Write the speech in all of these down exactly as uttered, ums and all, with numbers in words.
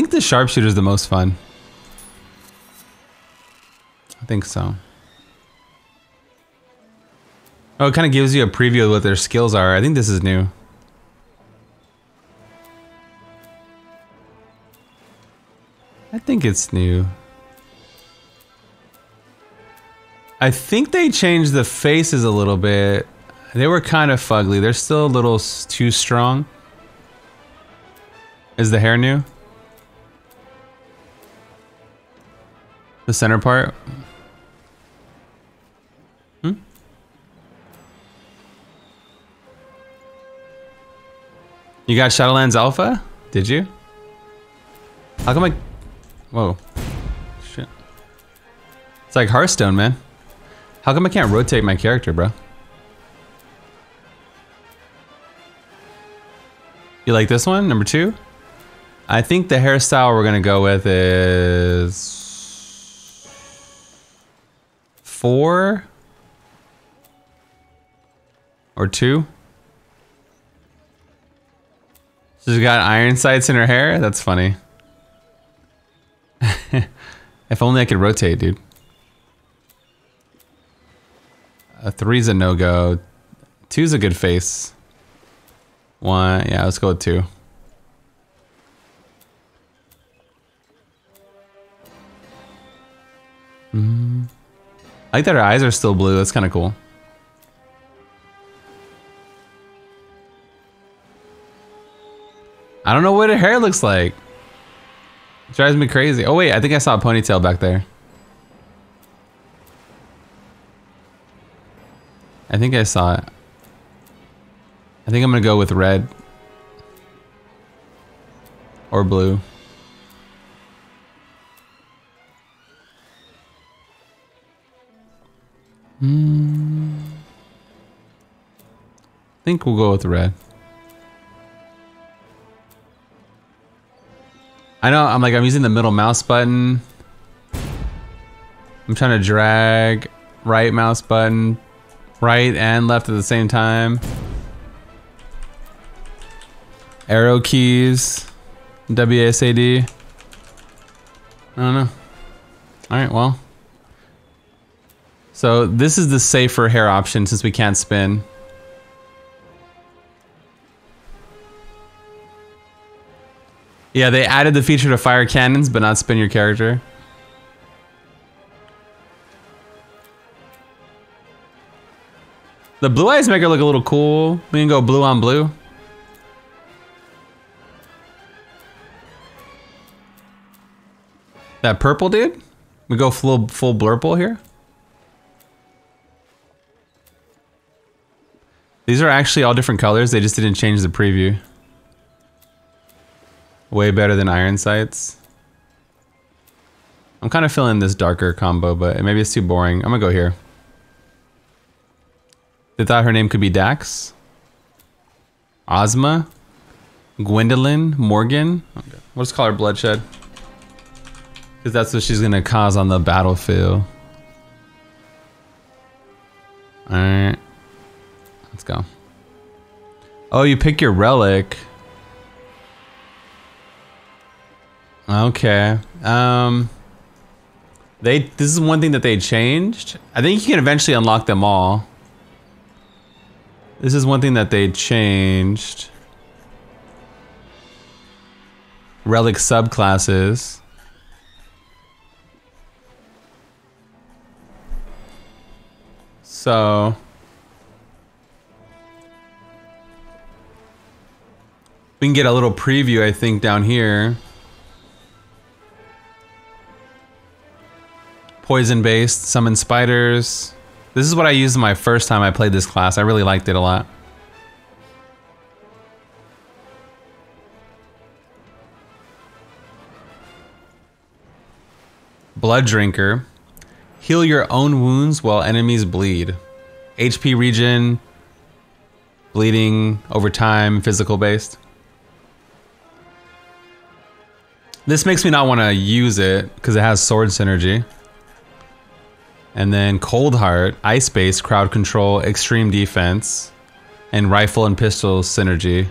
think the Sharpshooter is the most fun. I think so. Oh, it kind of gives you a preview of what their skills are. I think this is new. I think it's new. I think they changed the faces a little bit. They were kind of fugly. They're still a little too strong. Is the hair new? The center part? Hmm? You got Shadowlands Alpha? Did you? How come I... Whoa. Shit. It's like Hearthstone, man. How come I can't rotate my character, bro? You like this one? Number two? I think the hairstyle we're gonna go with is... Four? Or two? She's got iron sights in her hair? That's funny. If only I could rotate, dude. A three's a no-go. Two's a good face. One, yeah, let's go with two. Mm. I like that her eyes are still blue. That's kind of cool. I don't know what her hair looks like. It drives me crazy. Oh wait, I think I saw a ponytail back there. I think I saw it. I think I'm gonna go with red. Or blue. Hmm. I think we'll go with red. I know, I'm like, I'm using the middle mouse button. I'm trying to drag right mouse button, right and left at the same time. Arrow keys, W S A D. I don't know. All right, well. So this is the safer hair option since we can't spin. Yeah, they added the feature to fire cannons, but not spin your character. The blue eyes make her look a little cool. We can go blue on blue. That purple dude? We go full, full blurple here? These are actually all different colors, they just didn't change the preview. Way better than iron sights. I'm kind of feeling this darker combo, but maybe it's too boring. I'm gonna go here. They thought her name could be Dax. Ozma. Gwendolyn. Morgan. Okay. We'll just call her Bloodshed. Because that's what she's gonna cause on the battlefield. Alright. Let's go. Oh, you pick your relic. Okay. Um, they this is one thing that they changed. I think you can eventually unlock them all. This is one thing that they changed. Relic subclasses. So, we can get a little preview, I think, down here. Poison-based, summon spiders. This is what I used my first time I played this class. I really liked it a lot. Blood drinker. Heal your own wounds while enemies bleed. H P regen, bleeding over time, physical based. This makes me not want to use it because it has sword synergy. And then cold heart, ice based, crowd control, extreme defense, and rifle and pistol synergy.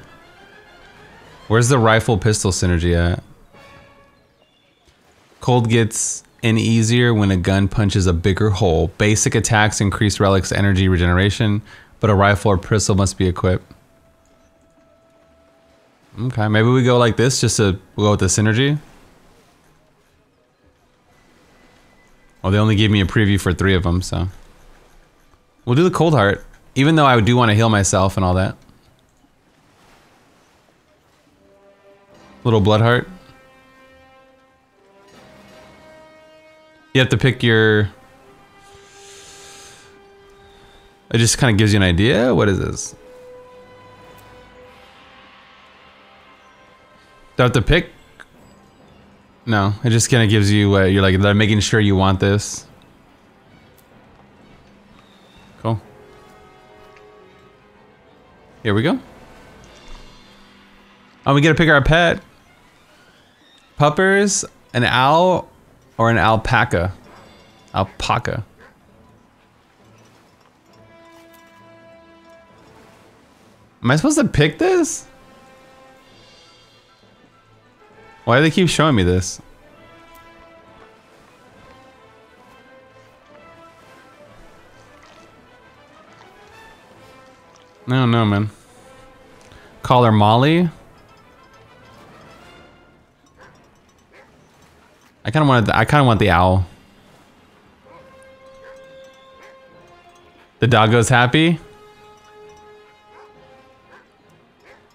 Where's the rifle pistol synergy at? Cold gets in easier when a gun punches a bigger hole. Basic attacks increase relics energy regeneration, but a rifle or pistol must be equipped. Okay, maybe we go like this just to go with the synergy. Well, they only gave me a preview for three of them, so. We'll do the cold heart, even though I do want to heal myself and all that. Little blood heart. You have to pick your... It just kind of gives you an idea. What is this? Do I have to pick? No, it just kind of gives you what uh, you're like, making sure you want this. Cool. Here we go. Oh, we get to pick our pet. Puppers, an owl, or an alpaca. Alpaca. Am I supposed to pick this? Why do they keep showing me this? I don't know, man. Call her Molly. I kind of wanted. The, I kind of want the owl. The doggo's happy.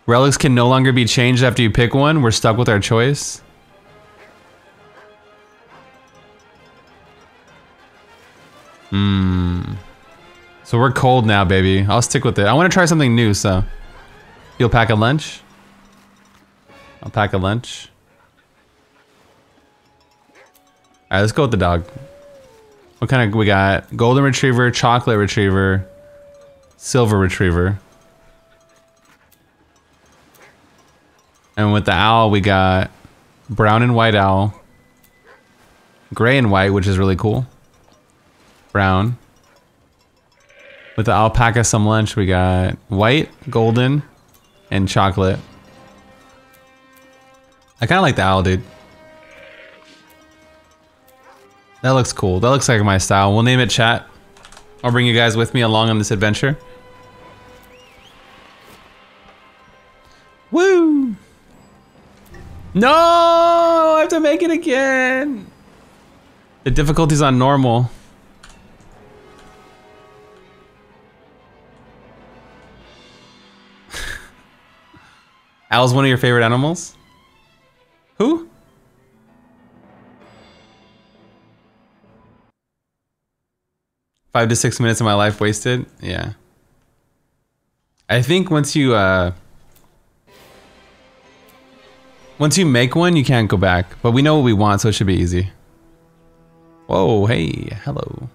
Relics can no longer be changed after you pick one. We're stuck with our choice. Hmm. So we're cold now, baby. I'll stick with it. I want to try something new, so. You'll pack a lunch? I'll pack a lunch. Alright, let's go with the dog. What kind of we got? Golden retriever, chocolate retriever, silver retriever. And with the owl, we got brown and white owl, gray and white, which is really cool. Brown. With the alpaca, some lunch, we got white, golden, and chocolate. I kind of like the owl, dude. That looks cool. That looks like my style. We'll name it chat. I'll bring you guys with me along on this adventure. Woo! No, I have to make it again. The difficulty's on normal. Owl's one of your favorite animals? Who? Five to six minutes of my life wasted? Yeah. I think once you uh Once you make one, you can't go back. But we know what we want, so it should be easy. Whoa, hey, hello.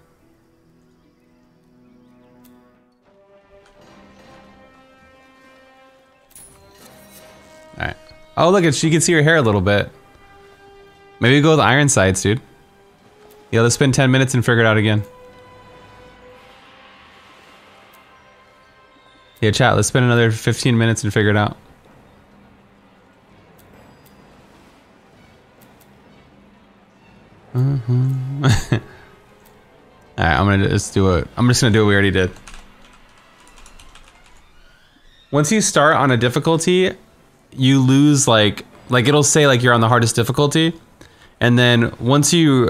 Alright. Oh, look, she can see her hair a little bit. Maybe we go with iron sights, dude. Yeah, let's spend ten minutes and figure it out again. Yeah, chat, let's spend another fifteen minutes and figure it out. Mm-hmm. Alright, I'm gonna just do it. I'm just gonna do what we already did. Once you start on a difficulty, you lose like like it'll say like you're on the hardest difficulty, and then once you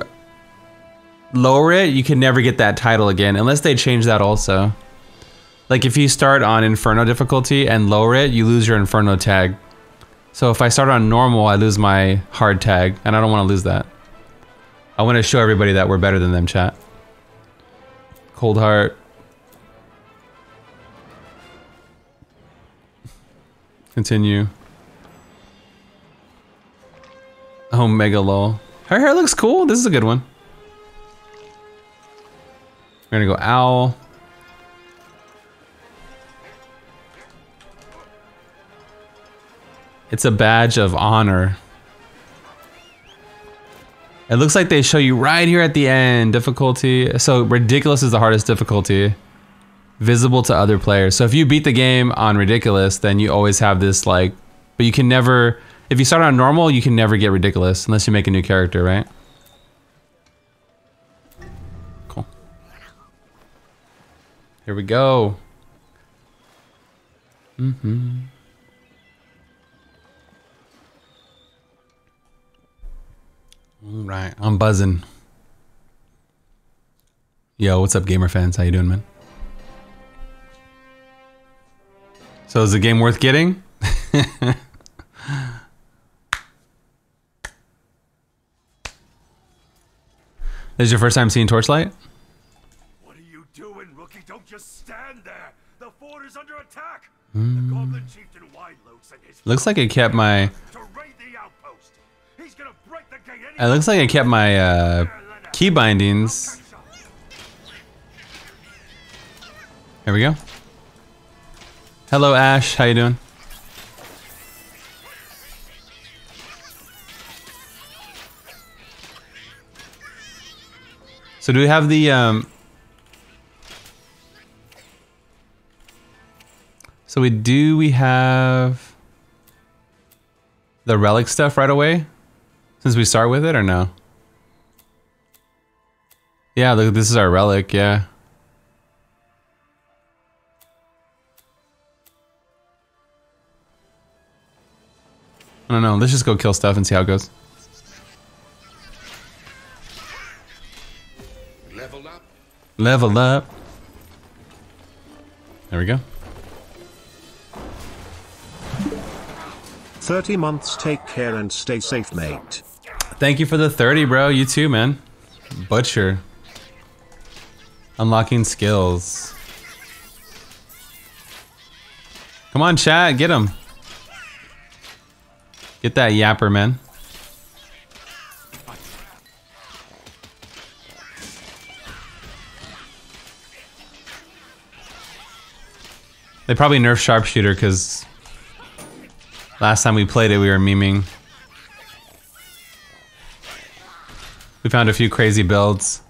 lower it, you can never get that title again unless they change that also. Like if you start on Inferno difficulty and lower it, you lose your Inferno tag. So if I start on normal, I lose my hard tag, and I don't want to lose that. I want to show everybody that we're better than them, chat. Cold heart. Continue. Oh, mega lol. Her hair looks cool. This is a good one. We're gonna go owl. It's a badge of honor. It looks like they show you right here at the end, difficulty. So ridiculous is the hardest difficulty, visible to other players. So if you beat the game on ridiculous, then you always have this like, but you can never, if you start on normal, you can never get ridiculous unless you make a new character, right? Here we go. Mm-hmm. All right, I'm buzzing. Yo, what's up, gamer fans? How you doing, man? So is the game worth getting? This is your first time seeing Torchlight? What are you doing, rookie? Don't just stand there. The fort is under attack. Mm. The goblin chieftain Wideloats and his looks like I kept my. To raid the outpost. He's gonna break the gate anyway. It looks like I kept my uh, key bindings. Here we go. Hello, Ash. How you doing? So do we have the, um, so we do we have the relic stuff right away since we start with it or no? Yeah, look, this is our relic, yeah. I don't know, let's just go kill stuff and see how it goes. Level up. There we go. thirty months, take care and stay safe, mate. Thank you for the thirty, bro. You too, man. Butcher. Unlocking skills. Come on, chat. Get him. Get that yapper, man. They probably nerfed Sharpshooter because last time we played it, we were memeing. We found a few crazy builds.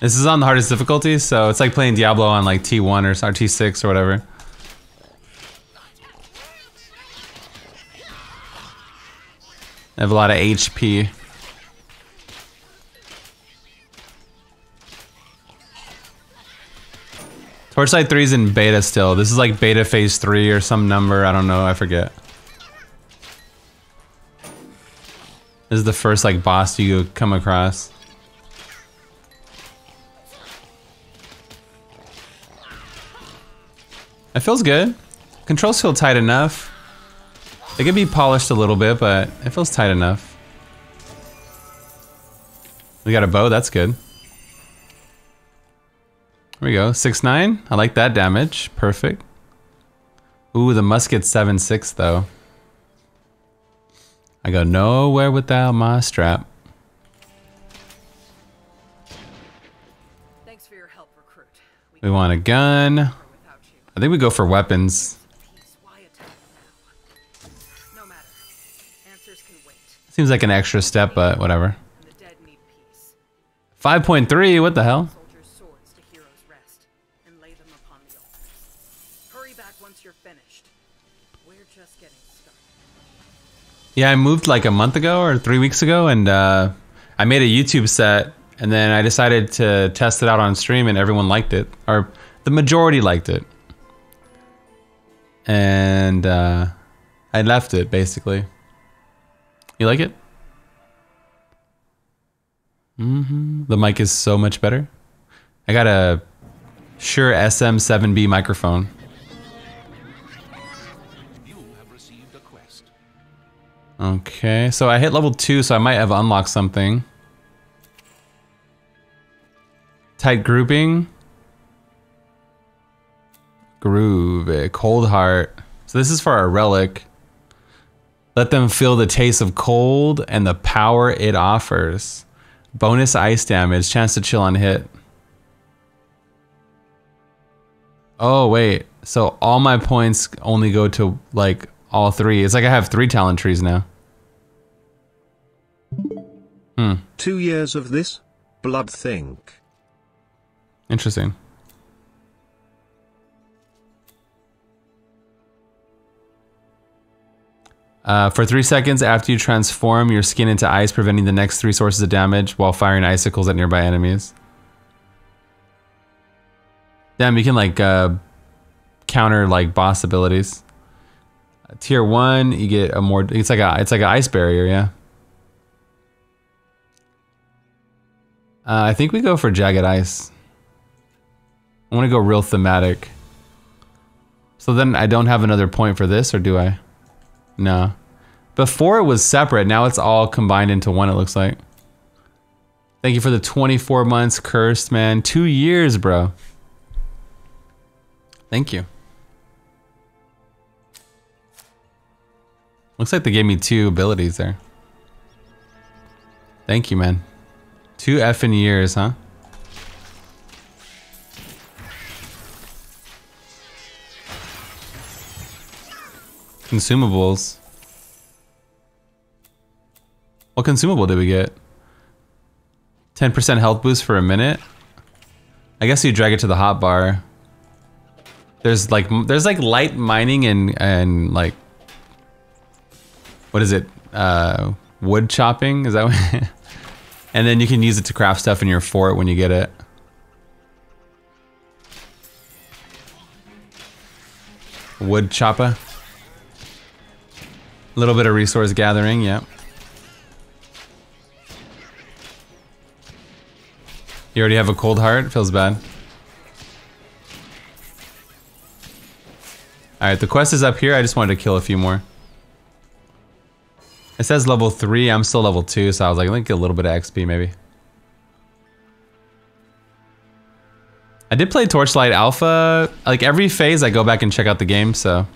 This is on the hardest difficulty, so it's like playing Diablo on like T one or, or T six or whatever. I have a lot of H P. Torchlight three is in beta still. This is like beta phase three or some number, I don't know, I forget. This is the first like boss you come across. It feels good. Controls feel tight enough. They could be polished a little bit, but it feels tight enough. We got a bow, that's good. There we go, six nine. I like that damage, perfect. Ooh, the musket seven six though. I go nowhere without my strap. Thanks for your help, recruit. We, we want a gun. I think we go for weapons. Seems like an extra step, but whatever. five point three, what the hell? Yeah, I moved like a month ago or three weeks ago, and uh, I made a YouTube set, and then I decided to test it out on stream, and everyone liked it, or the majority liked it. And uh, I left it basically. You like it? Mm-hmm. The mic is so much better. I got a Shure S M seven B microphone. You have received a quest. Okay, so I hit level two, so I might have unlocked something. Tight grouping. Groove, cold heart. So this is for our relic. Let them feel the taste of cold and the power it offers. Bonus ice damage, chance to chill on hit. Oh wait, so all my points only go to like all three. It's like I have three talent trees now. Hmm. Two years of this blood think. Interesting. Uh, for three seconds after you transform your skin into ice, preventing the next three sources of damage while firing icicles at nearby enemies. Damn, you can like uh, counter like boss abilities. Tier one, you get a more. It's like a. It's like an ice barrier, yeah. Uh, I think we go for Jagged Ice. I want to go real thematic. So then I don't have another point for this, or do I? No. Before it was separate, now it's all combined into one, it looks like. Thank you for the twenty-four months, Cursed, man. Two years, bro. Thank you. Looks like they gave me two abilities there. Thank you, man. Two effing years, huh? Consumables. What consumable did we get? ten percent health boost for a minute? I guess you drag it to the hot bar. There's like there's like light mining and and like what is it? Uh, wood chopping? Is that what? And then you can use it to craft stuff in your fort when you get it. Wood chopper. A little bit of resource gathering, yeah. You already have a cold heart? Feels bad. Alright, the quest is up here. I just wanted to kill a few more. It says level three, I'm still level two, so I was like, let me get a little bit of X P maybe. I did play Torchlight Alpha, like every phase I go back and check out the game, so.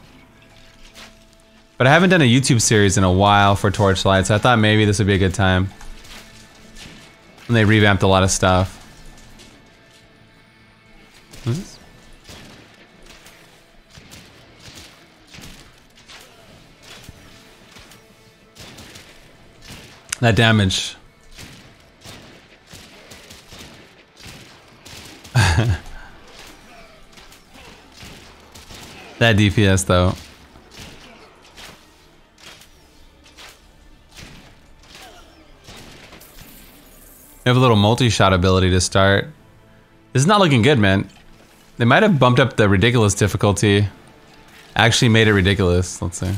But I haven't done a YouTube series in a while for Torchlight, so I thought maybe this would be a good time. And they revamped a lot of stuff. What's this? That damage. That D P S though. We have a little multi-shot ability to start. This is not looking good, man. They might have bumped up the ridiculous difficulty. Actually made it ridiculous, let's see.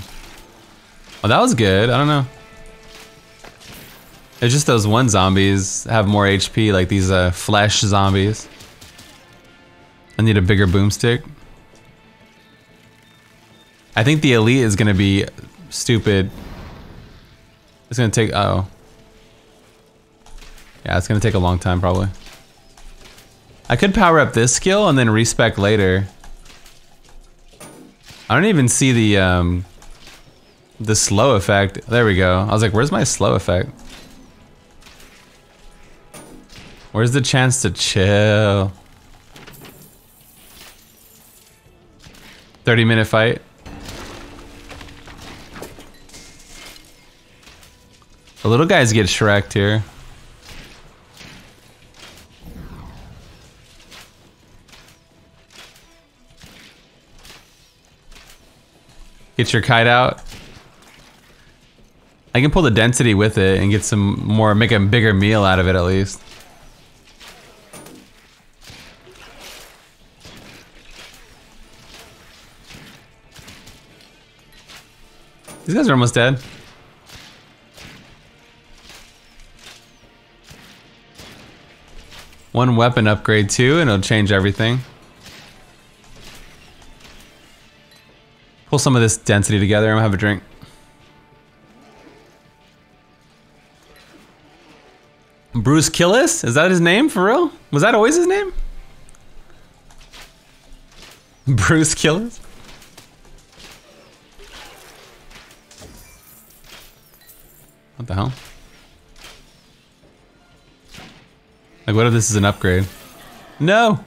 Well, that was good, I don't know. It's just those one zombies have more H P, like these uh, flesh zombies. I need a bigger boomstick. I think the elite is gonna be stupid. It's gonna take, uh oh. Yeah, it's gonna take a long time probably. I could power up this skill and then respec later. I don't even see the, um, the slow effect. There we go. I was like, where's my slow effect? Where's the chance to chill? thirty minute fight. The little guys get shreked here. Get your kite out. I can pull the density with it and get some more, make a bigger meal out of it at least. These guys are almost dead. One weapon upgrade too, and it'll change everything. Pull some of this density together and have a drink. Bruce Killis? Is that his name for real? Was that always his name? Bruce Killis? What the hell? Like, what if this is an upgrade? No!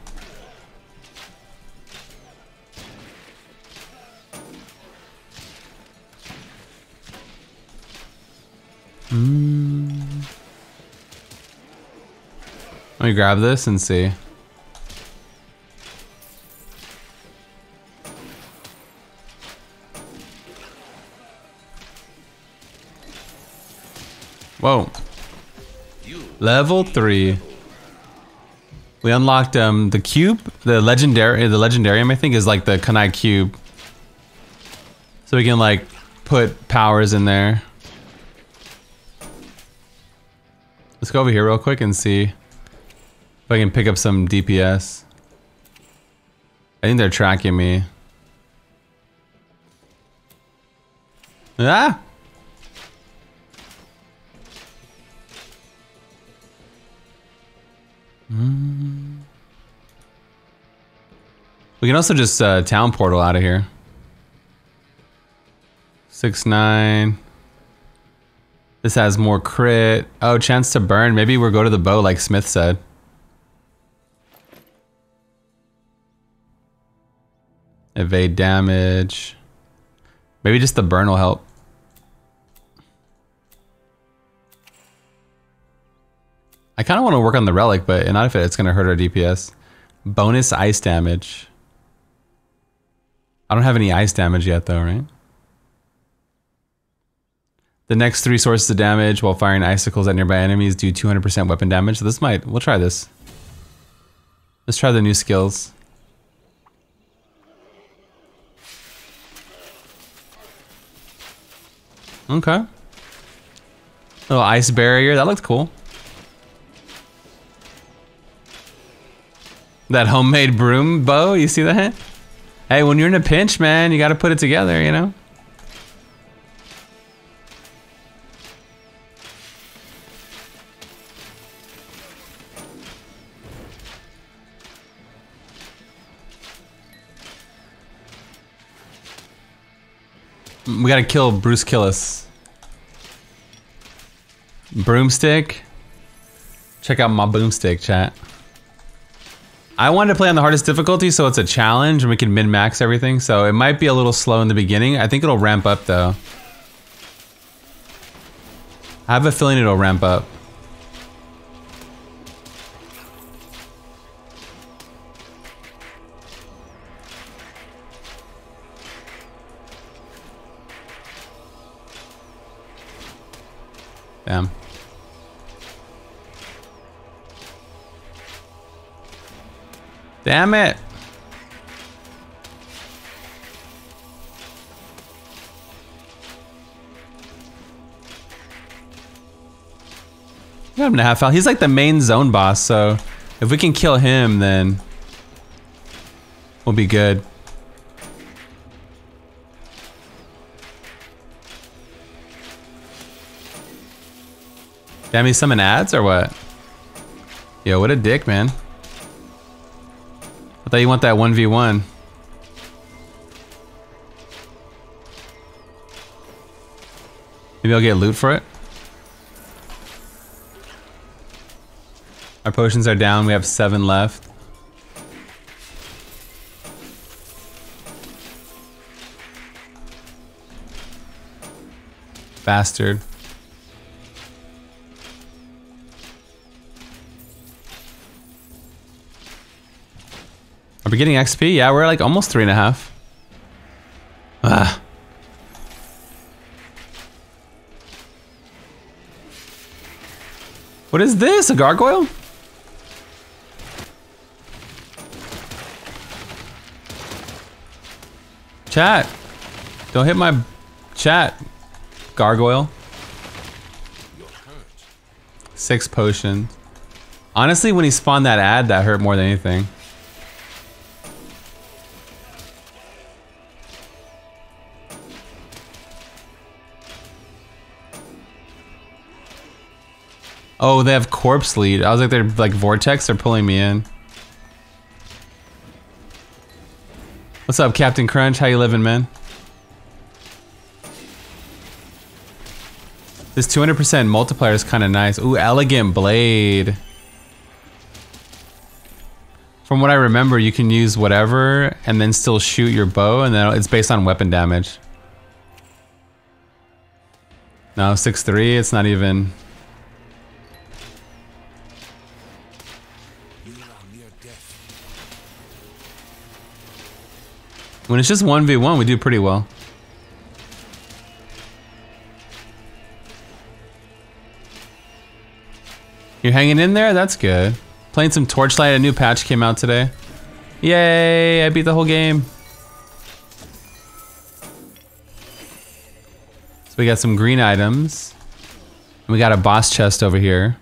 Mm. Let me grab this and see. Whoa. Level three. We unlocked um the cube, the legendary, the legendarium I think is like the Kanai cube. So we can like put powers in there. Let's go over here real quick and see if I can pick up some D P S. I think they're tracking me. Ah! Mm. We can also just uh, town portal out of here. six nine. This has more crit. Oh, chance to burn. Maybe we'll go to the bow like Smith said. Evade damage. Maybe just the burn will help. I kind of want to work on the relic, but not if it's going to hurt our D P S. Bonus ice damage. I don't have any ice damage yet though, right? The next three sources of damage while firing icicles at nearby enemies do two hundred percent weapon damage. So this might, we'll try this. Let's try the new skills. Okay. Little ice barrier, that looked cool. That homemade broom bow, you see that? Hey, when you're in a pinch, man, you gotta put it together, you know? We gotta kill Bruce Killis. Broomstick. Check out my boomstick, chat. I wanted to play on the hardest difficulty, so it's a challenge and we can min-max everything. So it might be a little slow in the beginning. I think it'll ramp up though. I have a feeling it'll ramp up. Damn. Damn it. Got him to half out. He's like the main zone boss, so if we can kill him, then we'll be good. Damn, he summon ads or what? Yo, what a dick, man. I thought you want that one v one. Maybe I'll get loot for it. Our potions are down, we have seven left. Bastard. Are we getting X P? Yeah, we're like almost three and a half. Ah. What is this? A gargoyle? Chat. Don't hit my chat. Gargoyle. Six potions. Honestly, when he spawned that ad, that hurt more than anything. Oh, they have corpse lead. I was like, they're like vortex. They're pulling me in. What's up, Captain Crunch? How you living, man? This two hundred percent multiplier is kind of nice. Ooh, elegant blade. From what I remember, you can use whatever and then still shoot your bow, and then it's based on weapon damage. No, six three. It's not even. When it's just one v one, we do pretty well. You're hanging in there? That's good. Playing some Torchlight, a new patch came out today. Yay, I beat the whole game. So we got some green items. We got a boss chest over here.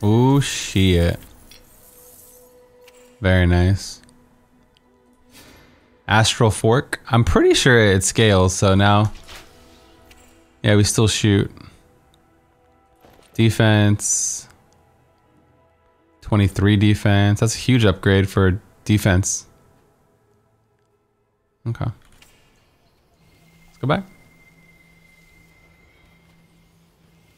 Oh shit. Very nice. Astral Fork. I'm pretty sure it scales, so now... Yeah, we still shoot. Defense. twenty-three defense. That's a huge upgrade for defense. Okay. Let's go back.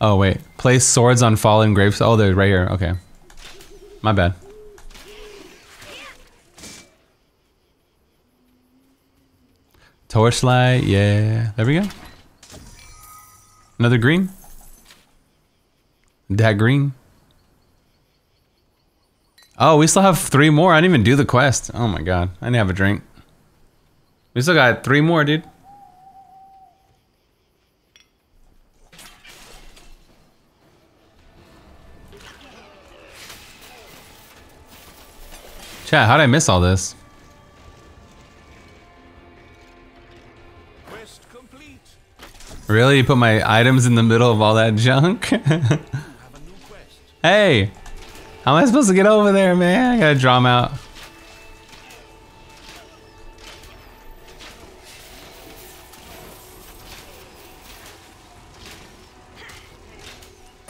Oh, wait. Place swords on fallen graves. Oh, they're right here. Okay. My bad. Torchlight, yeah. There we go. Another green. That green. Oh, we still have three more. I didn't even do the quest. Oh my god. I didn't have a drink. We still got three more, dude. Chat, how'd I miss all this? Really? You put my items in the middle of all that junk? Hey! How am I supposed to get over there, man? I gotta draw them out.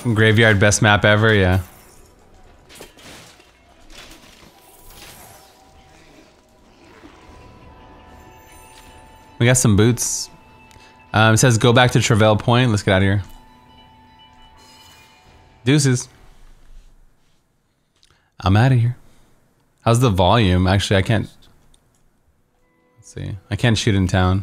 Graveyard, best map ever, yeah. We got some boots. Um, it says go back to Travail Point. Let's get out of here. Deuces. I'm out of here. How's the volume? Actually, I can't... Let's see. I can't shoot in town.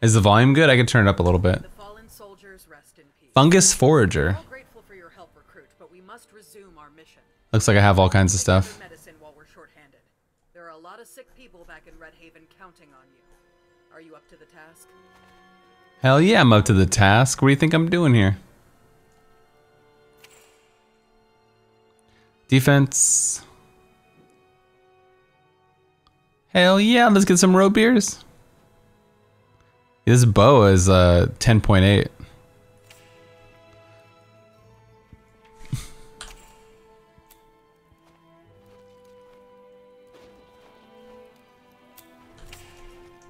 Is the volume good? I can turn it up a little bit. The fallen soldiers rest in peace. Fungus Forager. We're all grateful for your help, recruit, but we must resume our mission. Looks like I have all kinds of stuff. Medicine while we're short-handed. There are a lot of sick people back in Red Haven counting on you. Are you up to the task? Hell yeah, I'm up to the task. What do you think I'm doing here? Defense. Hell yeah, let's get some road beers. This bow is uh, ten point eight.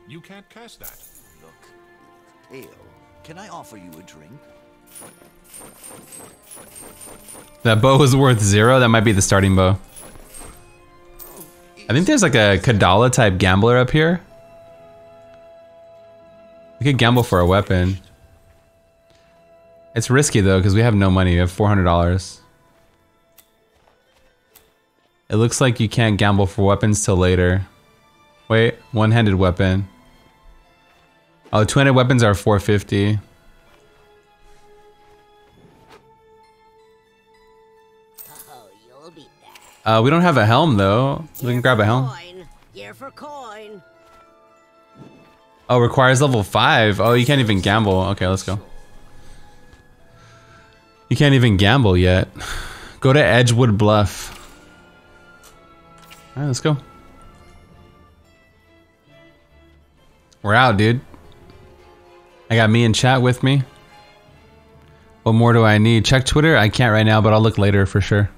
You can't cast that. Ale. Can I offer you a drink? That bow was worth zero. That might be the starting bow. I think there's like a Kadala type gambler up here. We could gamble for a weapon. It's risky though because we have no money. We have four hundred dollars. It looks like you can't gamble for weapons till later. Wait, one-handed weapon. Oh, two-handed weapons are four fifty. Oh, you'll be back. Uh, we don't have a helm though. We can grab a helm. Yeah, for coin. Oh, requires level five. Oh, you can't even gamble. Okay, let's go. You can't even gamble yet. Go to Edgewood Bluff. All right, let's go. We're out, dude. I got me in chat with me. What more do I need? Check Twitter? I can't right now, but I'll look later for sure.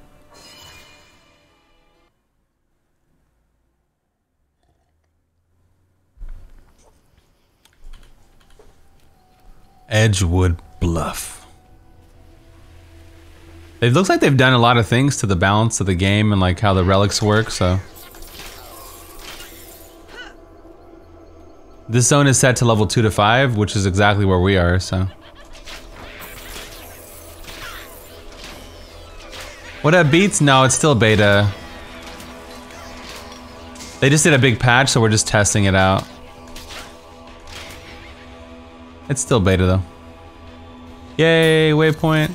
Edgewood Bluff. It looks like they've done a lot of things to the balance of the game and like how the relics work, so... This zone is set to level two to five, which is exactly where we are, so. What up, Beats? No, it's still beta. They just did a big patch, so we're just testing it out. It's still beta, though. Yay, waypoint.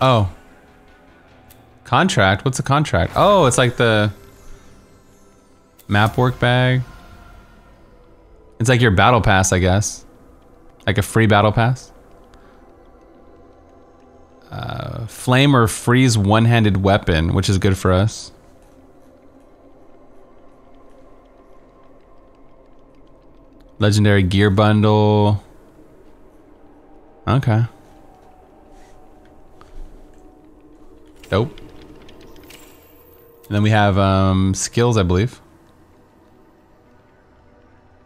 Oh. Contract? What's a contract? Oh, it's like the... Map work bag. It's like your battle pass, I guess. Like a free battle pass. Uh, flame or freeze one-handed weapon, which is good for us. Legendary gear bundle. Okay. Dope. And then we have um, skills, I believe.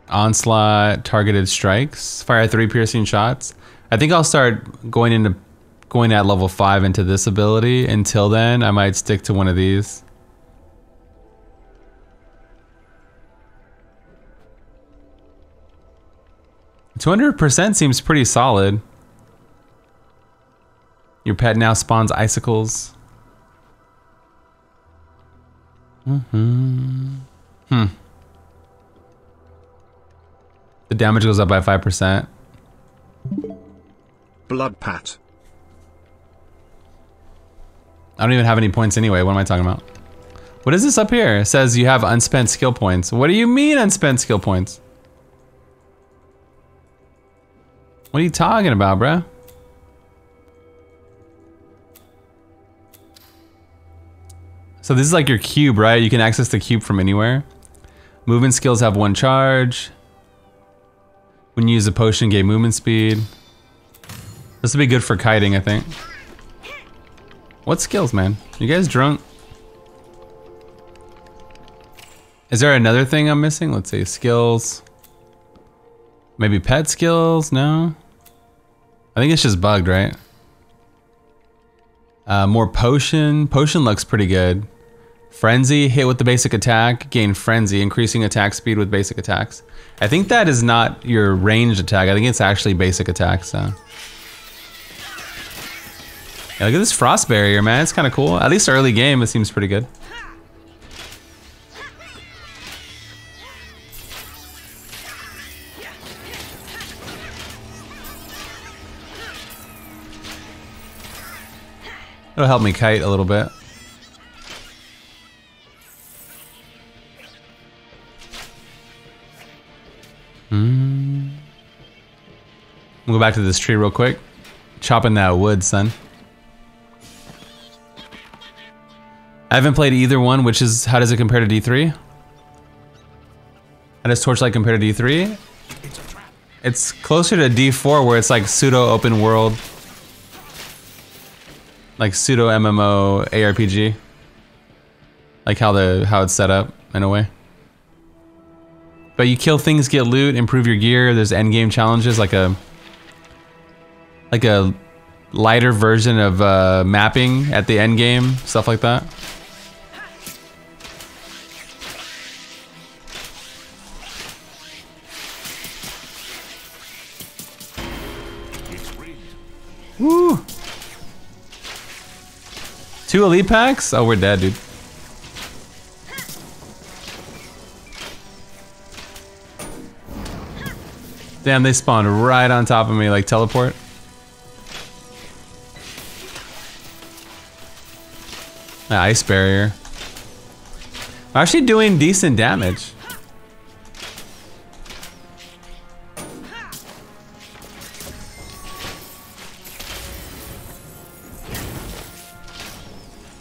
Onslaught, targeted strikes, fire three piercing shots. I think I'll start going into going at level five into this ability. Until then, I might stick to one of these. two hundred percent seems pretty solid. Your pet now spawns icicles. Mm-hmm. Hmm. The damage goes up by five percent. Blood pat. I don't even have any points anyway. What am I talking about? What is this up here? It says you have unspent skill points. What do you mean unspent skill points? What are you talking about, bruh? So this is like your cube, right? You can access the cube from anywhere. Movement skills have one charge. When you use a potion, gain movement speed. This would be good for kiting, I think. What skills, man? You guys drunk? Is there another thing I'm missing? Let's see, skills. Maybe pet skills? No? I think it's just bugged, right? Uh, more potion. Potion looks pretty good. Frenzy, hit with the basic attack, gain frenzy, increasing attack speed with basic attacks. I think that is not your ranged attack. I think it's actually basic attack, so. Yeah, look at this frost barrier, man. It's kind of cool. At least early game, it seems pretty good. It'll help me kite a little bit. Mm. We'll go back to this tree real quick. Chopping that wood, son. I haven't played either one, which is, how does it compare to D three? How does Torchlight compare to D three? It's closer to D four, where it's like pseudo open world. Like pseudo M M O A R P G. Like how the how it's set up in a way. But you kill things, get loot, improve your gear. There's end game challenges, like a like a lighter version of uh, mapping at the end game, stuff like that. Woo! Two elite packs? Oh, we're dead, dude. Damn, they spawned right on top of me, like teleport. That ice barrier. I'm actually doing decent damage.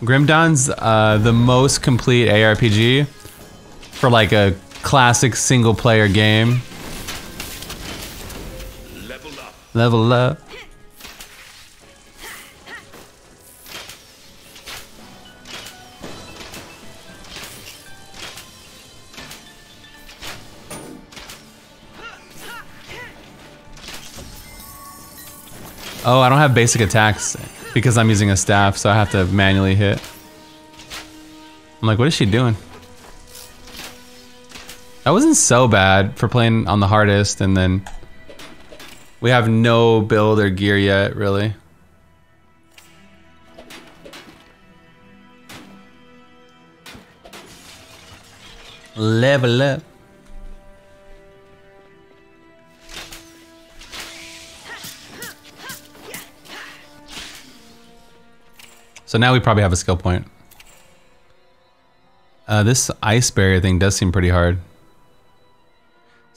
Grim Dawn's uh, the most complete A R P G for like a classic single player game. Level up. Level up. Oh, I don't have basic attacks. Because I'm using a staff, so I have to manually hit. I'm like, what is she doing? That wasn't so bad for playing on the hardest, and then we have no build or gear yet, really. Level up. So now we probably have a skill point. Uh, this ice barrier thing does seem pretty hard.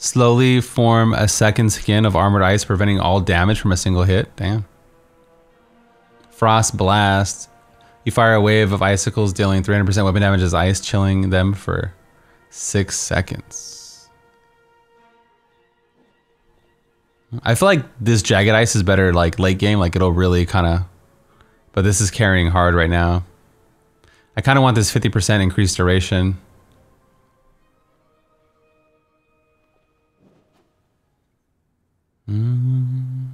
Slowly form a second skin of armored ice, preventing all damage from a single hit. Damn. Frost blast. You fire a wave of icicles, dealing three hundred percent weapon damage as ice, chilling them for six seconds. I feel like this jagged ice is better like late game, like it'll really kind of, but this is carrying hard right now. I kind of want this fifty percent increased duration. Mm.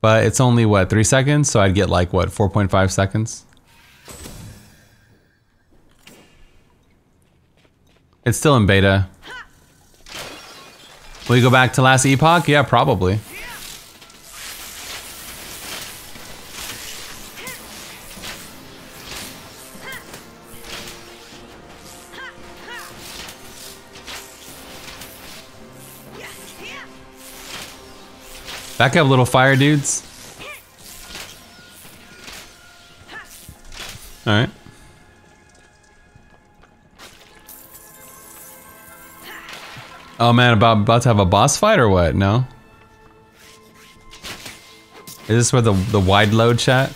But it's only what, three seconds? So I'd get like what, four point five seconds? It's still in beta. Will you go back to Last Epoch? Yeah, probably. Back up, little fire dudes. Alright. Oh man, about, about to have a boss fight or what? No? Is this where the, the wide load chat?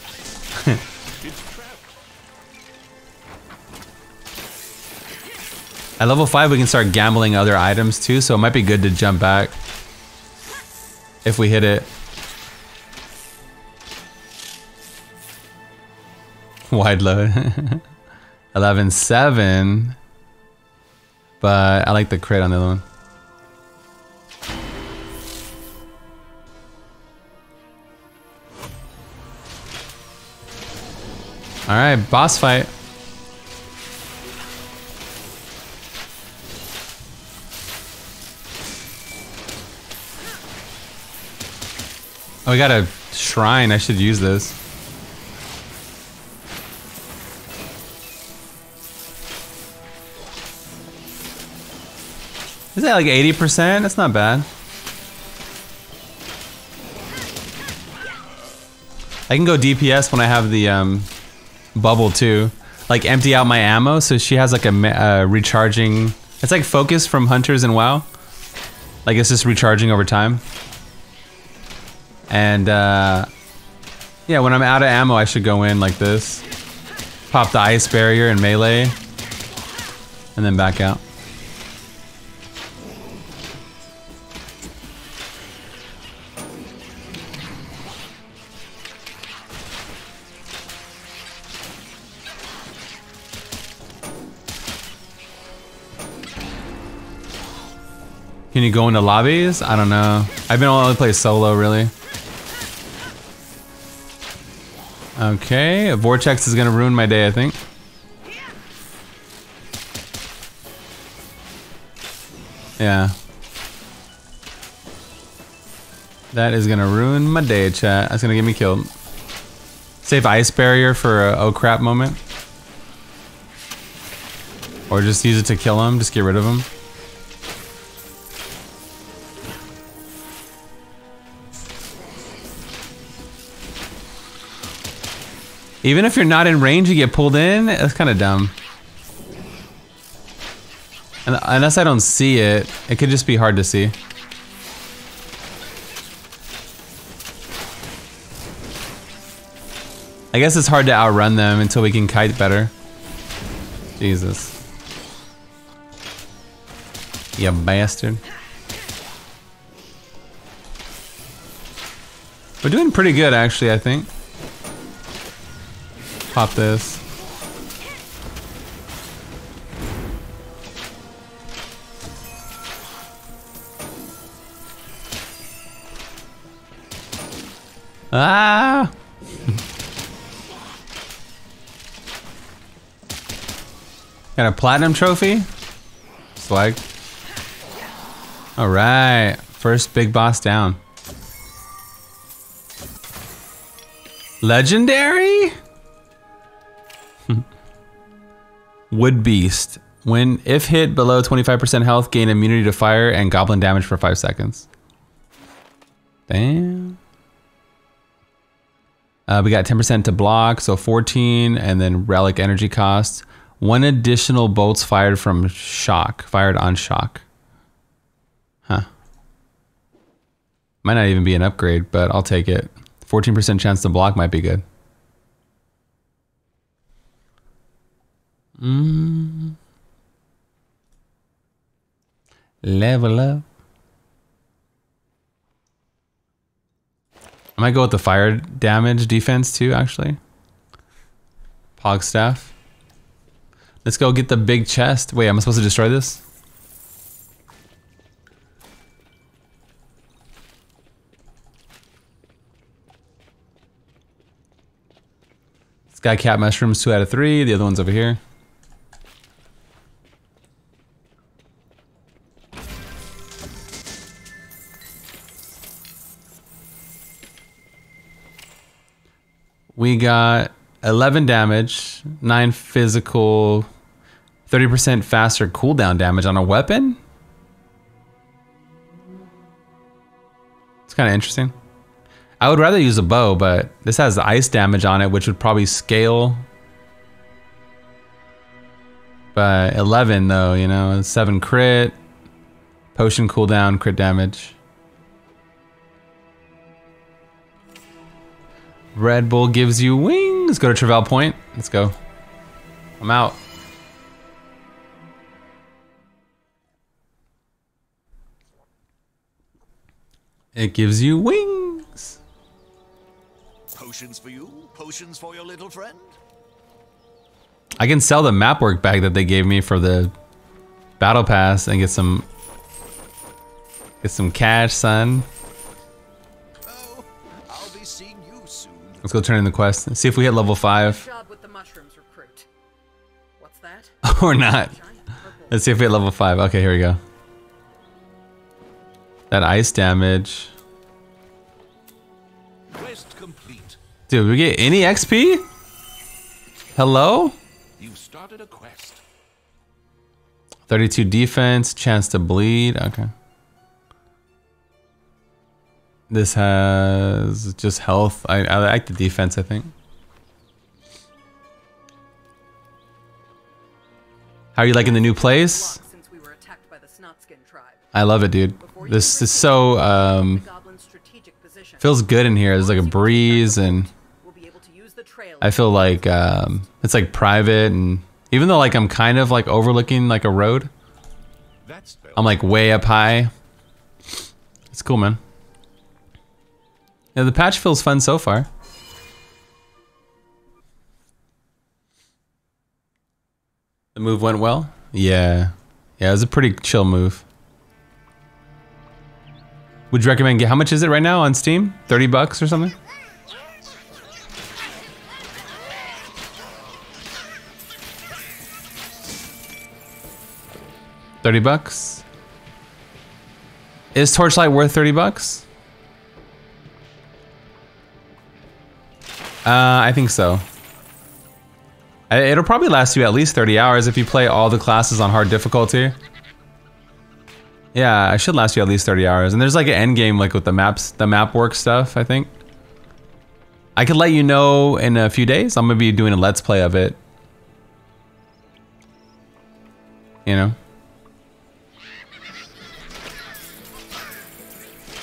At level five, we can start gambling other items too, so it might be good to jump back. If we hit it. Wide load. eleven seven. But I like the crit on the other one. Alright, boss fight. Oh, we got a shrine. I should use this. Is that like eighty percent? That's not bad. I can go D P S when I have the um, bubble too. Like empty out my ammo, so she has like a uh, recharging... It's like focus from Hunters and WoW. Like it's just recharging over time. And uh, yeah, when I'm out of ammo, I should go in like this. Pop the ice barrier in melee. And then back out. Can you go into lobbies? I don't know. I've been only playing solo, really. Okay, a vortex is gonna ruin my day, I think. Yeah. That is gonna ruin my day, chat. That's gonna get me killed. Save ice barrier for a oh crap moment. Or just use it to kill him, just get rid of him. Even if you're not in range, you get pulled in? That's kind of dumb. And unless I don't see it, it could just be hard to see. I guess it's hard to outrun them until we can kite better. Jesus. You bastard. We're doing pretty good, actually, I think. Pop this. Ah! Got a platinum trophy? Swag. Alright, first big boss down. Legendary? Wood Beast. When, if hit below twenty-five percent health, gain immunity to fire and goblin damage for five seconds. Damn. Uh, we got ten percent to block, so fourteen, and then relic energy costs. One additional bolts fired from shock, fired on shock. Might not even be an upgrade, but I'll take it. fourteen percent chance to block might be good. Mm. Level up. I might go with the fire damage defense too, actually. Pog staff. Let's go get the big chest. Wait, am I supposed to destroy this? Sky cap mushrooms, two out of three. The other one's over here. We got eleven damage, nine physical, thirty percent faster cooldown damage on a weapon? It's kind of interesting. I would rather use a bow, but this has the ice damage on it, which would probably scale. But eleven though, you know, seven crit, potion cooldown, crit damage. Red Bull gives you wings. Go to Travail Point. Let's go. I'm out. It gives you wings. Potions for you. Potions for your little friend. I can sell the map work bag that they gave me for the battle pass and get some get some cash, son. Let's go turn in the quest and see if we hit level five. Good job with the mushrooms, recruit. What's that? Or not. Let's see if we hit level five. Okay, here we go. That ice damage. Quest complete. Dude, we get any X P? Hello? You've started a quest. thirty-two defense, chance to bleed. Okay. This has just health. I, I like the defense, I think. How are you liking the new place? I love it, dude. This is so, um... feels good in here. There's like a breeze and... I feel like, um... it's like private and... even though like I'm kind of like overlooking like a road, I'm like way up high. It's cool, man. Yeah, the patch feels fun so far. The move went well? Yeah. Yeah, it was a pretty chill move. Would you recommend, how much is it right now on Steam? thirty bucks or something? thirty bucks? Is Torchlight worth thirty bucks? Uh, I think so. It'll probably last you at least thirty hours if you play all the classes on hard difficulty. Yeah, it should last you at least thirty hours. And there's like an end game like with the maps, the map work stuff, I think. I could let you know in a few days. I'm gonna be doing a let's play of it. You know?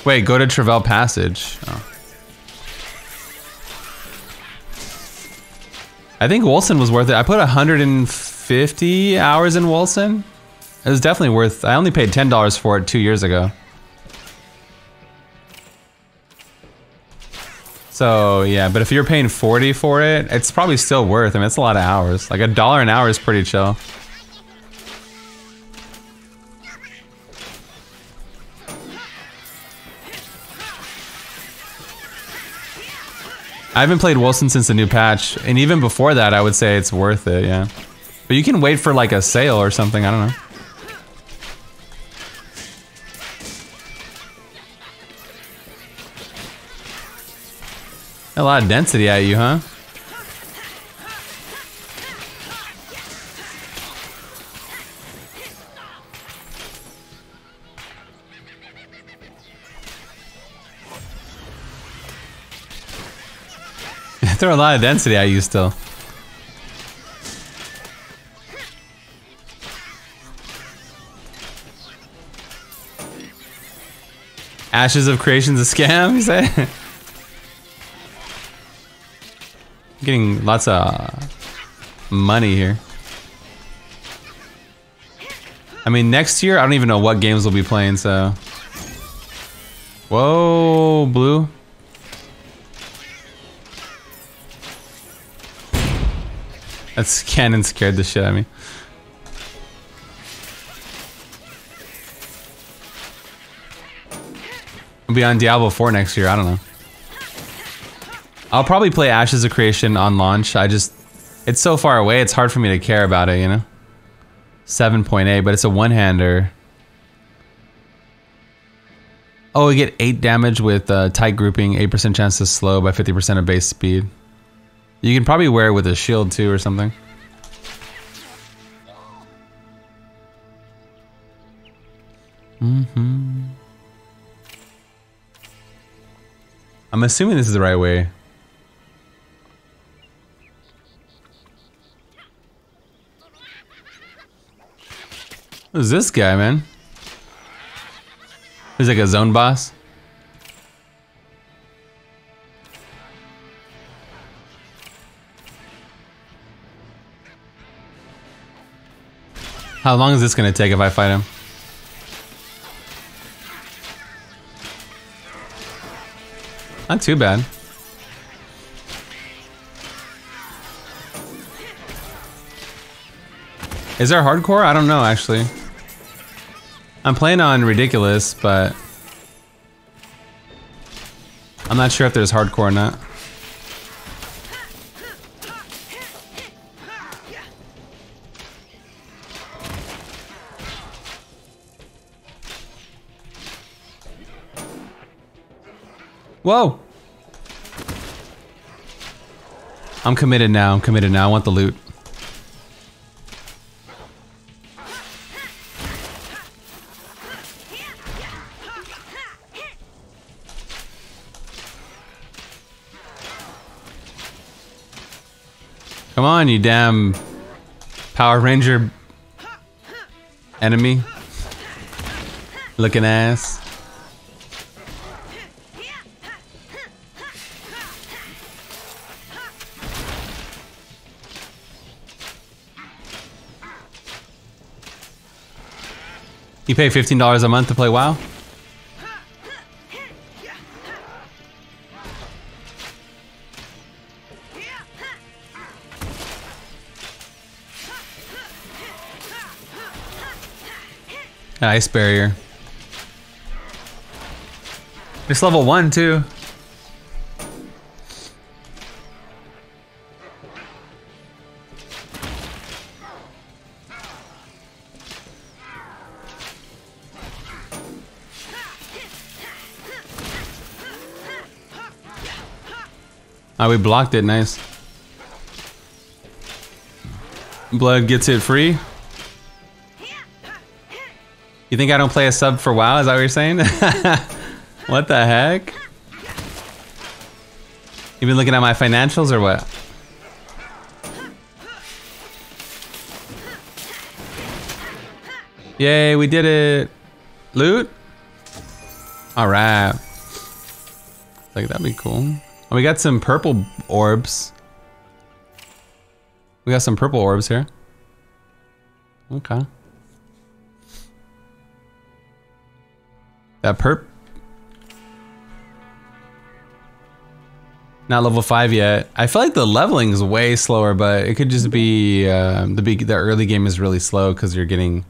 Wait, go to Travail Passage. Oh. I think Wolcen was worth it. I put one hundred fifty hours in Wolcen. It was definitely worth, I only paid ten dollars for it two years ago. So yeah, but if you're paying forty for it, it's probably still worth, I mean, it's a lot of hours. Like a dollar an hour is pretty chill. I haven't played Wolcen since the new patch, and even before that I would say it's worth it, yeah. But you can wait for like a sale or something, I don't know. A lot of density at you, huh? Throw a lot of density at you still. Ashes of Creation's a scam, you say? Getting lots of money here. I mean, next year, I don't even know what games we'll be playing, so... Whoa, blue. That's cannon scared the shit out of me. We'll be on Diablo four next year, I don't know. I'll probably play Ashes of Creation on launch, I just... It's so far away, it's hard for me to care about it, you know? seven point eight, but it's a one-hander. Oh, we get eight damage with uh, tight grouping, eight percent chance to slow by fifty percent of base speed. You can probably wear it with a shield too or something. Mm-hmm. I'm assuming this is the right way. Who's this guy, man? He's like a zone boss. How long is this gonna take if I fight him? Not too bad. Is there hardcore? I don't know, actually. I'm playing on Ridiculous, but... I'm not sure if there's hardcore or not. Whoa! I'm committed now, I'm committed now, I want the loot. Come on, you damn Power Ranger enemy. Looking ass. You pay fifteen dollars a month to play WoW? An ice barrier. It's level one too. Oh, we blocked it, nice. Blood gets it free. You think I don't play a sub for WoW, is that what you're saying? What the heck? You been looking at my financials or what? Yay, we did it! Loot? Alright. Like, that'd be cool. Oh, we got some purple orbs. We got some purple orbs here. Okay. That perp. Not level five yet. I feel like the leveling is way slower, but it could just be uh, the big, the early game is really slow because you're getting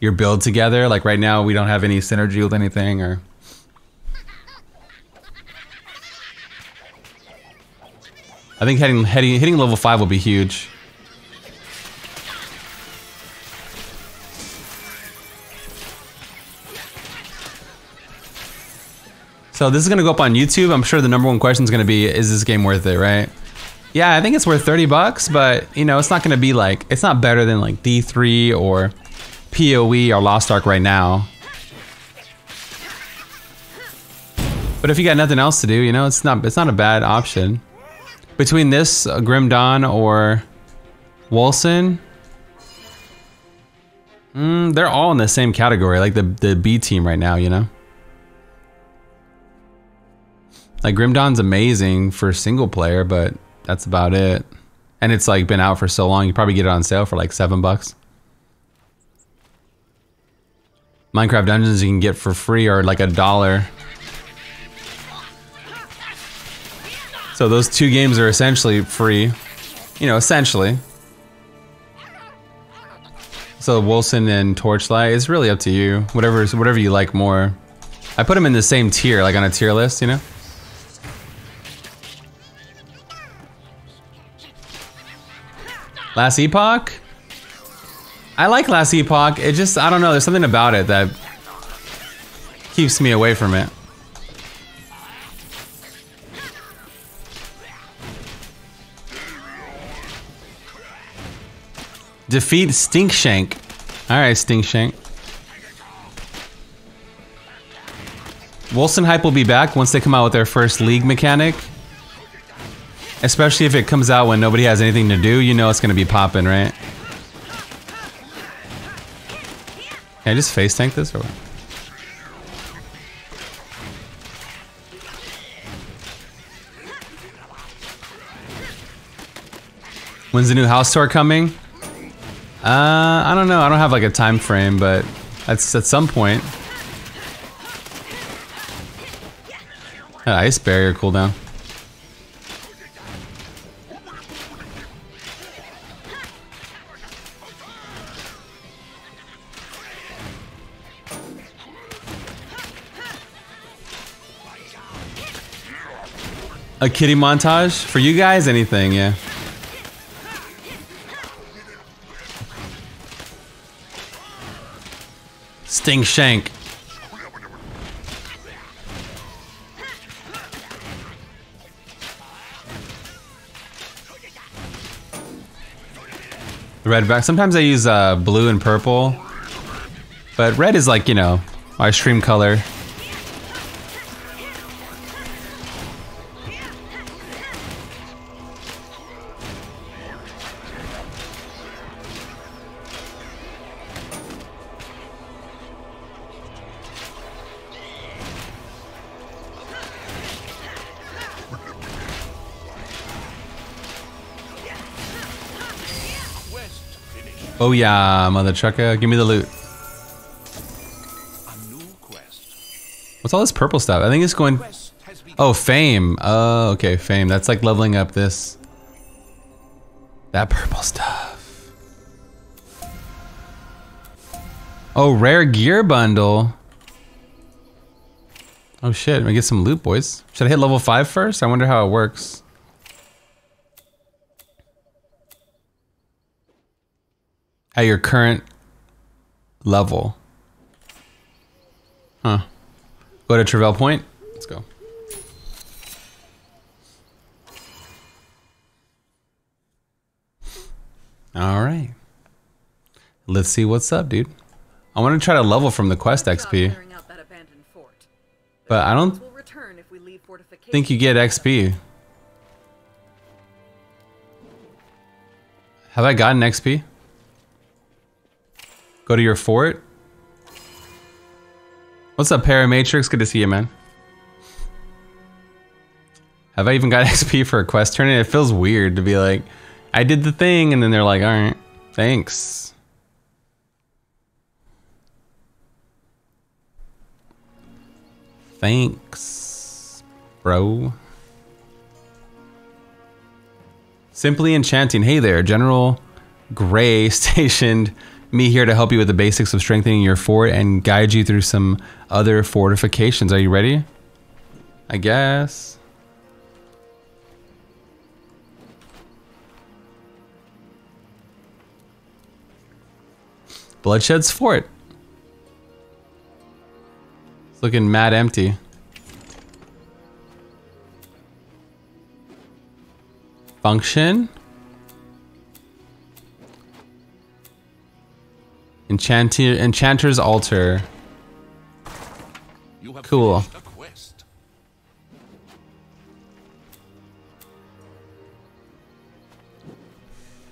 your build together. Like right now, we don't have any synergy with anything or. I think heading, heading, hitting level five will be huge. So this is gonna go up on YouTube. I'm sure the number one question is gonna be, is this game worth it, right? Yeah, I think it's worth thirty bucks, but you know, it's not gonna be like, it's not better than like D three or P O E or Lost Ark right now. But if you got nothing else to do, you know, it's not, it's not a bad option. Between this, uh, Grim Dawn or Wolcen, mm, they're all in the same category, like the the B team right now, you know. Like Grim Dawn's amazing for single player, but that's about it. And it's like been out for so long, you probably get it on sale for like seven bucks. Minecraft Dungeons you can get for free or like a dollar. So those two games are essentially free. You know, essentially. So Wolcen and Torchlight, it's really up to you. Whatever, whatever you like more. I put them in the same tier, like on a tier list, you know? Last Epoch? I like Last Epoch, it just, I don't know, there's something about it that keeps me away from it. Defeat Stinkshank. Alright, Stinkshank. Wolcen Hype will be back once they come out with their first league mechanic. Especially if it comes out when nobody has anything to do, you know it's gonna be popping, right? Can I just face tank this or what? When's the new house tour coming? Uh, I don't know, I don't have like a time frame, but that's at some point. That ice barrier cooldown. A kitty montage? For you guys, anything, yeah. Stinkshank. Red back. Sometimes I use uh, blue and purple. But red is like, you know, our stream color. Oh yeah, mother trucker, give me the loot. A new quest. What's all this purple stuff? I think it's going... Oh, fame. Oh, okay, fame. That's like leveling up this... That purple stuff. Oh, rare gear bundle. Oh shit, let me get some loot, boys. Should I hit level five first? I wonder how it works. At your current level. Huh. Go to Travail Point. Let's go. Alright. Let's see what's up, dude. I want to try to level from the quest X P. But I don't think you get X P. Have I gotten X P? Go to your fort. What's up, Paramatrix? Good to see you, man. Have I even got X P for a quest turn? It feels weird to be like, I did the thing, and then they're like, all right, thanks. Thanks, bro. Simply enchanting. Hey there, General Gray stationed me here to help you with the basics of strengthening your fort and guide you through some other fortifications. Are you ready? I guess. Bloodshed's fort. It's looking mad empty. Function? Enchanter, Enchanter's Altar. You have cool. A quest.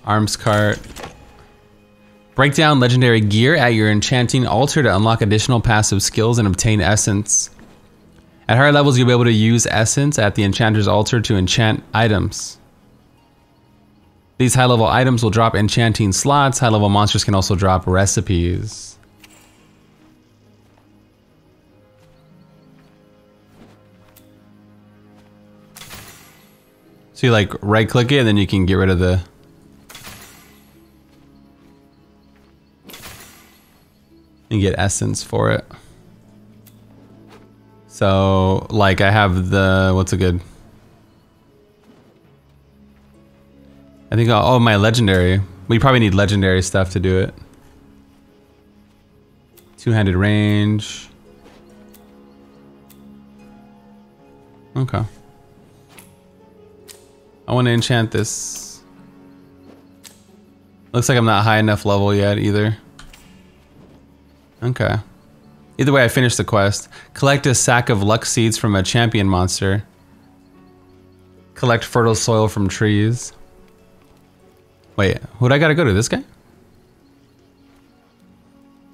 Arms cart. Break down legendary gear at your enchanting altar to unlock additional passive skills and obtain essence. At higher levels, you'll be able to use essence at the enchanter's altar to enchant items. These high-level items will drop enchanting slots. High-level monsters can also drop recipes. So you like right-click it and then you can get rid of the... and get essence for it. So, like, I have the... what's a good... I think... I'll, oh, my legendary. We probably need legendary stuff to do it. Two-handed range. Okay. I want to enchant this. Looks like I'm not high enough level yet, either. Okay. Either way, I finished the quest. Collect a sack of luck seeds from a champion monster. Collect fertile soil from trees. Wait, who'd I gotta go to? This guy?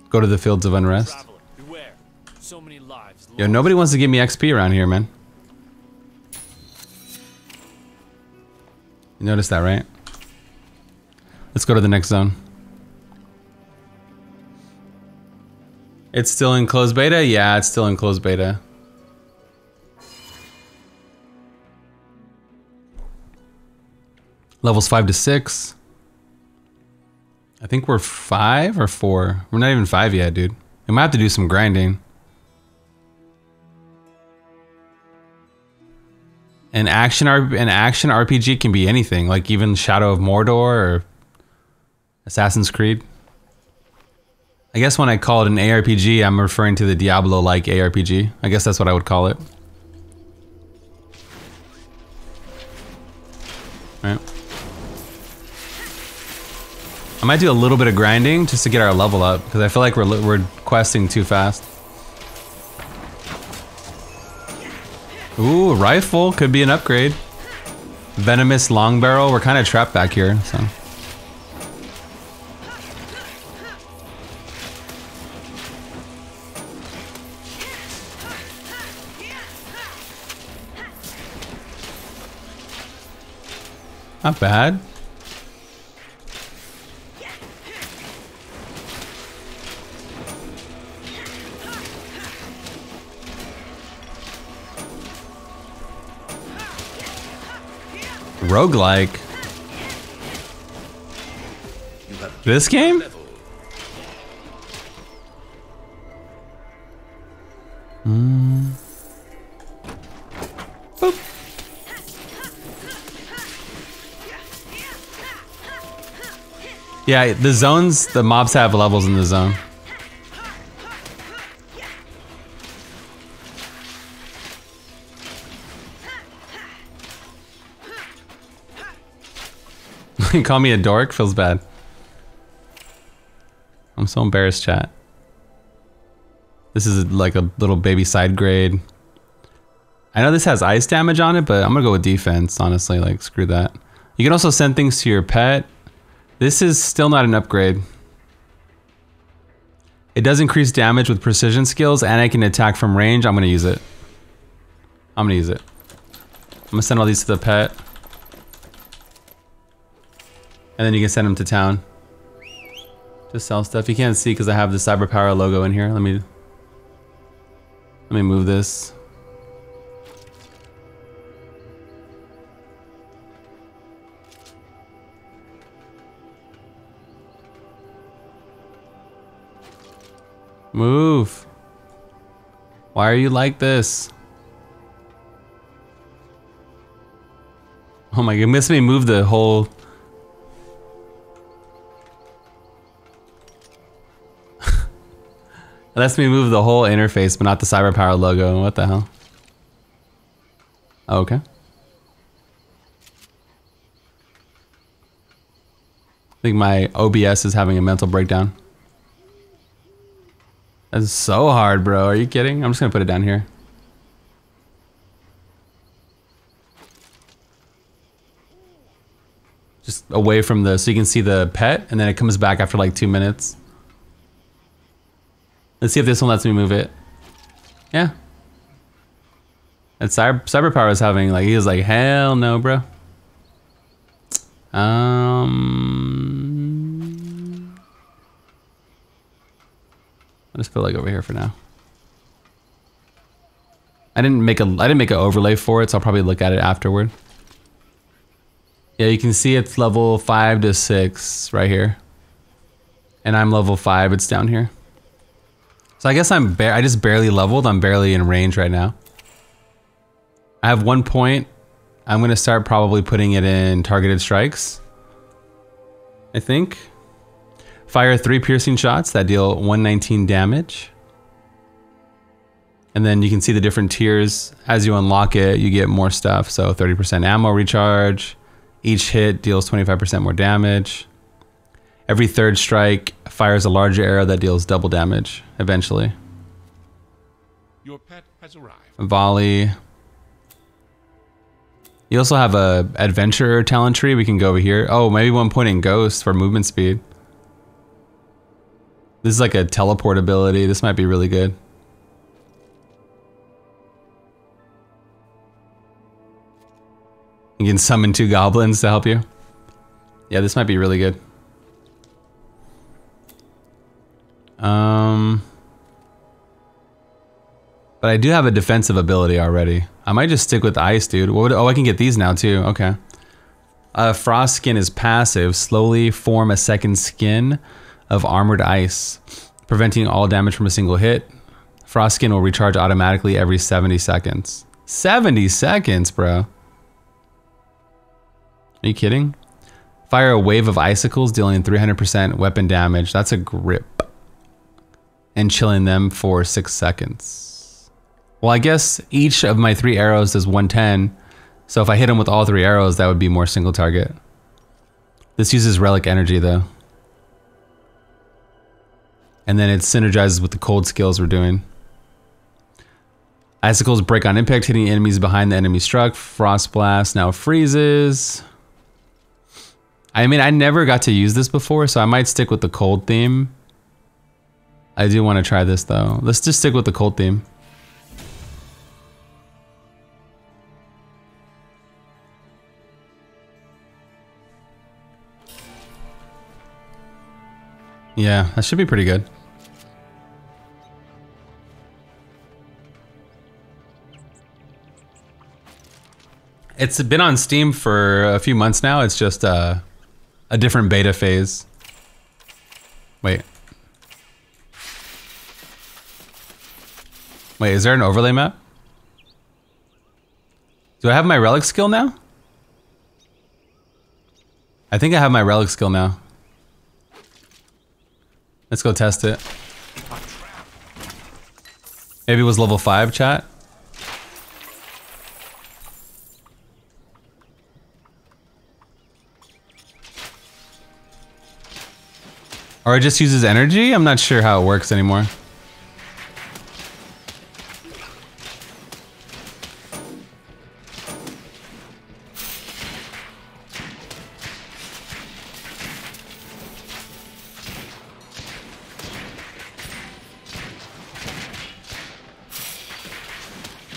Go to the fields of unrest. So many lives. Yo, nobody wants to give me X P around here, man. You noticed that, right? Let's go to the next zone. It's still in closed beta? Yeah, it's still in closed beta. Levels five to six. I think we're five or four. We're not even five yet, dude. We might have to do some grinding. An action, an action R P G can be anything, like even Shadow of Mordor or Assassin's Creed. I guess when I call it an A R P G, I'm referring to the Diablo-like A R P G. I guess that's what I would call it. All right. I might do a little bit of grinding just to get our level up, because I feel like we're, we're questing too fast. Ooh, rifle could be an upgrade. Venomous long barrel. We're kind of trapped back here, so... not bad. Roguelike. This game? Mm. Boop. Yeah, the zones, the mobs have levels in the zone. You call me a dork? Feels bad. I'm so embarrassed, chat. This is like a little baby side grade. I know this has ice damage on it, but I'm gonna go with defense, honestly. Like, screw that. You can also send things to your pet. This is still not an upgrade. It does increase damage with precision skills, and I can attack from range. I'm gonna use it. I'm gonna use it. I'm gonna send all these to the pet. And then you can send them to town. Just sell stuff. You can't see because I have the Cyber Power logo in here. Let me... Let me move this. Move. Why are you like this? Oh my goodness, me move the whole... It lets me move the whole interface, but not the Cyber Power logo. What the hell? Oh, okay. I think my O B S is having a mental breakdown. That's so hard, bro. Are you kidding? I'm just gonna put it down here. Just away from the... so you can see the pet, and then it comes back after like two minutes. Let's see if this one lets me move it. Yeah. And Cyber Cyberpower was having, like, he was like, hell no, bro. Um, I'll just put like over here for now. I didn't make a, I didn't make an overlay for it, so I'll probably look at it afterward. Yeah, you can see it's level five to six right here, and I'm level five. It's down here. So I guess I'm bare. I just barely leveled. I'm barely in range right now. I have one point. I'm gonna start probably putting it in targeted strikes, I think. Fire three piercing shots that deal one nineteen damage. And then you can see the different tiers. As you unlock it, you get more stuff. So thirty percent ammo recharge. Each hit deals twenty-five percent more damage. Every third strike fires a larger arrow that deals double damage eventually. Your pet has arrived. Volley. You also have a adventurer talent tree. We can go over here. Oh, maybe one point in Ghost for movement speed. This is like a teleport ability. This might be really good. You can summon two goblins to help you. Yeah, this might be really good. Um, but I do have a defensive ability already. I might just stick with ice, dude. What would, oh, I can get these now too. Okay. Uh, frost skin is passive. Slowly form a second skin of armored ice, preventing all damage from a single hit. Frost skin will recharge automatically every seventy seconds. seventy seconds, bro. Are you kidding? Fire a wave of icicles dealing three hundred percent weapon damage. That's a grip. And chilling them for six seconds. Well, I guess each of my three arrows does one ten. So if I hit them with all three arrows, that would be more single target. This uses relic energy though. And then it synergizes with the cold skills we're doing. Icicles break on impact, hitting enemies behind the enemy struck. Frost blast now freezes. I mean, I never got to use this before, so I might stick with the cold theme. I do want to try this though. Let's just stick with the cold theme. Yeah, that should be pretty good. It's been on Steam for a few months now. It's just uh, a different beta phase. Wait. Wait, is there an overlay map? Do I have my relic skill now? I think I have my relic skill now. Let's go test it. Maybe it was level five, chat? Or it just uses energy? I'm not sure how it works anymore.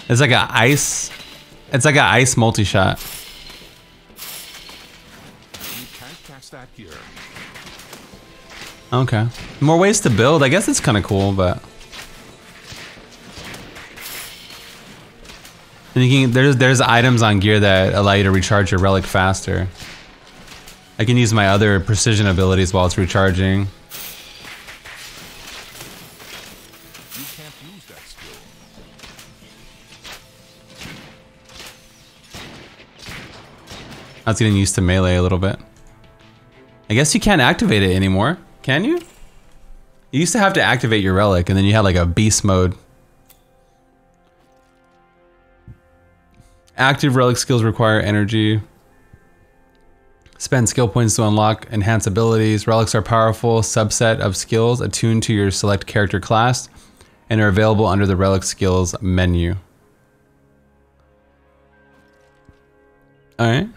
It's like a ice. It's like a ice multi-shot. You can't cast that here. Okay. More ways to build. I guess it's kind of cool, but and you can, there's there's items on gear that allow you to recharge your relic faster. I can use my other precision abilities while it's recharging. You can't use that skill. I was getting used to melee a little bit. I guess you can't activate it anymore. Can you? You used to have to activate your relic, and then you had like a beast mode. Active relic skills require energy. Spend skill points to unlock enhance abilities. Relics are powerful subset of skills attuned to your select character class and are available under the relic skills menu. All right.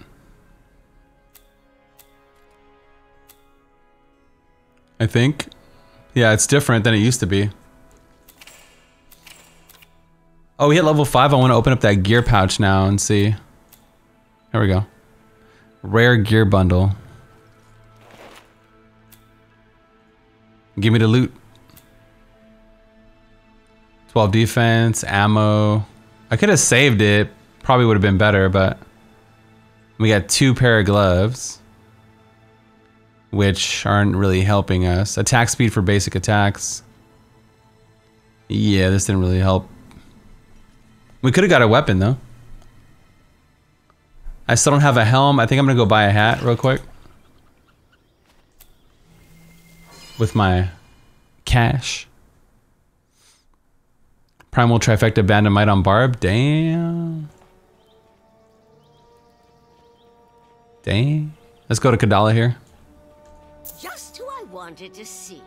I think. Yeah, it's different than it used to be. Oh, we hit level five. I want to open up that gear pouch now and see. There we go. Rare gear bundle. Give me the loot. twelve defense, ammo. I could have saved it. Probably would have been better, but we got two pair of gloves, which aren't really helping us. Attack speed for basic attacks. Yeah, this didn't really help. We could have got a weapon though. I still don't have a helm. I think I'm gonna go buy a hat real quick. With my cash. Primal trifecta, Band of Might on Barb. Damn. Dang. Let's go to Kadala here. Just who I wanted to see.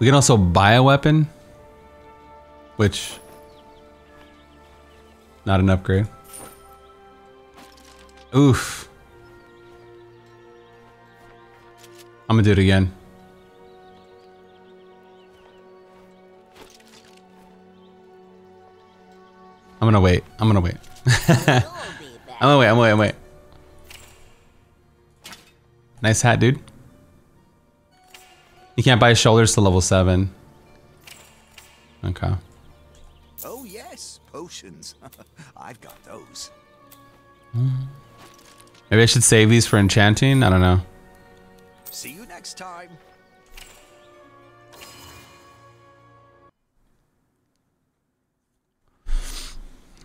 We can also buy a weapon, which not an upgrade. Oof. I'm gonna do it again. I'm gonna wait. I'm gonna wait. I'm gonna wait. I'm gonna wait. I'm wait. Nice hat, dude. You can't buy shoulders to level seven. Okay. Oh yes, potions. I've got those. Maybe I should save these for enchanting. I don't know. See you next time.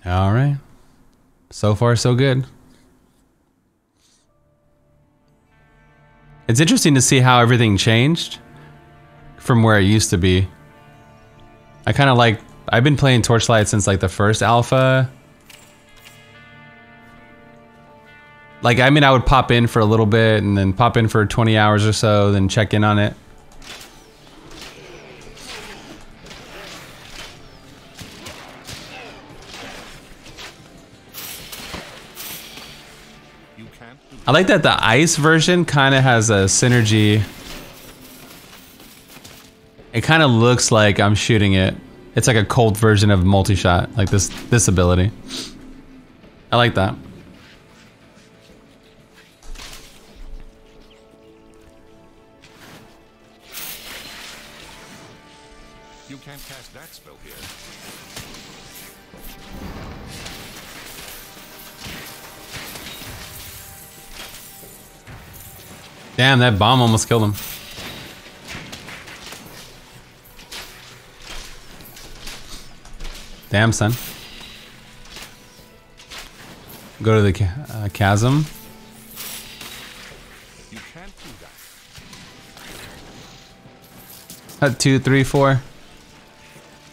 All right. So far, so good. It's interesting to see how everything changed from where it used to be. I kind of like... I've been playing Torchlight since like the first alpha. Like, I mean, I would pop in for a little bit and then pop in for twenty hours or so, then check in on it. I like that the ice version kind of has a synergy. It kind of looks like I'm shooting it. It's like a cold version of multi-shot, like this this ability. I like that. You can't cast that spell here. Damn, that bomb almost killed him. Damn, son. Go to the ch uh, chasm. You can't do that. Cut two, three, four.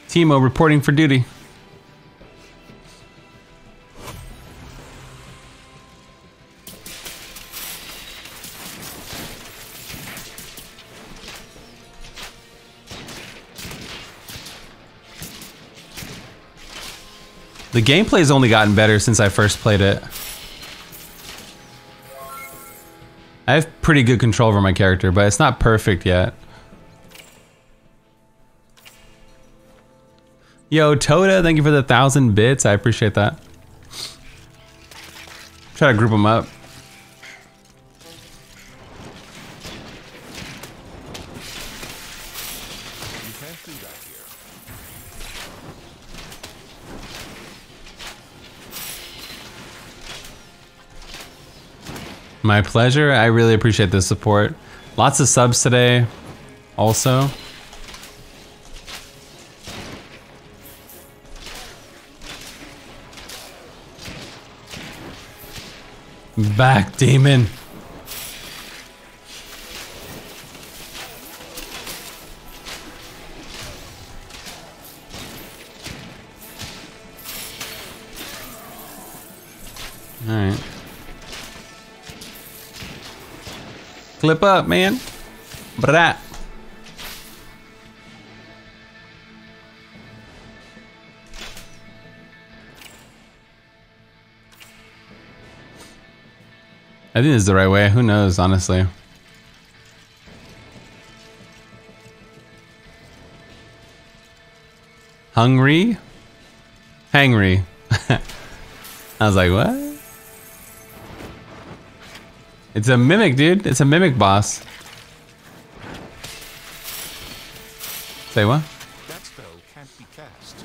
Teemo reporting for duty. The gameplay's only gotten better since I first played it. I have pretty good control over my character, but it's not perfect yet. Yo, Toda, thank you for the thousand bits. I appreciate that. Try to group them up. My pleasure. I really appreciate the support. Lots of subs today, also. Back, demon. All right. Clip up, man. Brat. I think this is the right way. Who knows, honestly. Hungry? Hangry. I was like, what? It's a mimic, dude. It's a mimic boss. Say what? That spell can't be cast.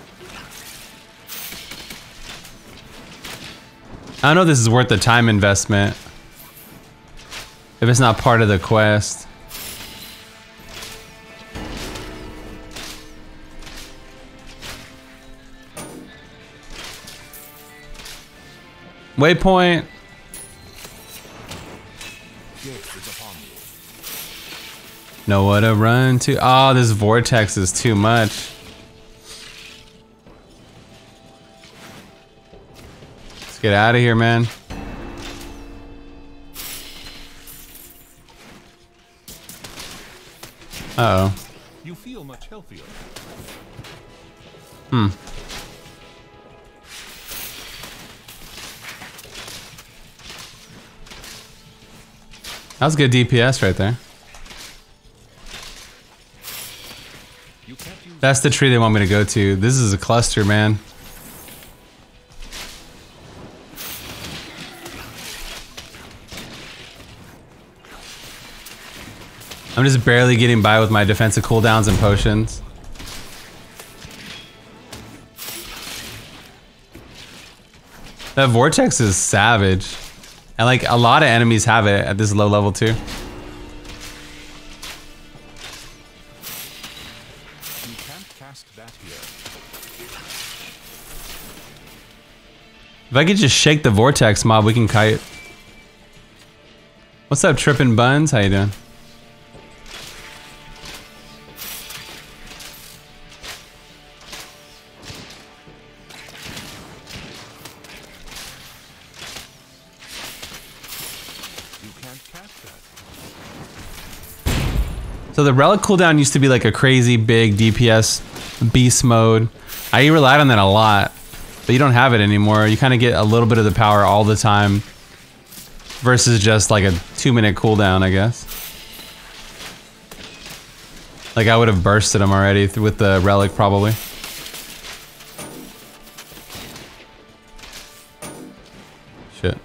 I know this is worth the time investment. If it's not part of the quest. Waypoint. Know what to run to. Oh, this vortex is too much. Let's get out of here, man. Uh oh. You feel much healthier. Hmm. That was good D P S right there. That's the tree they want me to go to. This is a cluster, man. I'm just barely getting by with my defensive cooldowns and potions. That vortex is savage. And like a lot of enemies have it at this low level too. If I could just shake the vortex mob, we can kite. What's up, Trippin' Buns? How you doing? You can't catch that. So the relic cooldown used to be like a crazy big D P S beast mode. I relied on that a lot. But you don't have it anymore. You kind of get a little bit of the power all the time versus just like a two minute cooldown, I guess. Like I would have bursted him already with the relic probably. Shit.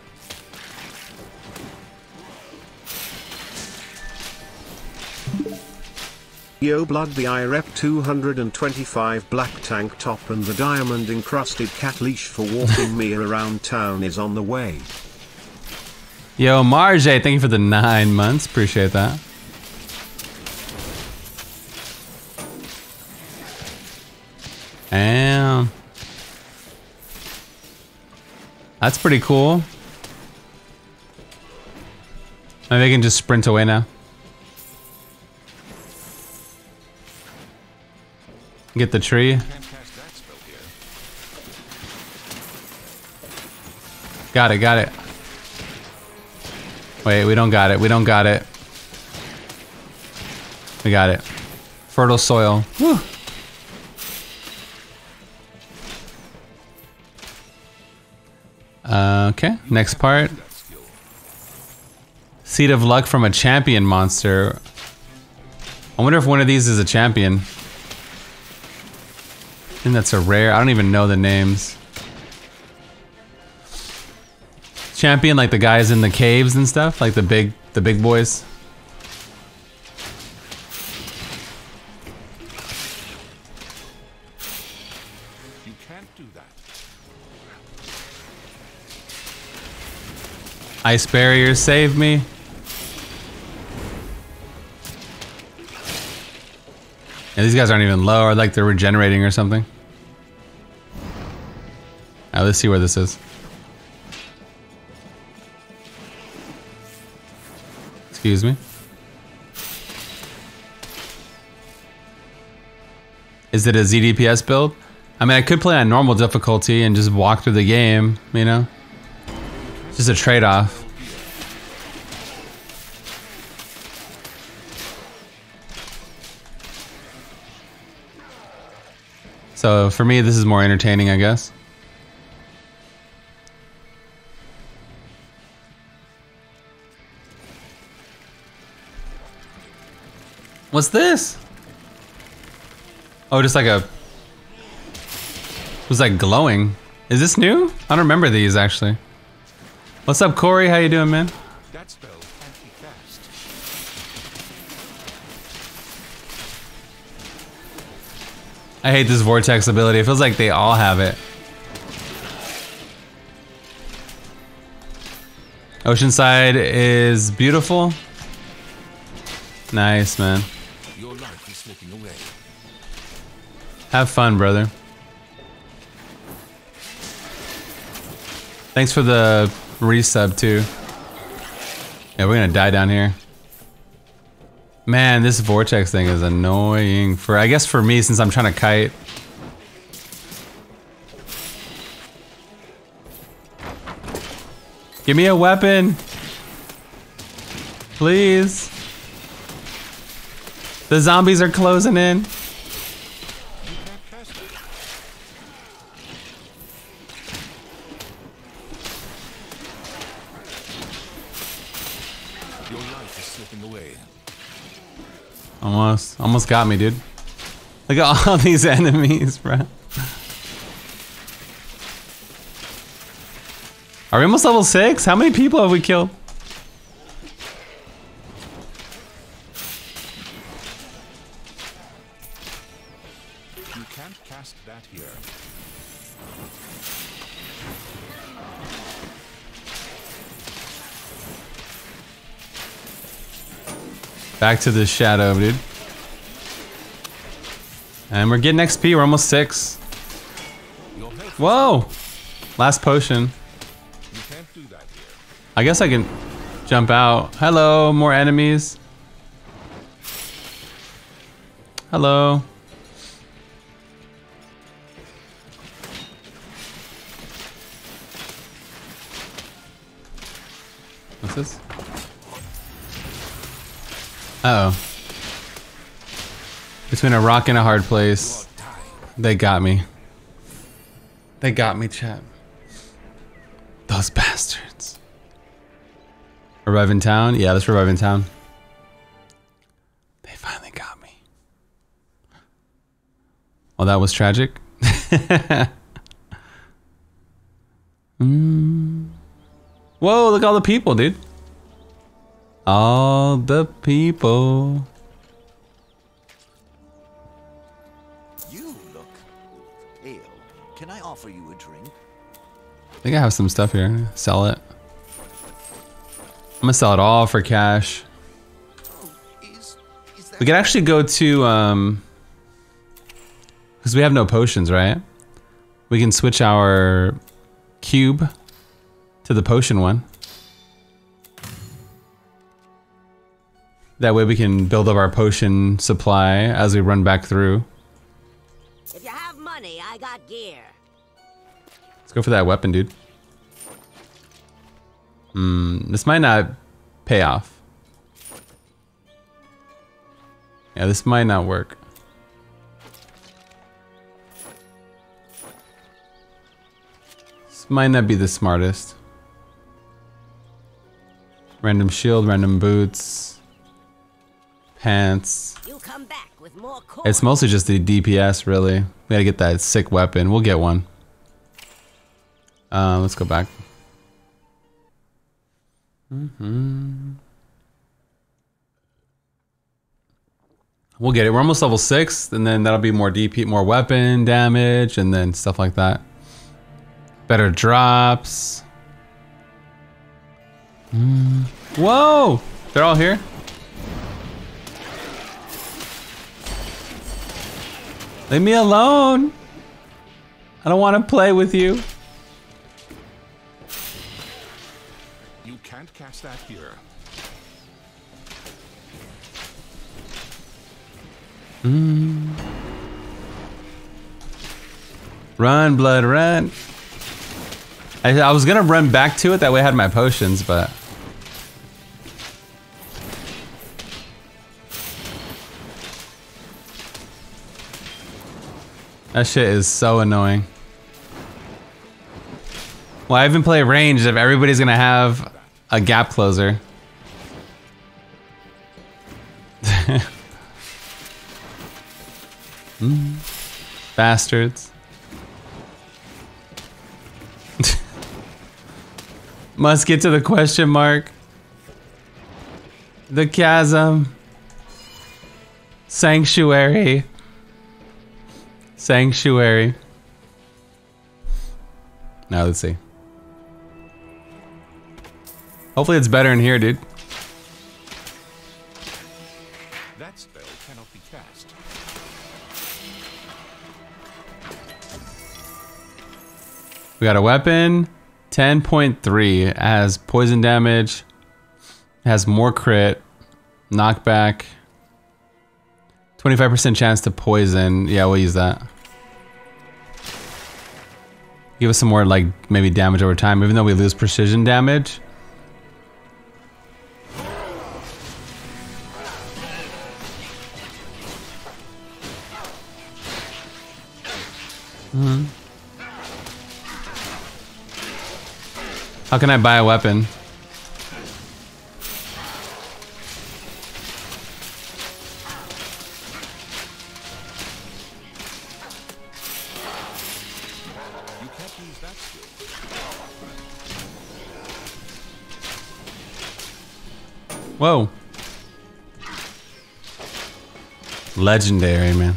Yo blood, the I rep two hundred twenty-five black tank top and the diamond encrusted cat leash for walking me around town is on the way. Yo Marge, thank you for the nine months, appreciate that. Damn. That's pretty cool. Maybe I can just sprint away now. Get the tree. Got it, got it. Wait, we don't got it, we don't got it. We got it. Fertile soil. Woo! Uh, okay, next part. Seed of luck from a champion monster. I wonder if one of these is a champion. I think that's a rare. I don't even know the names. Champion, like the guys in the caves and stuff, like the big, the big boys. You can't do that. Ice barrier, save me. Yeah, these guys aren't even low, or like they're regenerating or something. Now let's see where this is. Excuse me. Is it a Z D P S build? I mean, I could play on normal difficulty and just walk through the game, you know? It's just a trade-off. So for me, this is more entertaining, I guess. What's this? Oh, just like a It was like glowing. Is this new? I don't remember these actually. What's up, Corey? How you doing, man? That spell can be fast. I hate this vortex ability. It feels like they all have it. Oceanside is beautiful. Nice, man. Your life is slipping away. Have fun, brother. Thanks for the resub too. Yeah, we're gonna die down here. Man, this vortex thing is annoying for, I guess for me, since I'm trying to kite. Give me a weapon! Please! The zombies are closing in! Your life is slipping away. Almost. Almost got me, dude. Look at all these enemies, bro. Are we almost level six? How many people have we killed? You can't cast that here. Back to the shadow, dude. And we're getting X P, we're almost six. Whoa! Last potion. I guess I can jump out. Hello, more enemies. Hello. What's this? Uh-oh. Between a rock and a hard place. They got me. They got me, chat. Those bastards. Revive in town? Yeah, let's revive in town. They finally got me. Well, that was tragic. mm. Whoa, look at all the people, dude. All the people. You look ill. Can I offer you a drink? I think I have some stuff here. Sell it. I'm gonna sell it all for cash. We could actually go to, um, because we have no potions, right? We can switch our cube to the potion one. That way we can build up our potion supply as we run back through. If you have money, I got gear. Let's go for that weapon, dude. Hmm, this might not pay off. Yeah, this might not work. This might not be the smartest. Random shield, random boots, pants. You come back with more core. It's mostly just the D P S, really. We gotta get that sick weapon. We'll get one. Uh, let's go back. Mm-hmm. We'll get it. We're almost level six, and then that'll be more D P, more weapon damage, and then stuff like that. Better drops. Mm. Whoa! They're all here. Leave me alone. I don't want to play with you. Can't catch that here. Mm. Run, blood, run. I, I was gonna run back to it, that way I had my potions, but... That shit is so annoying. Well, I even play ranged if everybody's gonna have a gap closer. mm. Bastards. Must get to the question mark. The chasm. Sanctuary. Sanctuary. Now let's see. Hopefully it's better in here, dude. That spell cannot be cast. We got a weapon. ten point three. It has poison damage. It has more crit. Knockback. twenty-five percent chance to poison. Yeah, we'll use that. Give us some more, like, maybe damage over time, even though we lose precision damage. Mm-hmm. How can I buy a weapon? Whoa. Legendary, man.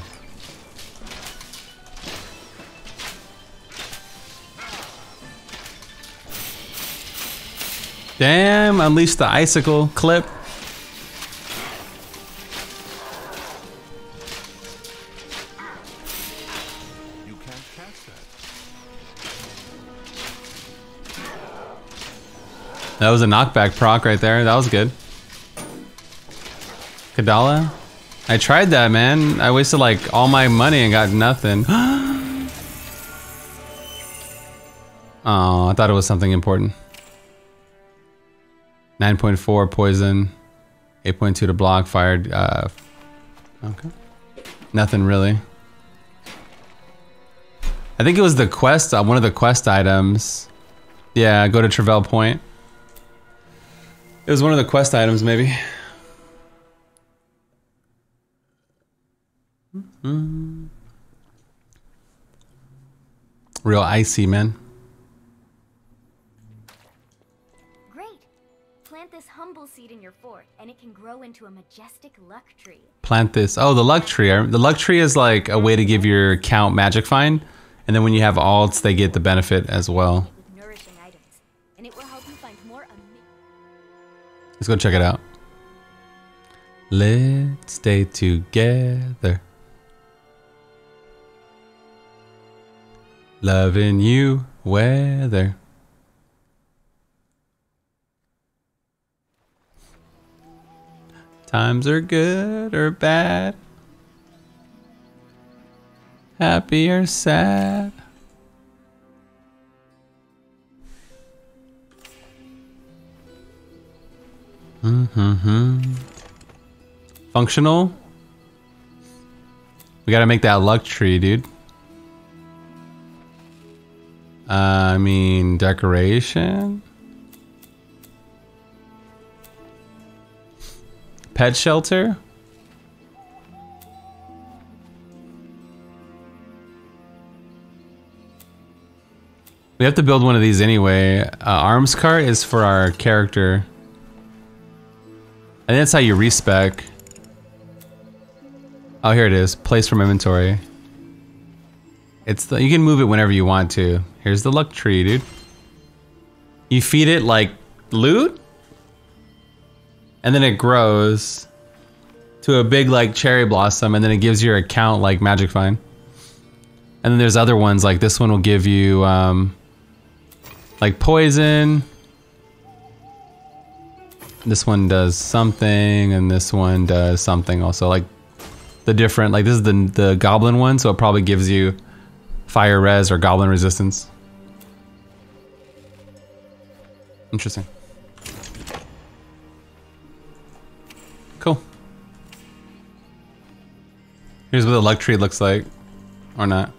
Damn, unleash the icicle clip. You can't catch that. That was a knockback proc right there. That was good. Kadala? I tried that, man. I wasted like all my money and got nothing. Oh, I thought it was something important. nine point four poison, eight point two to block, fired, uh, okay. Nothing really. I think it was the quest, uh, one of the quest items. Yeah, go to Travail Point. It was one of the quest items, maybe. Mm-hmm. Real icy, man. Grow into a majestic luck tree. Plant this. Oh, the luck tree. The luck tree is like a way to give your count magic find, and then when you have alts, they get the benefit as well. Let's go check it out. Let's stay together. Loving you, weather. Times are good or bad, happy or sad. Mm-hmm. Functional. We gotta make that luck tree, dude. Uh, I mean, decoration. Pet shelter? We have to build one of these anyway. Uh, arms cart is for our character. And that's how you respec. Oh, here it is. Place from inventory. It's the, you can move it whenever you want to. Here's the luck tree, dude. You feed it like loot? And then it grows to a big like cherry blossom, and then it gives your account like magic find. And then there's other ones like this one will give you um, like poison. This one does something, and this one does something also. Like the different, like this is the the goblin one, so it probably gives you fire res or goblin resistance. Interesting. Cool. Here's what the luck tree looks like. Or not.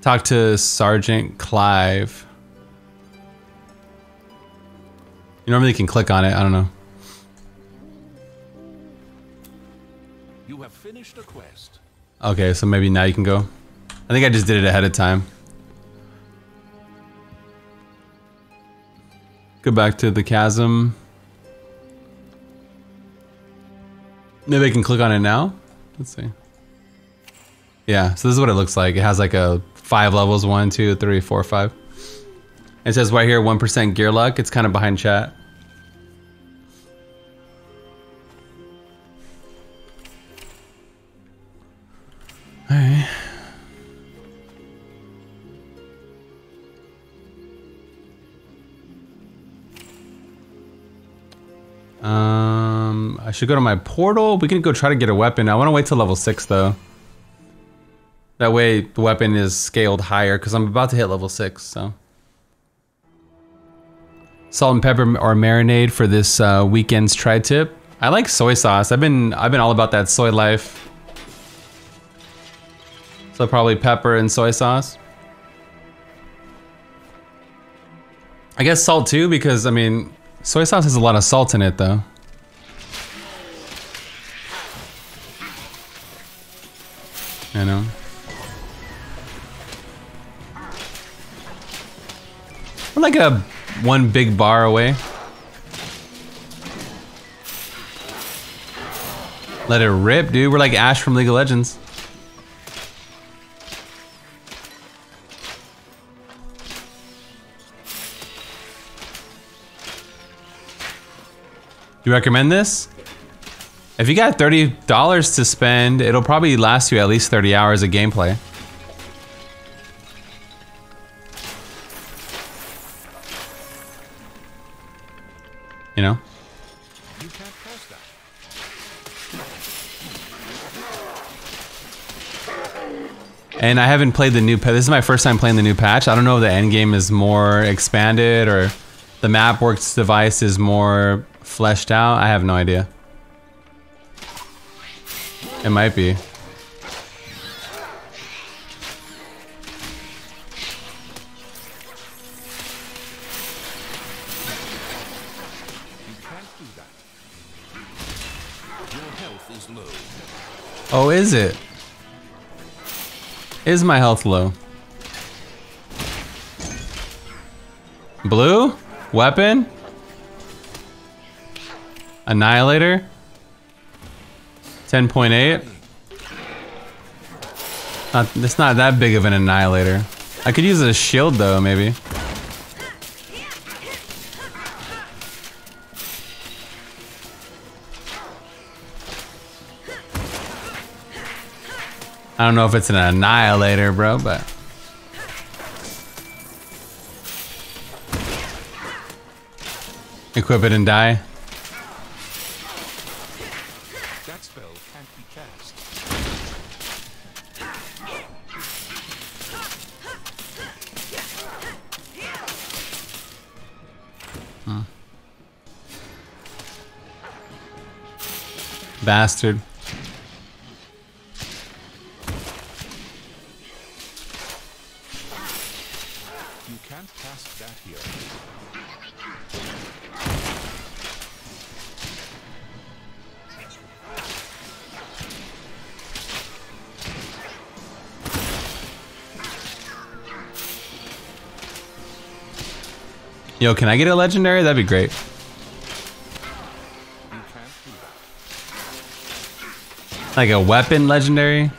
Talk to Sergeant Clive. You normally can click on it, I don't know. You have finished a quest. Okay, so maybe now you can go. I think I just did it ahead of time. Go back to the chasm. Maybe I can click on it now? Let's see. Yeah, so this is what it looks like. It has like a five levels, one, two, three, four, five. It says right here, one percent gear luck. It's kind of behind chat. Alright. Um, I should go to my portal. We can go try to get a weapon. I want to wait till level six though. That way the weapon is scaled higher because I'm about to hit level six. So, salt and pepper or marinade for this uh, weekend's tri-tip. I like soy sauce. I've been I've been all about that soy life. So probably pepper and soy sauce. I guess salt too because I mean. Soy sauce has a lot of salt in it, though. I know. We're like a one big bar away. Let it rip, dude. We're like Ash from League of Legends. Do you recommend this? If you got thirty dollars to spend, it'll probably last you at least thirty hours of gameplay. You know? You can't press that. And I haven't played the new patch. This is my first time playing the new patch. I don't know if the end game is more expanded or the map works device is more fleshed out? I have no idea. It might be. Oh, is it? Is my health low? Blue? Weapon? Annihilator? ten point eight? Not, it's not that big of an annihilator. I could use a shield though, maybe. I don't know if it's an annihilator, bro, but... Equip it and die. Bastard. You can't cast that here. Yo, can I get a legendary? That'd be great. Like a weapon legendary?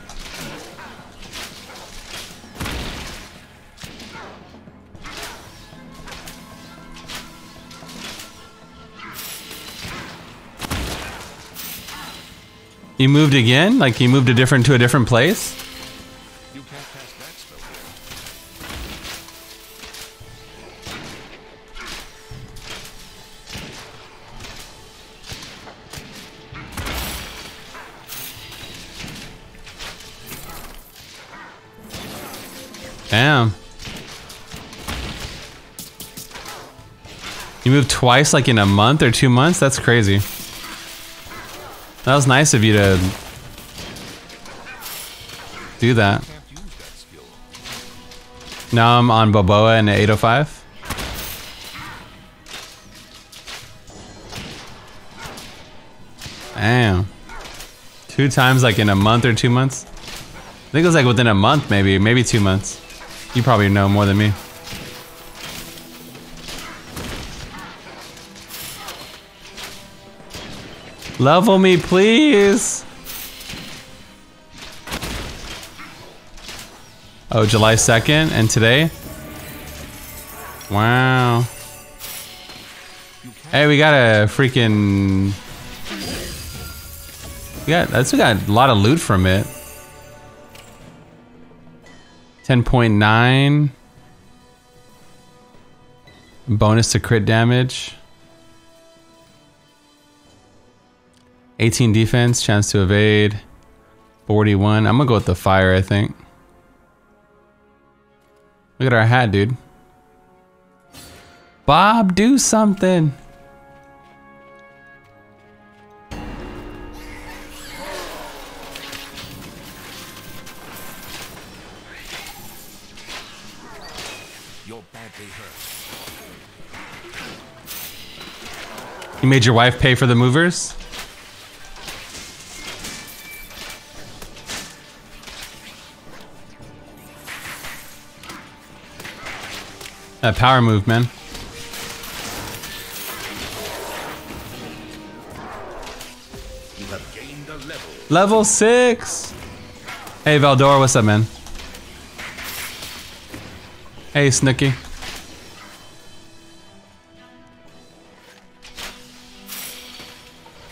You moved again? Like you moved a different to a different place? You can't pass that spell here. Damn. You moved twice like in a month or two months? That's crazy. That was nice of you to do that. Now I'm on Boboa and eight oh five. Damn. Two times like in a month or two months? I think it was like within a month maybe, maybe two months. You probably know more than me. Level me, please. Oh, July second and today? Wow. Hey, we got a freaking... We got, that's, we got a lot of loot from it. ten point nine. Bonus to crit damage. eighteen defense, chance to evade. forty-one. I'm gonna go with the fire, I think. Look at our hat, dude. Bob, do something. You're badly hurt. You made your wife pay for the movers? That power move, man. You have gained a level. Level six. Hey, Valdor, what's up, man? Hey, Snooki.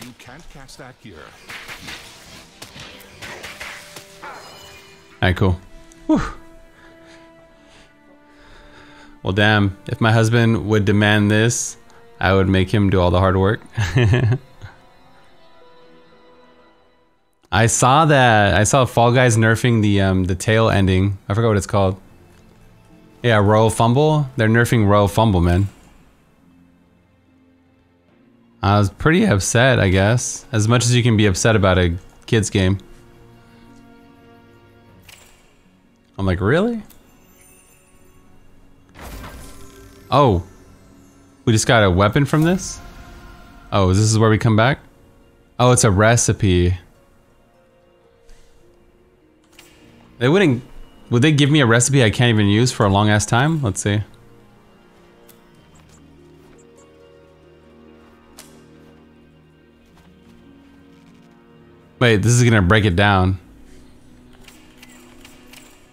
You can't cast that here. Alright, cool. Whew. Well, damn, if my husband would demand this, I would make him do all the hard work. I saw that. I saw Fall Guys nerfing the um, the tail ending. I forgot what it's called. Yeah, Royal Fumble. They're nerfing Royal Fumble, man. I was pretty upset, I guess. As much as you can be upset about a kid's game. I'm like, really? Oh, we just got a weapon from this? Oh, this is where we come back? Oh, it's a recipe. They wouldn't... Would they give me a recipe I can't even use for a long ass time? Let's see. Wait, this is gonna break it down.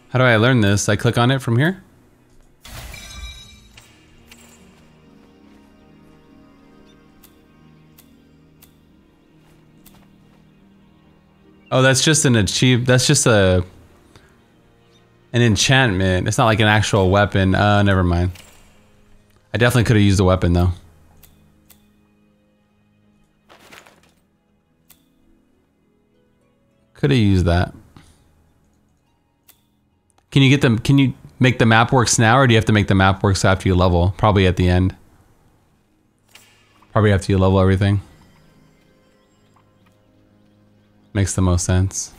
How do I learn this? I click on it from here? Oh, that's just an achieve. That's just a an enchantment. It's not like an actual weapon. Uh, never mind. I definitely could have used a weapon though. Could have used that. Can you get them? Can you make the map works now, or do you have to make the map works after you level? Probably at the end. Probably after you level everything. Makes the most sense.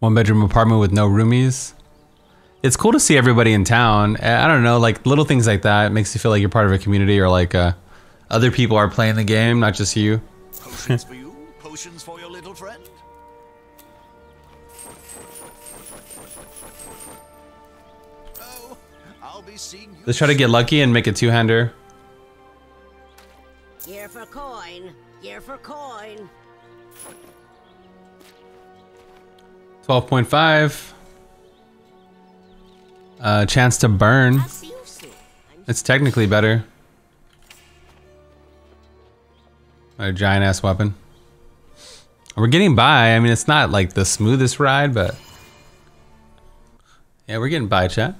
One bedroom apartment with no roomies. It's cool to see everybody in town. I don't know, like little things like that. It makes you feel like you're part of a community, or like uh, other people are playing the game, not just you. Potions for you, potions for your little friend. Let's try to get lucky and make a two-hander. Year for coin, year for coin. Twelve point five. Uh, chance to burn. It's technically better. A giant ass weapon. We're getting by. I mean, it's not like the smoothest ride, but yeah, we're getting by, chat.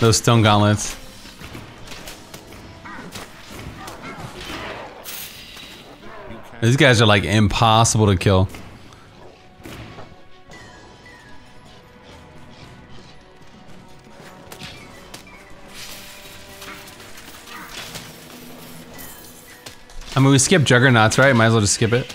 Those stone gauntlets. These guys are like impossible to kill. I mean, we skipped Juggernauts, right? Might as well just skip it.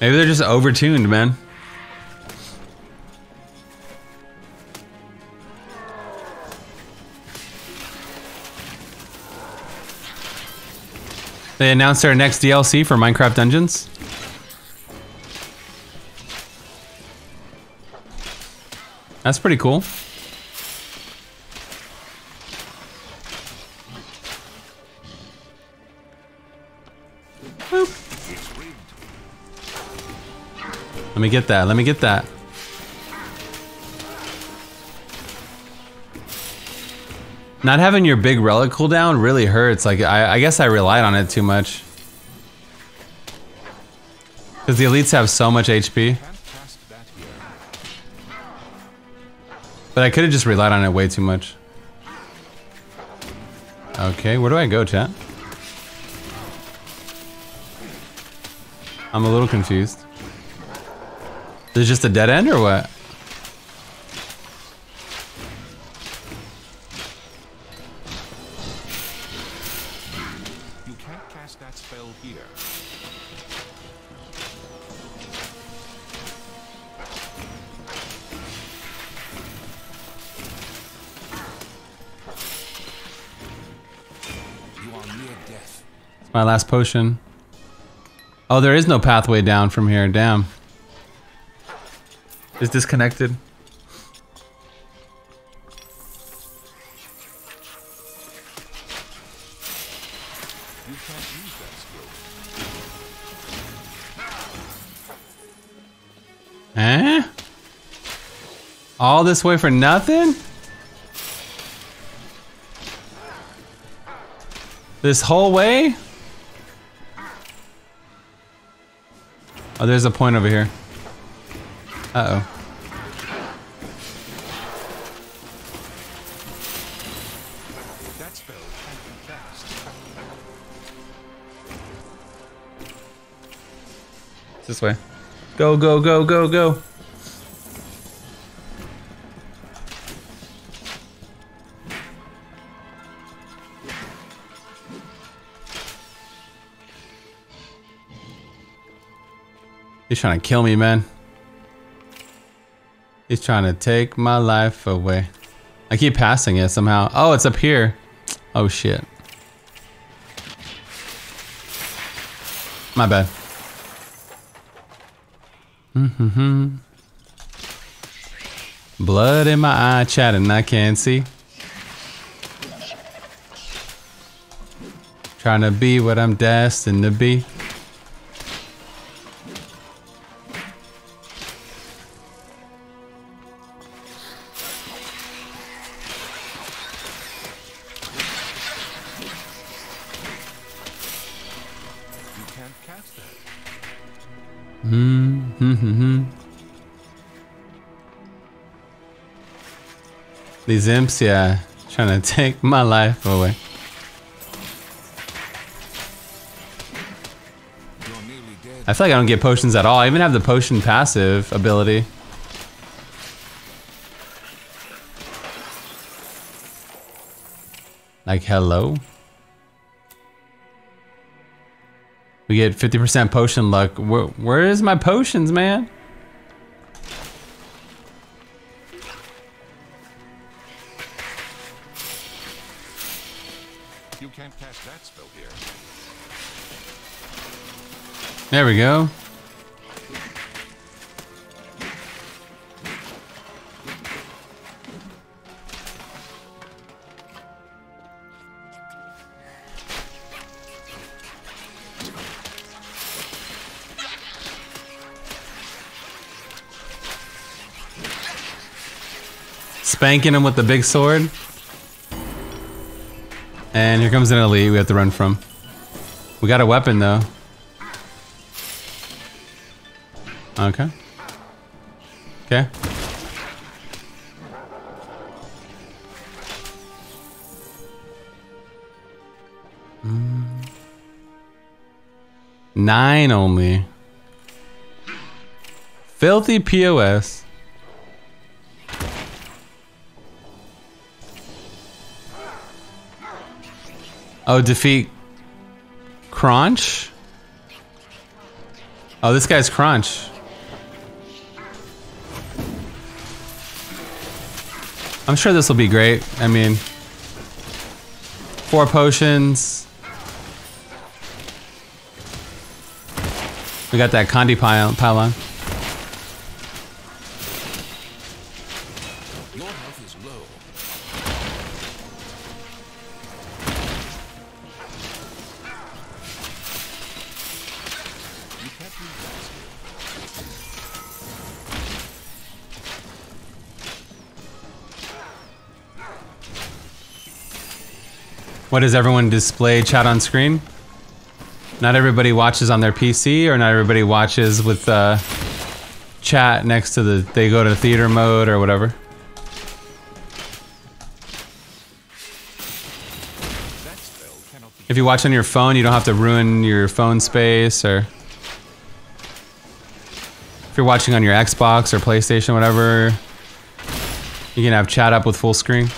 Maybe they're just overtuned, man. They announced their next D L C for Minecraft Dungeons. That's pretty cool. Let me get that, let me get that. Not having your big relic cooldown really hurts. Like, I, I guess I relied on it too much. Because the elites have so much H P. But I could have just relied on it way too much. Okay, where do I go, chat? I'm a little confused. There's just a dead end or what? You can't cast that spell here. You are near death. It's my last potion. Oh, there is no pathway down from here, damn. Is disconnected. Eh? All this way for nothing? This whole way? Oh, there's a point over here. Uh-oh. It's this way. Go, go, go, go, go. He's trying to kill me, man. He's trying to take my life away. I keep passing it somehow. Oh, it's up here. Oh shit. My bad. Mm-hmm. Blood in my eye, chat, and I can't see. Trying to be what I'm destined to be. These imps, yeah, trying to take my life away. I feel like I don't get potions at all. I even have the potion passive ability. Like, hello? We get fifty percent potion luck. Where, where is my potions, man? There we go. Spanking him with the big sword. And here comes an elite we have to run from. We got a weapon though. Okay. Okay. Mm. Nine only. Filthy P O S. Oh, defeat Crunch? Oh, this guy's Crunch. I'm sure this will be great. I mean, four potions. We got that Condi pile pylon. Your health is low. What does everyone display chat on screen? Not everybody watches on their P C, or not everybody watches with uh, chat next to the, they go to theater mode or whatever. If you watch on your phone, you don't have to ruin your phone space, or if you're watching on your Xbox or PlayStation, whatever, you can have chat up with full screen.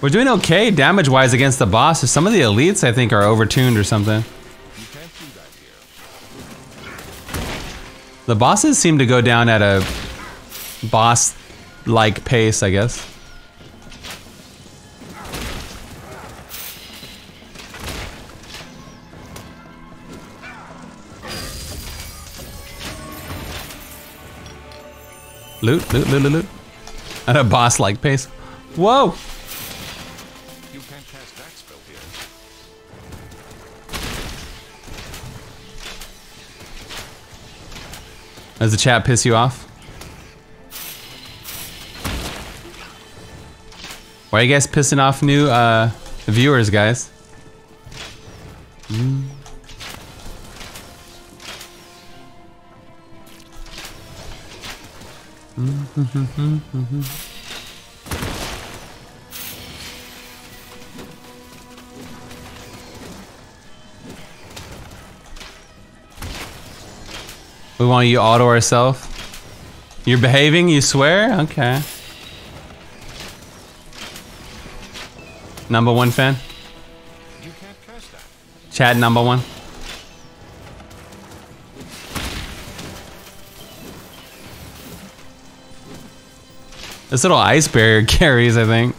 We're doing okay damage-wise against the boss. Some of the elites, I think, are overtuned or something. The bosses seem to go down at a boss-like pace, I guess. Loot, loot, loot, loot, loot. At a boss-like pace. Whoa! Does the chat piss you off? Why are you guys pissing off new uh, viewers, guys? Mm. Mm-hmm-hmm-hmm-hmm. Mm-hmm. We want you all to ourselves. You're behaving, you swear? Okay. Number one fan? You can't curse that. Chat number one. This little ice barrier carries, I think.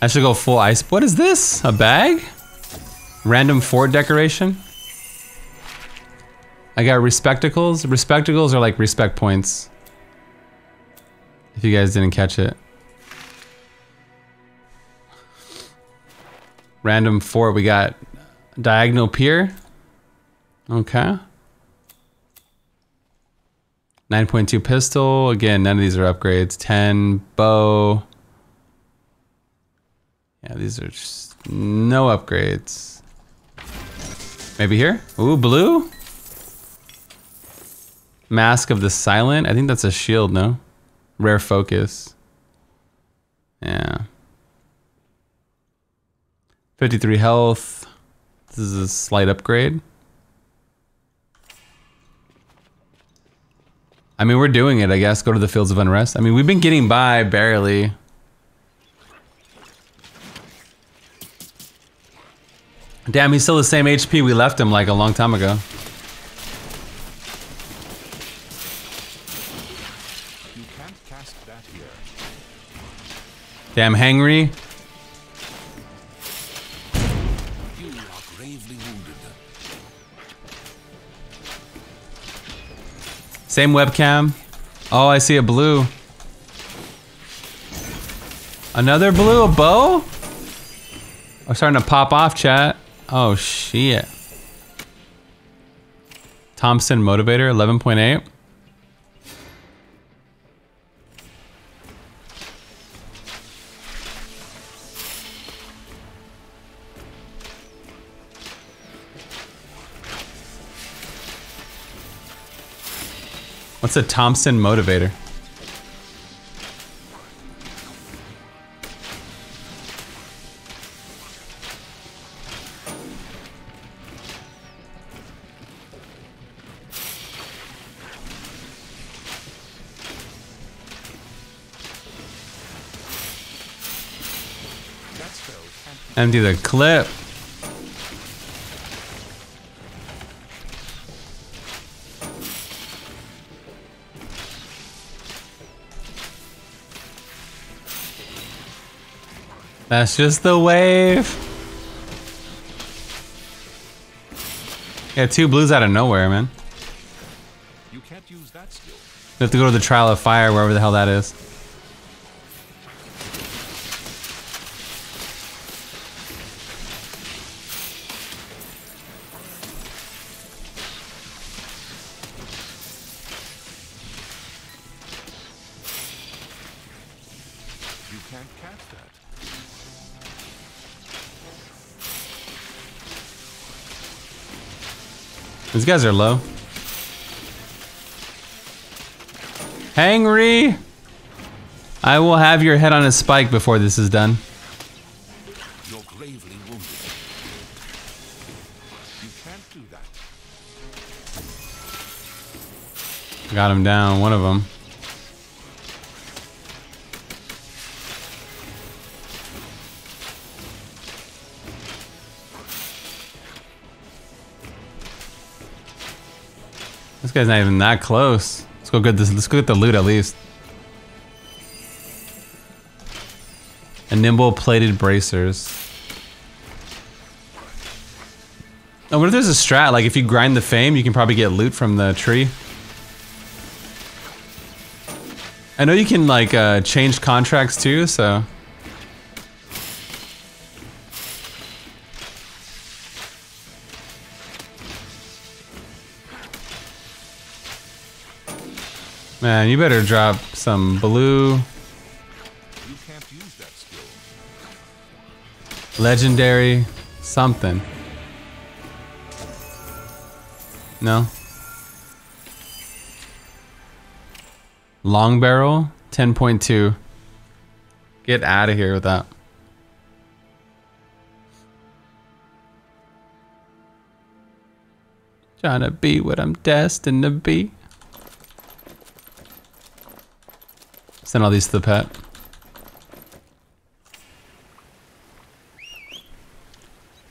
I should go full ice. What is this? A bag? Random fort decoration? I got respectacles. Respectacles are like respect points. If you guys didn't catch it. Random four, we got diagonal pier. Okay. nine point two pistol. Again, none of these are upgrades. ten bow. Yeah, these are just no upgrades. Maybe here? Ooh, blue? Mask of the Silent? I think that's a shield, no? Rare focus. Yeah. fifty-three health. This is a slight upgrade. I mean, we're doing it, I guess. Go to the Fields of Unrest. I mean, we've been getting by, barely. Damn, he's still the same H P we left him like a long time ago. Damn hangry. You are gravely wounded. Same webcam. Oh, I see a blue. Another blue, a bow? I'm starting to pop off, chat. Oh shit. Thompson motivator, eleven point eight. What's a Thompson motivator? Empty the clip. That's just the wave. Yeah, two blues out of nowhere, man. You can't use that skill. We have to go to the Trial of Fire, wherever the hell that is. These guys are low. Hangry! I will have your head on a spike before this is done. You're gravely wounded. You can't do that. Got him down, one of them. This guy's not even that close. Let's go get this. Let's go get the loot at least. A nimble plated bracers. Oh, what if there's a strat? Like if you grind the fame, you can probably get loot from the tree. I know you can like uh, change contracts too, so. Man, you better drop some blue. You can't use that skill. Legendary something. No. Long barrel ten point two. Get out of here with that. Trying to be what I'm destined to be. Send all these to the pet.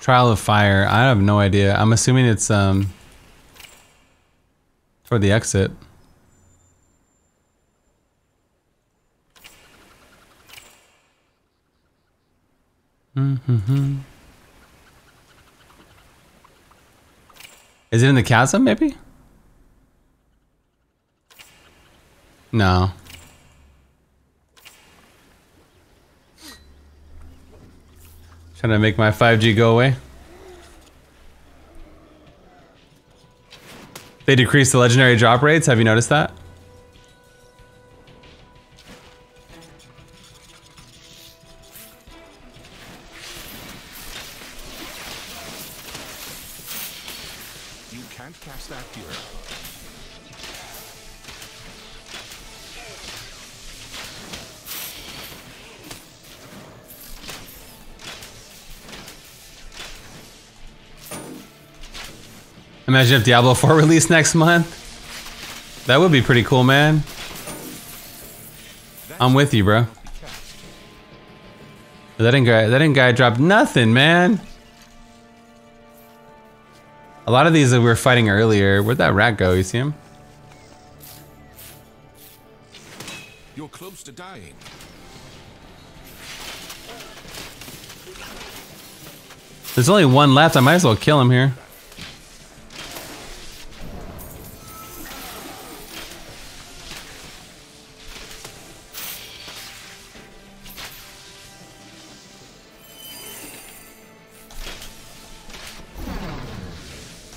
Trial of Fire. I have no idea. I'm assuming it's um toward the exit. Mm-hmm. Is it in the chasm? Maybe. No. Trying to make my five G go away. They decreased the legendary drop rates. Have you noticed that? You can't cast that here. Imagine if Diablo four released next month. That would be pretty cool, man. I'm with you, bro. That didn't guy, that didn't guy dropped nothing, man. A lot of these that we were fighting earlier. Where'd that rat go? You see him? You're close to dying. There's only one left. I might as well kill him here.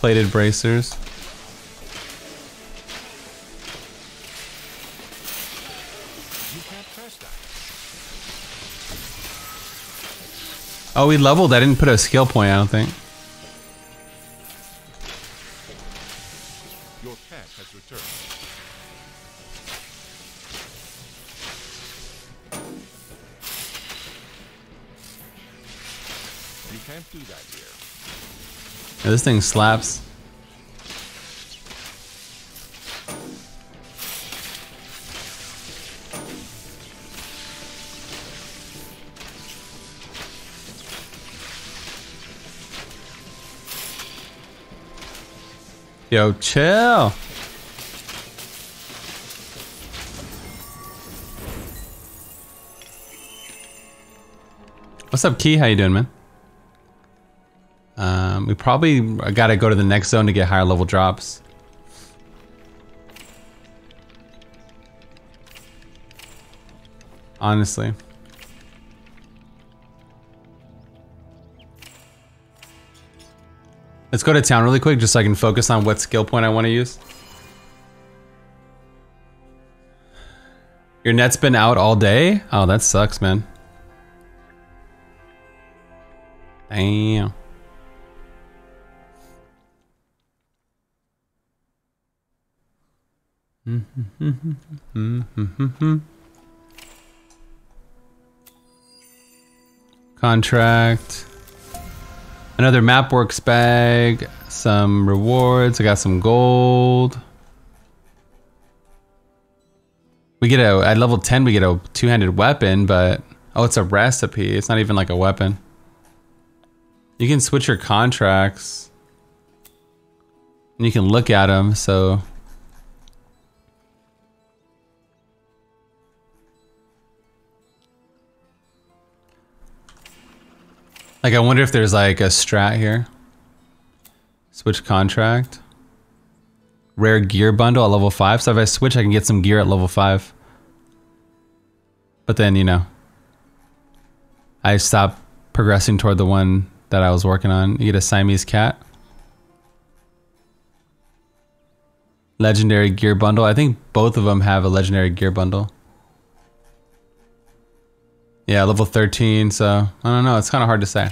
Plated bracers. Oh, we leveled. I didn't put a skill point, I don't think. Your pet has returned. You can't do that here. Yeah, this thing slaps. Yo, chill. What's up, Key? How you doing, man? Um, we probably gotta go to the next zone to get higher level drops. Honestly. Let's go to town really quick just so I can focus on what skill point I want to use. Your net's been out all day? Oh, that sucks, man. Damn. Contract. Another map works bag, some rewards, I got some gold. We get a, at level ten we get a two-handed weapon, but, oh, it's a recipe, it's not even like a weapon. You can switch your contracts, and you can look at them, so. Like, I wonder if there's like a strat here. Switch contract. Rare gear bundle at level five. So if I switch, I can get some gear at level five. But then, you know, I stop progressing toward the one that I was working on. You get a Siamese cat. Legendary gear bundle. I think both of them have a legendary gear bundle. Yeah, level thirteen, so I don't know, it's kind of hard to say.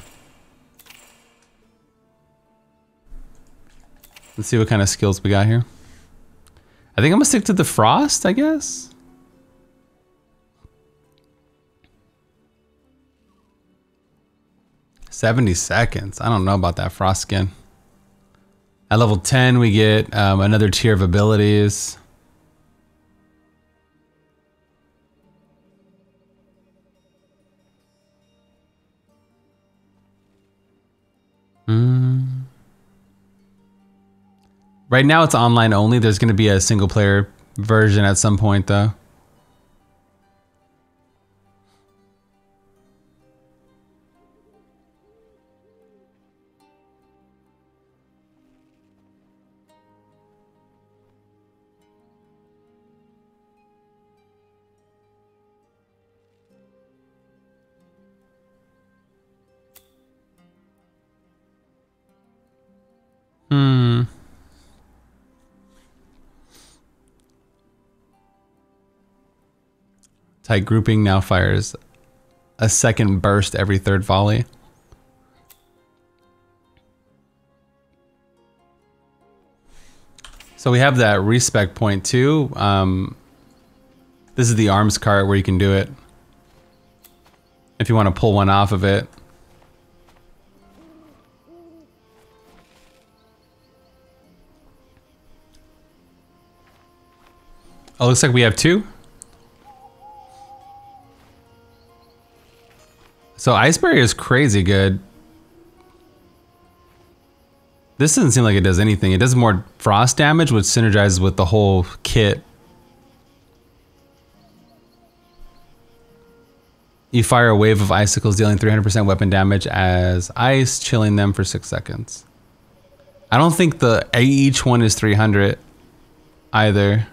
Let's see what kind of skills we got here. I think I'm gonna stick to the frost, I guess. seventy seconds, I don't know about that frost skin. At level ten, we get um, another tier of abilities. Mm. Right now it's online only. There's going to be a single player version at some point though. Hmm. Tight grouping now fires a second burst every third volley. So we have that respec point too. Um, this is the arms cart where you can do it. If you want to pull one off of it. Oh, looks like we have two. So Ice Barrier is crazy good. This doesn't seem like it does anything. It does more frost damage, which synergizes with the whole kit. You fire a wave of icicles, dealing three hundred percent weapon damage as ice, chilling them for six seconds. I don't think the each one is three hundred either.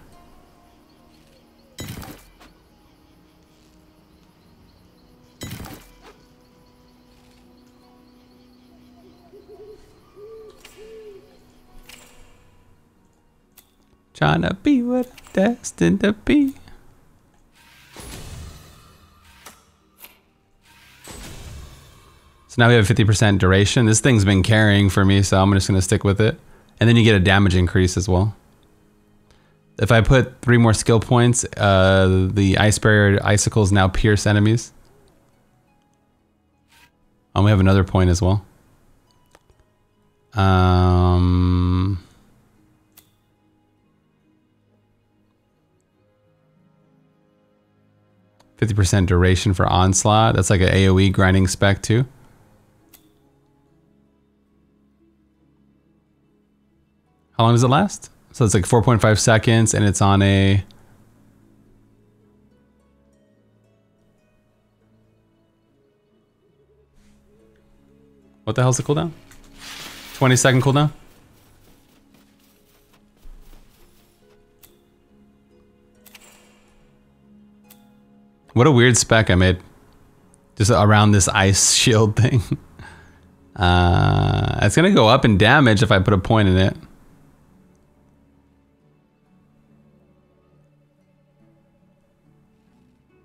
Tryna be what I'm destined to be. So now we have fifty percent duration. This thing's been carrying for me, so I'm just gonna stick with it. And then you get a damage increase as well. If I put three more skill points, uh, the ice barrier icicles now pierce enemies. Oh, we have another point as well. Um... fifty percent duration for onslaught. That's like an AoE grinding spec too. How long does it last? So it's like four point five seconds, and it's on a... What the hell's the cooldown? twenty second cooldown? What a weird spec I made. Just around this ice shield thing. Uh, it's gonna go up in damage if I put a point in it.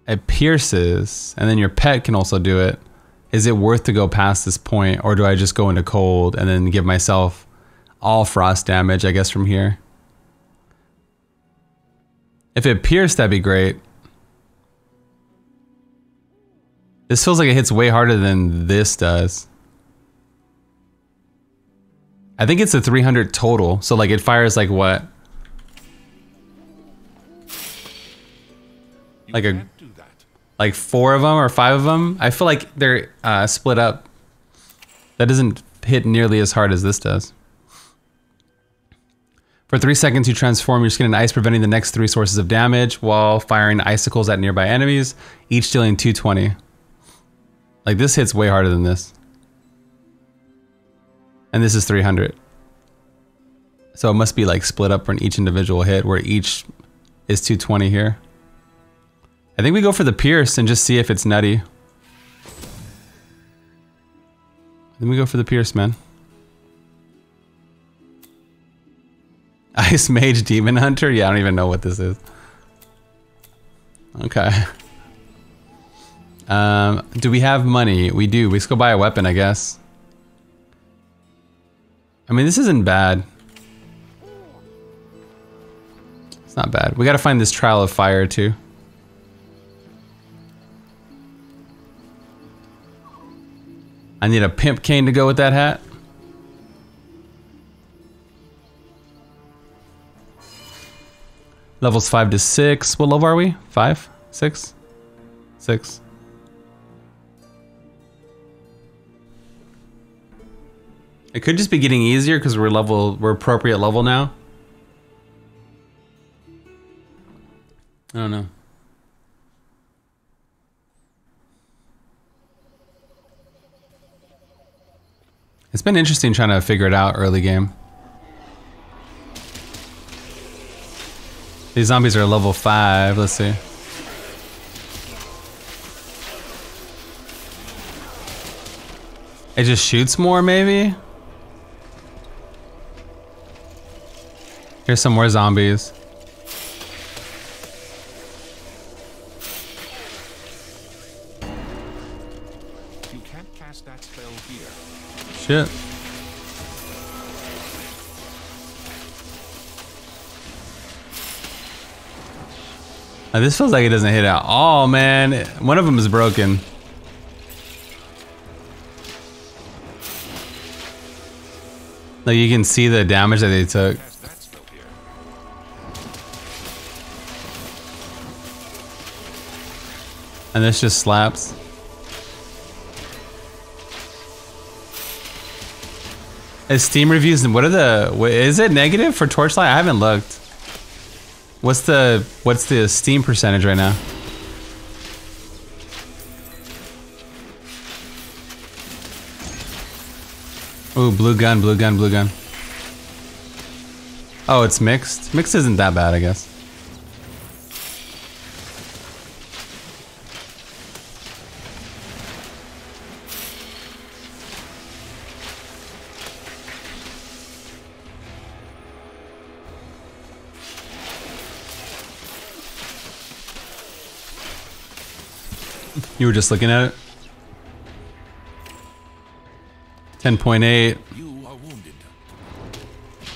It pierces, and then your pet can also do it. Is it worth to go past this point, or do I just go into cold and then give myself all frost damage, I guess, from here? If it pierced, that'd be great. This feels like it hits way harder than this does. I think it's a three hundred total, so like it fires like what? Like a, like four of them or five of them? I feel like they're uh, split up. That doesn't hit nearly as hard as this does. For three seconds, you transform your skin into ice, preventing the next three sources of damage while firing icicles at nearby enemies, each dealing two twenty. Like, this hits way harder than this. And this is three hundred. So it must be like split up for each individual hit, where each is two twenty here. I think we go for the pierce and just see if it's nutty. Then we go for the pierce, man. Ice Mage Demon Hunter? Yeah, I don't even know what this is. Okay. Um, do we have money? We do. We just go buy a weapon, I guess. I mean, this isn't bad. It's not bad. We gotta find this Trial of Fire, too. I need a pimp cane to go with that hat. Levels five to six. What level are we? Five? Six? Six. It could just be getting easier because we're level, we're appropriate level now. I don't know. It's been interesting trying to figure it out early game. These zombies are level five, let's see. It just shoots more, maybe? Here's some more zombies. You can't cast that spell here. Shit. Now, this feels like it doesn't hit at all, man. One of them is broken. Like, you can see the damage that they took. And this just slaps. Is Steam reviews, what are the, is it negative for Torchlight? I haven't looked. What's the, what's the Steam percentage right now? Ooh, blue gun, blue gun, blue gun. Oh, it's mixed? Mixed isn't that bad, I guess. You were just looking at it. ten point eight. You are wounded.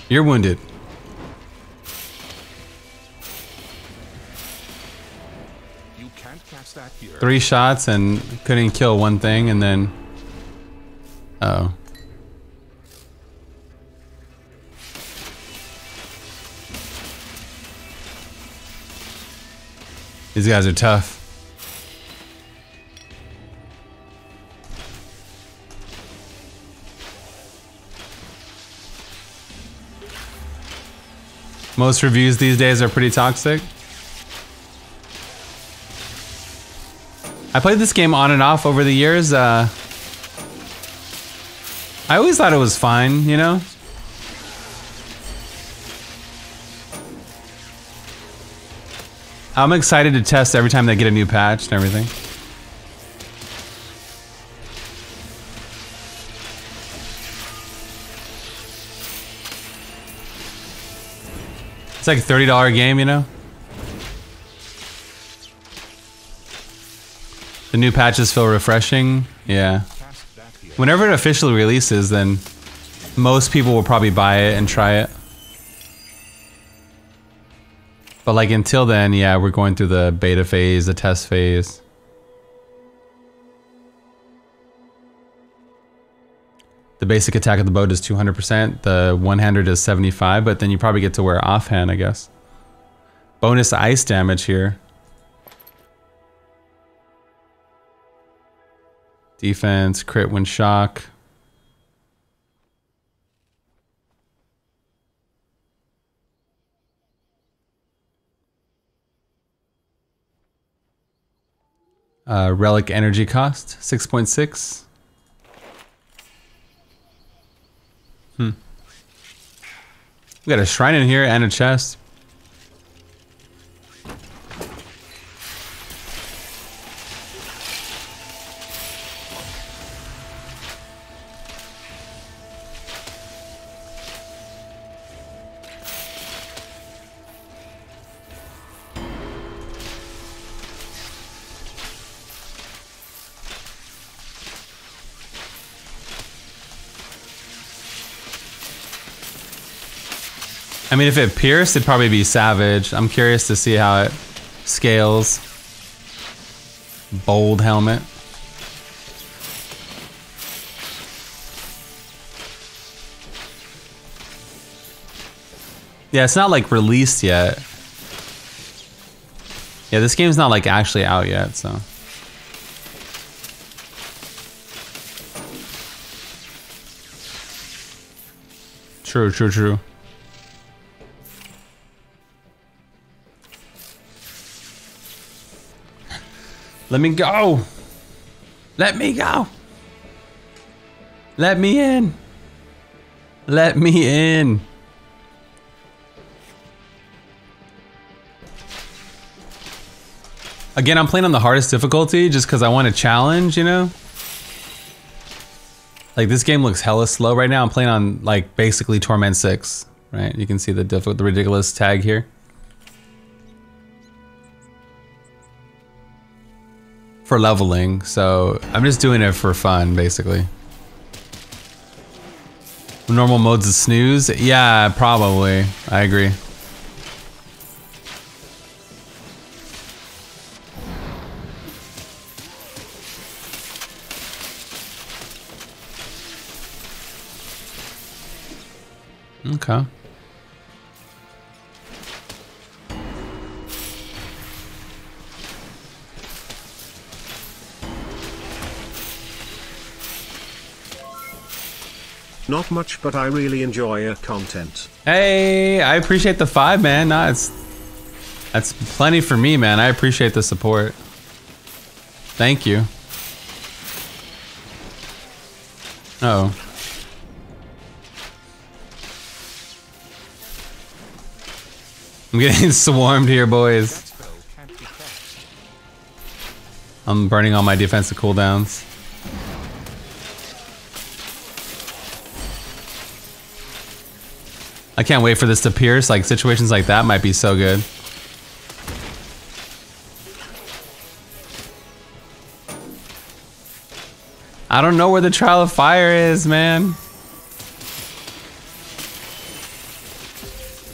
You're wounded. You can't catch that here. Three shots and couldn't kill one thing, and then. Uh oh. These guys are tough. Most reviews these days are pretty toxic. I played this game on and off over the years. Uh, I always thought it was fine, you know? I'm excited to test every time they get a new patch and everything. It's like a thirty dollar game, you know? The new patches feel refreshing. Yeah. Whenever it officially releases, then most people will probably buy it and try it. But like until then, yeah, we're going through the beta phase, the test phase. The basic attack of the bow does two hundred percent, the one-hander does seventy-five, but then you probably get to wear offhand, I guess. Bonus ice damage here. Defense, crit when shock. Uh, relic energy cost, six point six. Hmm. We got a shrine in here and a chest. I mean, if it pierced, it'd probably be savage. I'm curious to see how it scales. Bold helmet. Yeah, it's not like released yet. Yeah, this game's not like actually out yet, so. True, true, true. Let me go! Let me go! Let me in! Let me in! Again, I'm playing on the hardest difficulty just because I want a challenge, you know? Like, this game looks hella slow right now. I'm playing on, like, basically Torment six, right? You can see the, diff the ridiculous tag here. For leveling, so I'm just doing it for fun, basically. Normal mode's a snooze? Yeah, probably. I agree. Okay. Not much, but I really enjoy your content. Hey, I appreciate the five, man. Nah, it's, that's plenty for me, man. I appreciate the support. Thank you. Uh-oh. I'm getting swarmed here, boys. I'm burning all my defensive cooldowns. I can't wait for this to pierce. Like, situations like that might be so good. I don't know where the Trial of Fire is, man.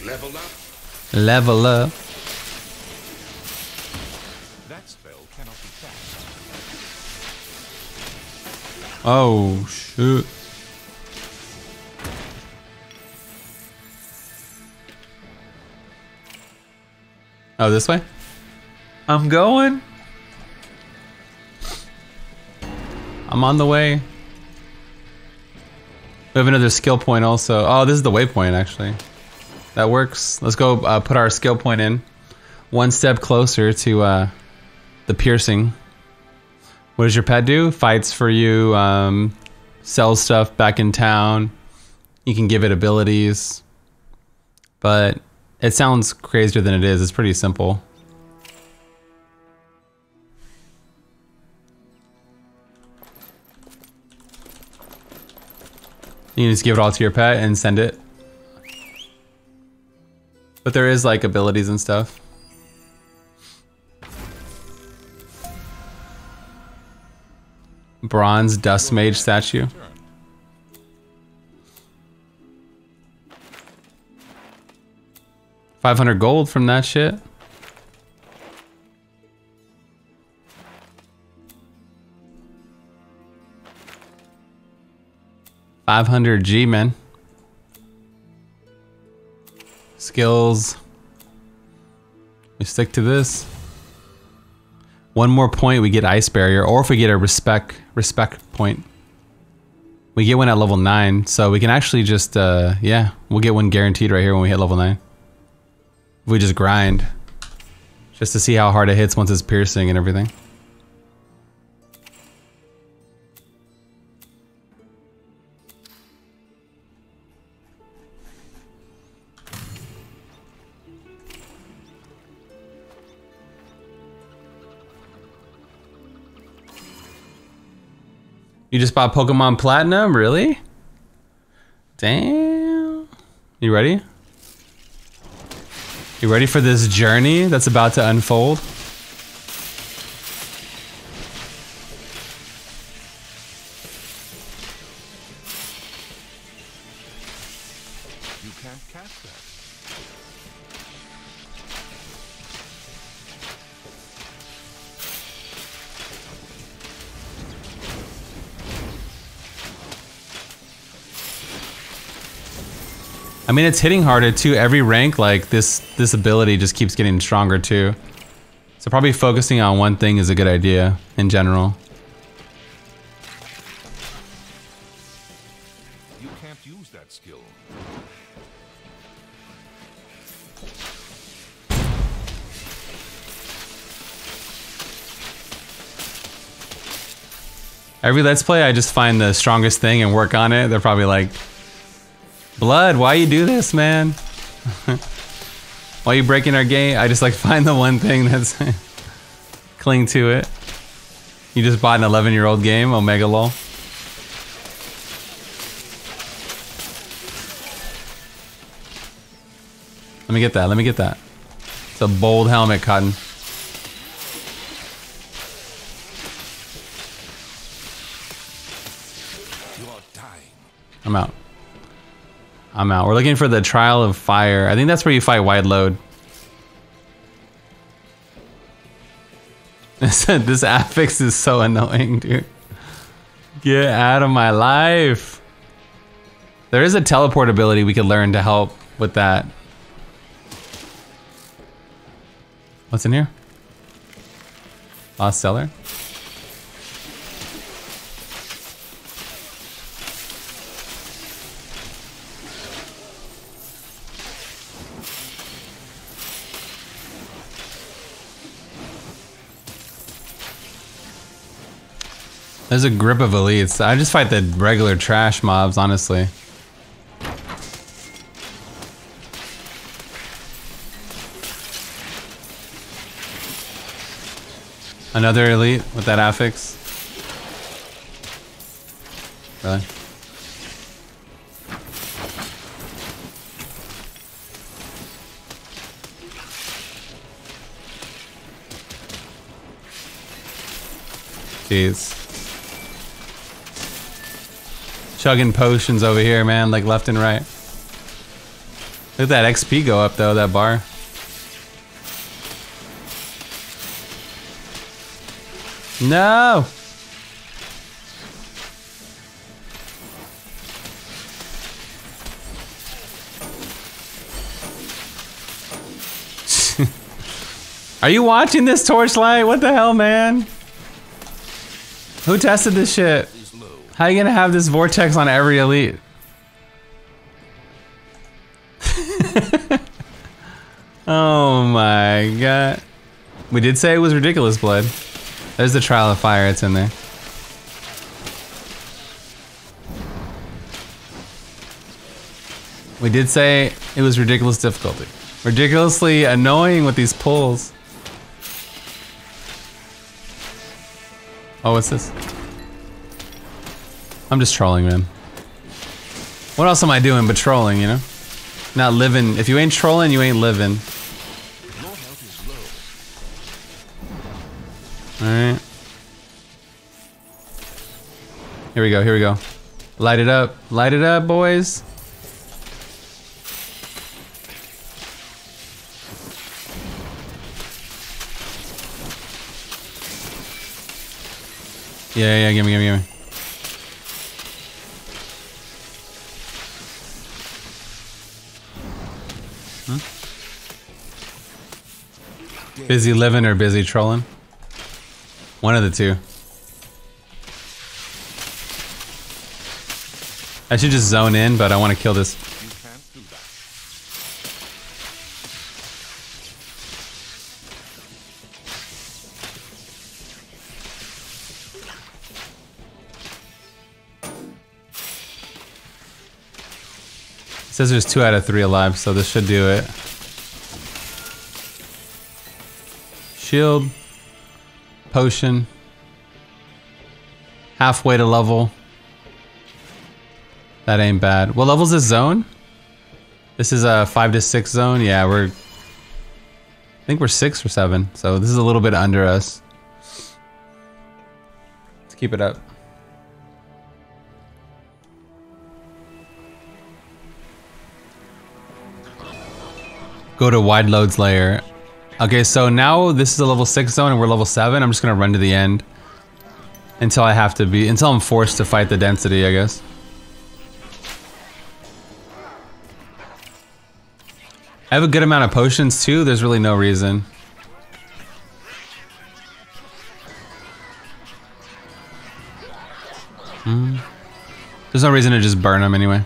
Level up. Level up. That spell cannot be cast. Oh, shoot. Oh, this way? I'm going. I'm on the way. We have another skill point also. Oh, this is the waypoint, actually. That works. Let's go uh, put our skill point in. One step closer to uh, the piercing. What does your pet do? Fights for you, um, sells stuff back in town. You can give it abilities. But it sounds crazier than it is. It's pretty simple. You can just give it all to your pet and send it. But there is like abilities and stuff. Bronze Dust Mage statue. five hundred gold from that shit. five hundred G, man. Skills. We stick to this. One more point, we get Ice Barrier, or if we get a respect respect point. We get one at level nine, so we can actually just, uh, yeah, we'll get one guaranteed right here when we hit level nine. If we just grind, just to see how hard it hits once it's piercing and everything. You just bought Pokemon Platinum? Really? Damn. You ready? You ready for this journey that's about to unfold? You can't catch that. I mean, it's hitting harder too. Every rank, like this, this ability just keeps getting stronger too. So probably focusing on one thing is a good idea in general. You can't use that skill. Every Let's Play, I just find the strongest thing and work on it. They're probably like, Blood, why you do this, man? Why you breaking our game? I just like find the one thing that's cling to it. You just bought an eleven year old game, Omega Lol. Let me get that, let me get that. It's a bold helmet, Cotton. I'm out. I'm out. We're looking for the Trial of Fire. I think that's where you fight Wide Load. This affix is so annoying, dude. Get out of my life. There is a teleport ability we could learn to help with that. What's in here? Lost Cellar? There's a grip of elites. I just fight the regular trash mobs, honestly. Another elite with that affix. Really? Jeez. Chugging potions over here, man, like left and right. Look at that X P go up though, that bar. No! Are you watching this, Torchlight? What the hell, man? Who tested this shit? How are you gonna have this vortex on every elite? Oh my god. We did say it was ridiculous blood. There's the trial of fire, it's in there. We did say it was ridiculous difficulty. Ridiculously annoying with these pulls. Oh, what's this? I'm just trolling, man. What else am I doing but trolling, you know? Not living. If you ain't trolling, you ain't living. Alright. Here we go, here we go. Light it up. Light it up, boys. Yeah, yeah, gimme, gimme, gimme. Huh? Busy living or busy trolling? One of the two. I should just zone in, but I want to kill this. It says there's two out of three alive, so this should do it. Shield. Potion. Halfway to level. That ain't bad. What level's this zone? This is a five to six zone. Yeah, we're... I think we're six or seven, so this is a little bit under us. Let's keep it up. Go to wide loads layer. Okay, so now this is a level six zone and we're level seven. I'm just gonna run to the end until I have to be, until I'm forced to fight the density, I guess. I have a good amount of potions too. There's really no reason. Hmm. There's no reason to just burn them anyway.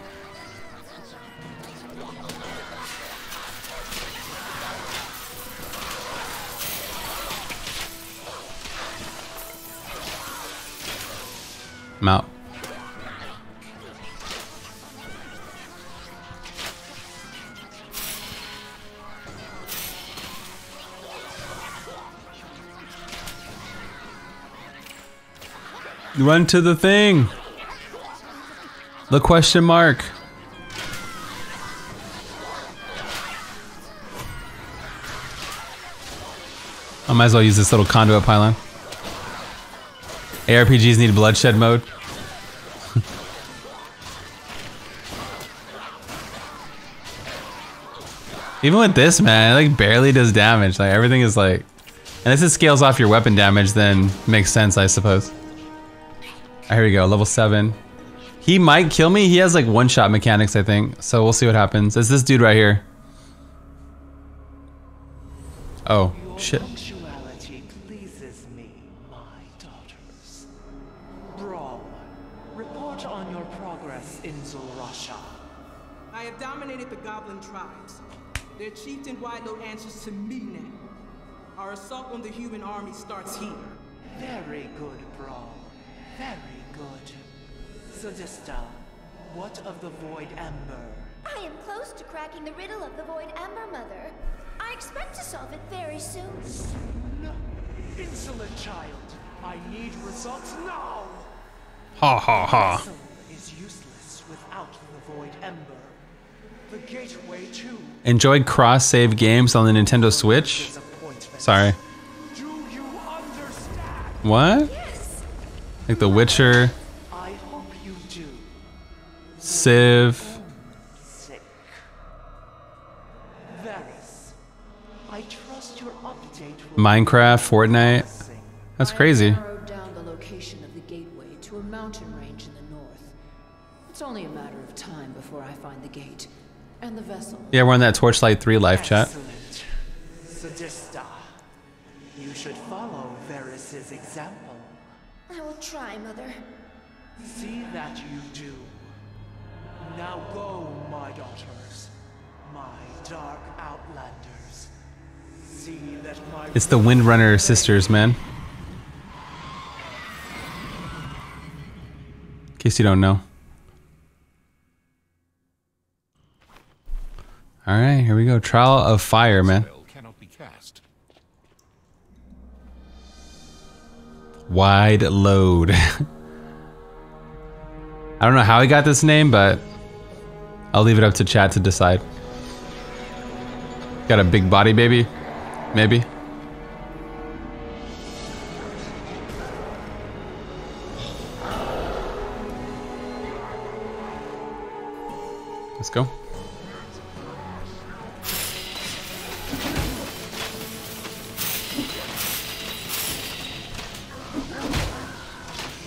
I'm out. Run to the thing. The question mark. I might as well use this little conduit pylon. A R P Gs need bloodshed mode. Even with this, man, it like barely does damage. Like everything is like, unless it scales off your weapon damage, then makes sense, I suppose. All right, here we go, level seven. He might kill me. He has like one-shot mechanics, I think. So we'll see what happens. It's this dude right here. Oh shit. Their chieftain Wildlow answers to me now. Our assault on the human army starts here. Very good, Brawl. Very good. Zadista, what of the Void Ember? I am close to cracking the riddle of the Void Ember, Mother. I expect to solve it very soon. Soon? Insolent child. I need results now! Ha ha ha. The vessel is useless without the Void Ember. The gateway to... Enjoy cross-save games on the Nintendo Switch? Sorry. Do you understand? What? Yes. Like The Witcher. I hope you do. Civ. Sick. Varys, I trust your update will... Minecraft, Fortnite. That's crazy. I narrowed down the location of the gateway to a mountain range in the north. It's only a matter of time before I find the gate. And the vessel. Yeah, we're on that Torchlight three live chat. Sadista, you should follow Varys' example. I will try, Mother. See that you do. Now go, my daughters. my dark outlanders. See that my it's the Windrunner sisters, man. In case you don't know. All right, here we go. Trial of Fire, man. Wide Load. I don't know how he got this name, but I'll leave it up to chat to decide. Got a big body, baby? Maybe. Let's go.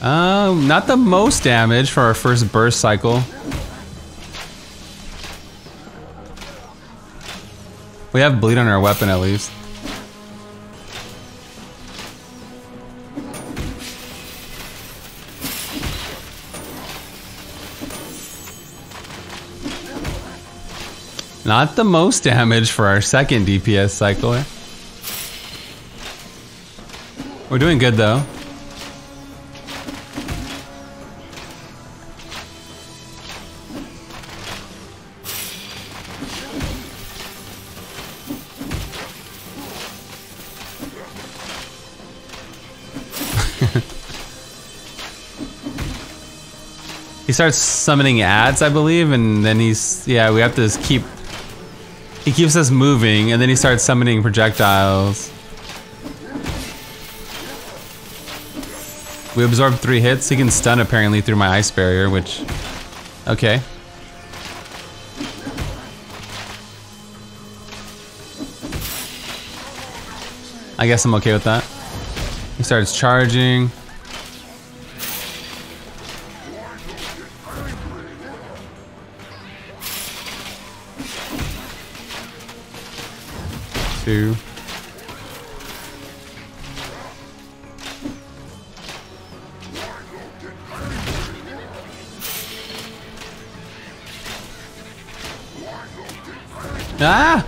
Um, not the most damage for our first burst cycle. We have bleed on our weapon at least. Not the most damage for our second D P S cycle. We're doing good though. He starts summoning adds, I believe, and then he's, yeah, we have to just keep, he keeps us moving, and then he starts summoning projectiles. We absorb three hits. He can stun, apparently, through my ice barrier, which, okay. I guess I'm okay with that. He starts charging. Two. Ah!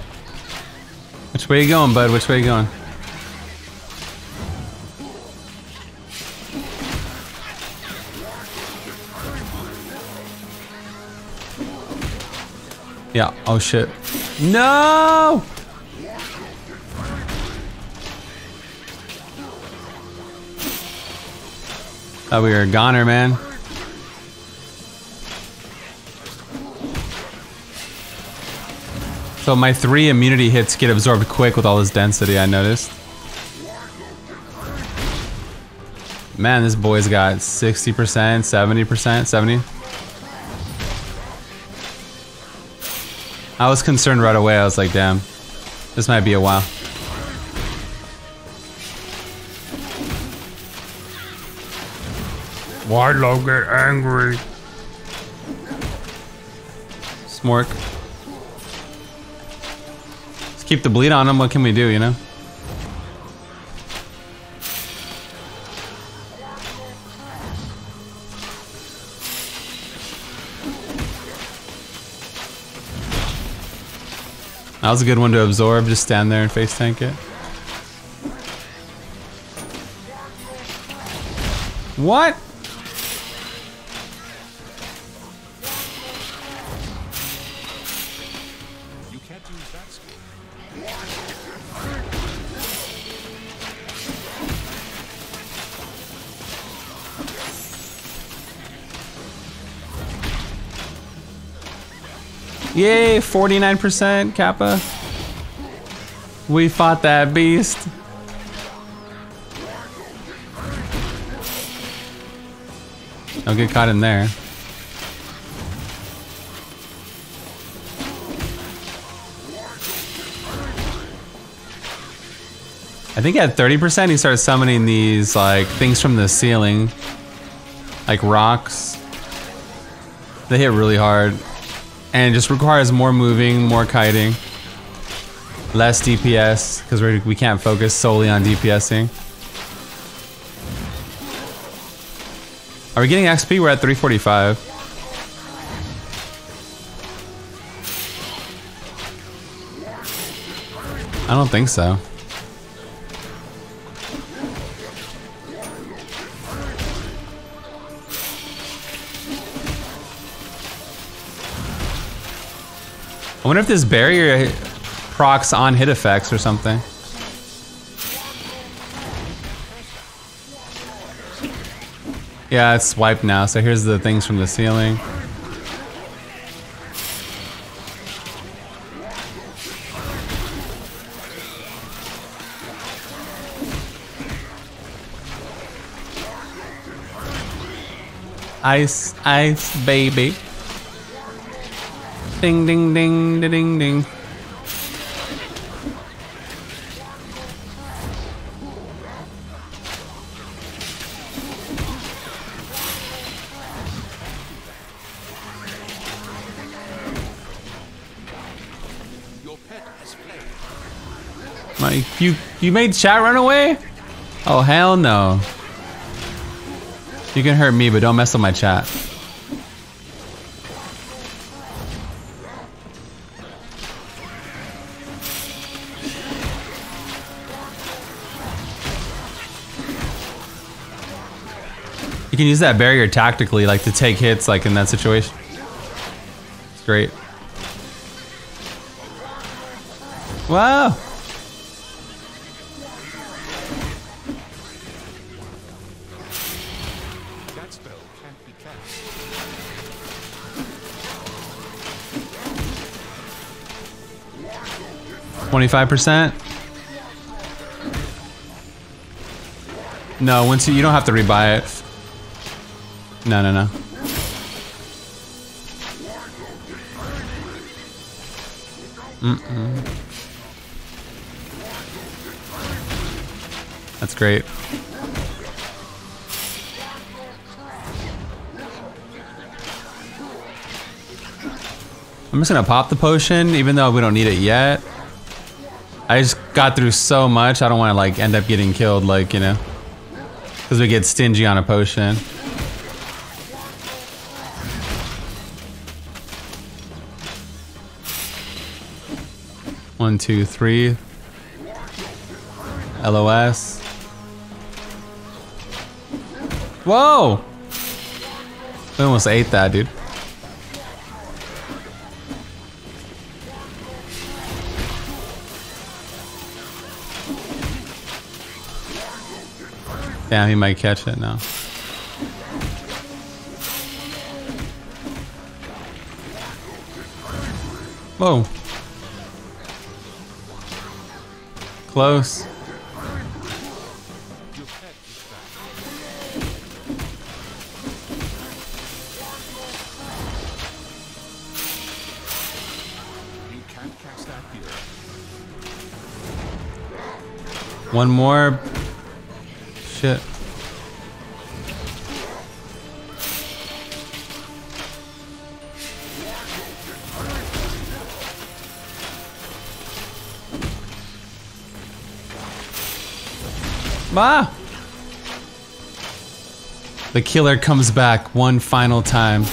Which way you going, bud? Which way you going? Yeah, oh shit. No! Thought we were a goner, man. So my three immunity hits get absorbed quick with all this density, I noticed. Man, this boy's got sixty percent, seventy percent, seventy. I was concerned right away, I was like, damn, this might be a while. Wardlow get angry. Smork. Let's keep the bleed on him. What can we do, you know? That was a good one to absorb. Just stand there and face tank it. What? Yay, forty-nine percent Kappa. We fought that beast. Don't get caught in there. I think at thirty percent he started summoning these like things from the ceiling. Like rocks. They hit really hard. And it just requires more moving, more kiting, less D P S, because we we can't focus solely on DPSing. Are we getting X P? We're at three forty-five. I don't think so. I wonder if this barrier procs on hit effects or something. Yeah, it's swiped now, so here's the things from the ceiling. Ice, ice, baby. Ding, ding, ding, da, ding, ding. Mike, you, you made chat run away? Oh, hell no. You can hurt me, but don't mess with my chat. You can use that barrier tactically, like to take hits, like in that situation. It's great. Wow. twenty-five percent? No, once you, you don't have to rebuy it. No, no, no. Mm-mm. That's great. I'm just gonna pop the potion, even though we don't need it yet. I just got through so much, I don't want to like end up getting killed, like, you know, because we get stingy on a potion. One, two, three. L O S. Whoa! We almost ate that, dude. Damn, he might catch it now. Whoa. Close. One more. Shit. Ah! The killer comes back one final time.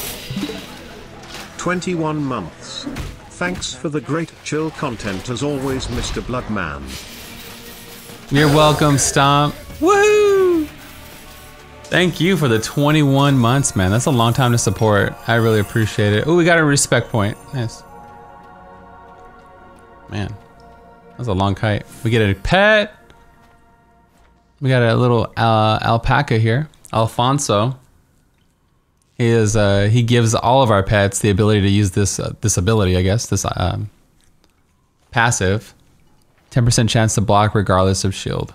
twenty-one months. Thanks for the great chill content as always, Mister Bloodman. You're welcome, Stomp. Woohoo! Thank you for the twenty-one months, man. That's a long time to support. I really appreciate it. Oh, we got a respect point. Nice. Man, that's a long kite. We get a pet. We got a little uh, alpaca here, Alfonso. He is. Uh, he gives all of our pets the ability to use this uh, this ability, I guess. This um, passive, ten percent chance to block regardless of shield.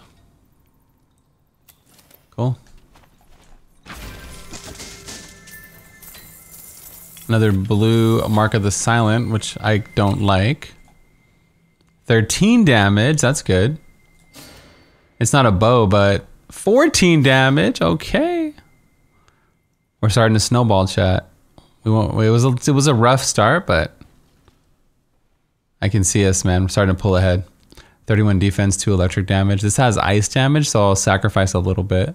Cool. Another blue Mark of the Silent, which I don't like. thirteen damage, that's good. It's not a bow, but fourteen damage, okay. We're starting to snowball, chat. We won't, it was, a, it was a rough start, but I can see us, man. We're starting to pull ahead. thirty-one defense, two electric damage. This has ice damage, so I'll sacrifice a little bit.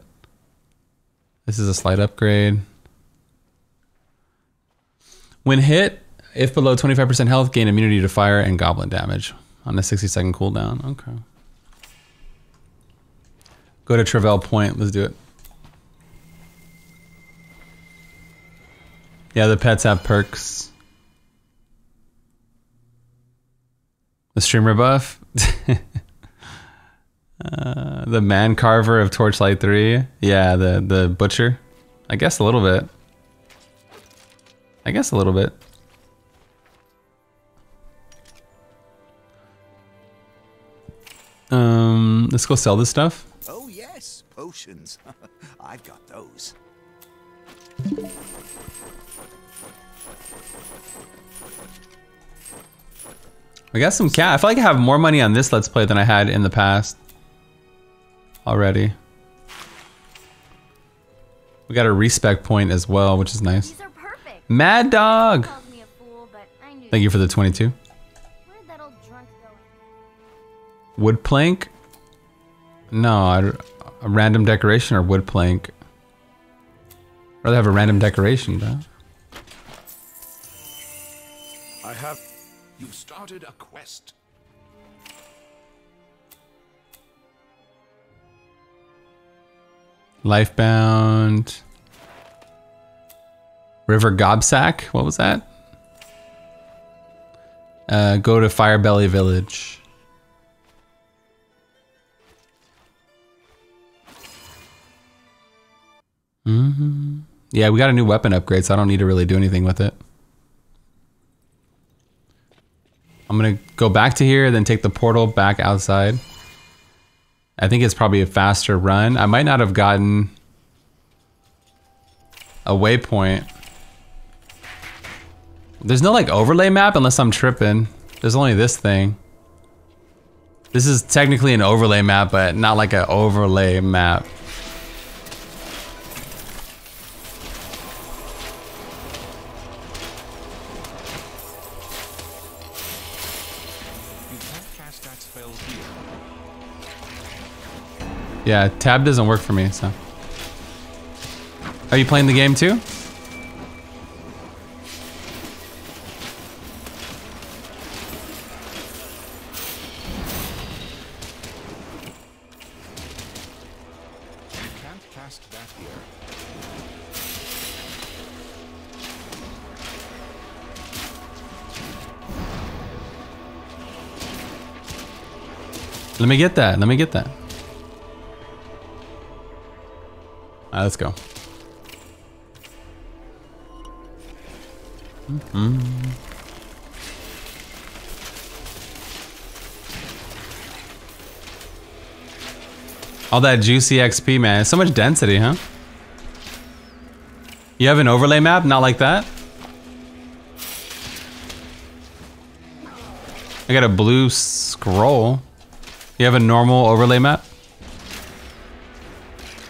This is a slight upgrade. When hit, if below twenty-five percent health, gain immunity to fire and goblin damage. on the sixty second cooldown. Okay. Go to Travail Point. Let's do it. Yeah, the pets have perks. The streamer buff. uh, the man carver of Torchlight three. Yeah, the, the butcher. I guess a little bit. I guess a little bit. Um, let's go sell this stuff. Oh yes, potions. I've got those. We got some cash. I feel like I have more money on this Let's Play than I had in the past already. We got a respec point as well, which is nice. These are perfect. Mad Dog! Me a fool, but I knew. Thank you for the twenty-two. Where'd that old drunk go? Wood plank? No, I, a random decoration or wood plank. I'd rather have a random decoration, though. I have. You've started a quest. Lifebound. River Gobsack. What was that? Uh, go to Firebelly Village. Mm-hmm. Yeah, we got a new weapon upgrade, so I don't need to really do anything with it. I'm gonna go back to here, then take the portal back outside. I think it's probably a faster run. I might not have gotten a waypoint. There's no like overlay map unless I'm tripping. There's only this thing. This is technically an overlay map, but not like an overlay map. Yeah, tab doesn't work for me, so. Are you playing the game too? Let me get that, let me get that. Right, let's go. Mm-hmm. All that juicy X P, man. It's so much density, huh? You have an overlay map? Not like that? I got a blue scroll. You have a normal overlay map?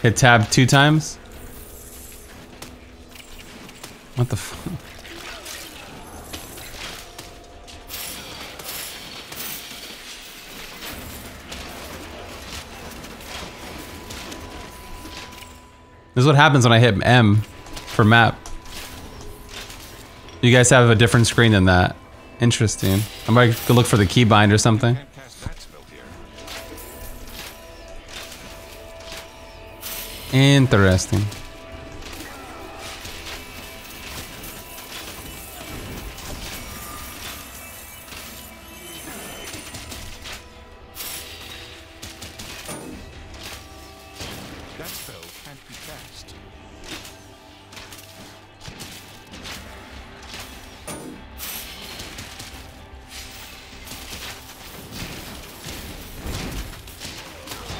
Hit tab two times. What the fuck? This is what happens when I hit M for map. You guys have a different screen than that. Interesting. I might go look for the keybind or something. Interesting. That spell can't be cast.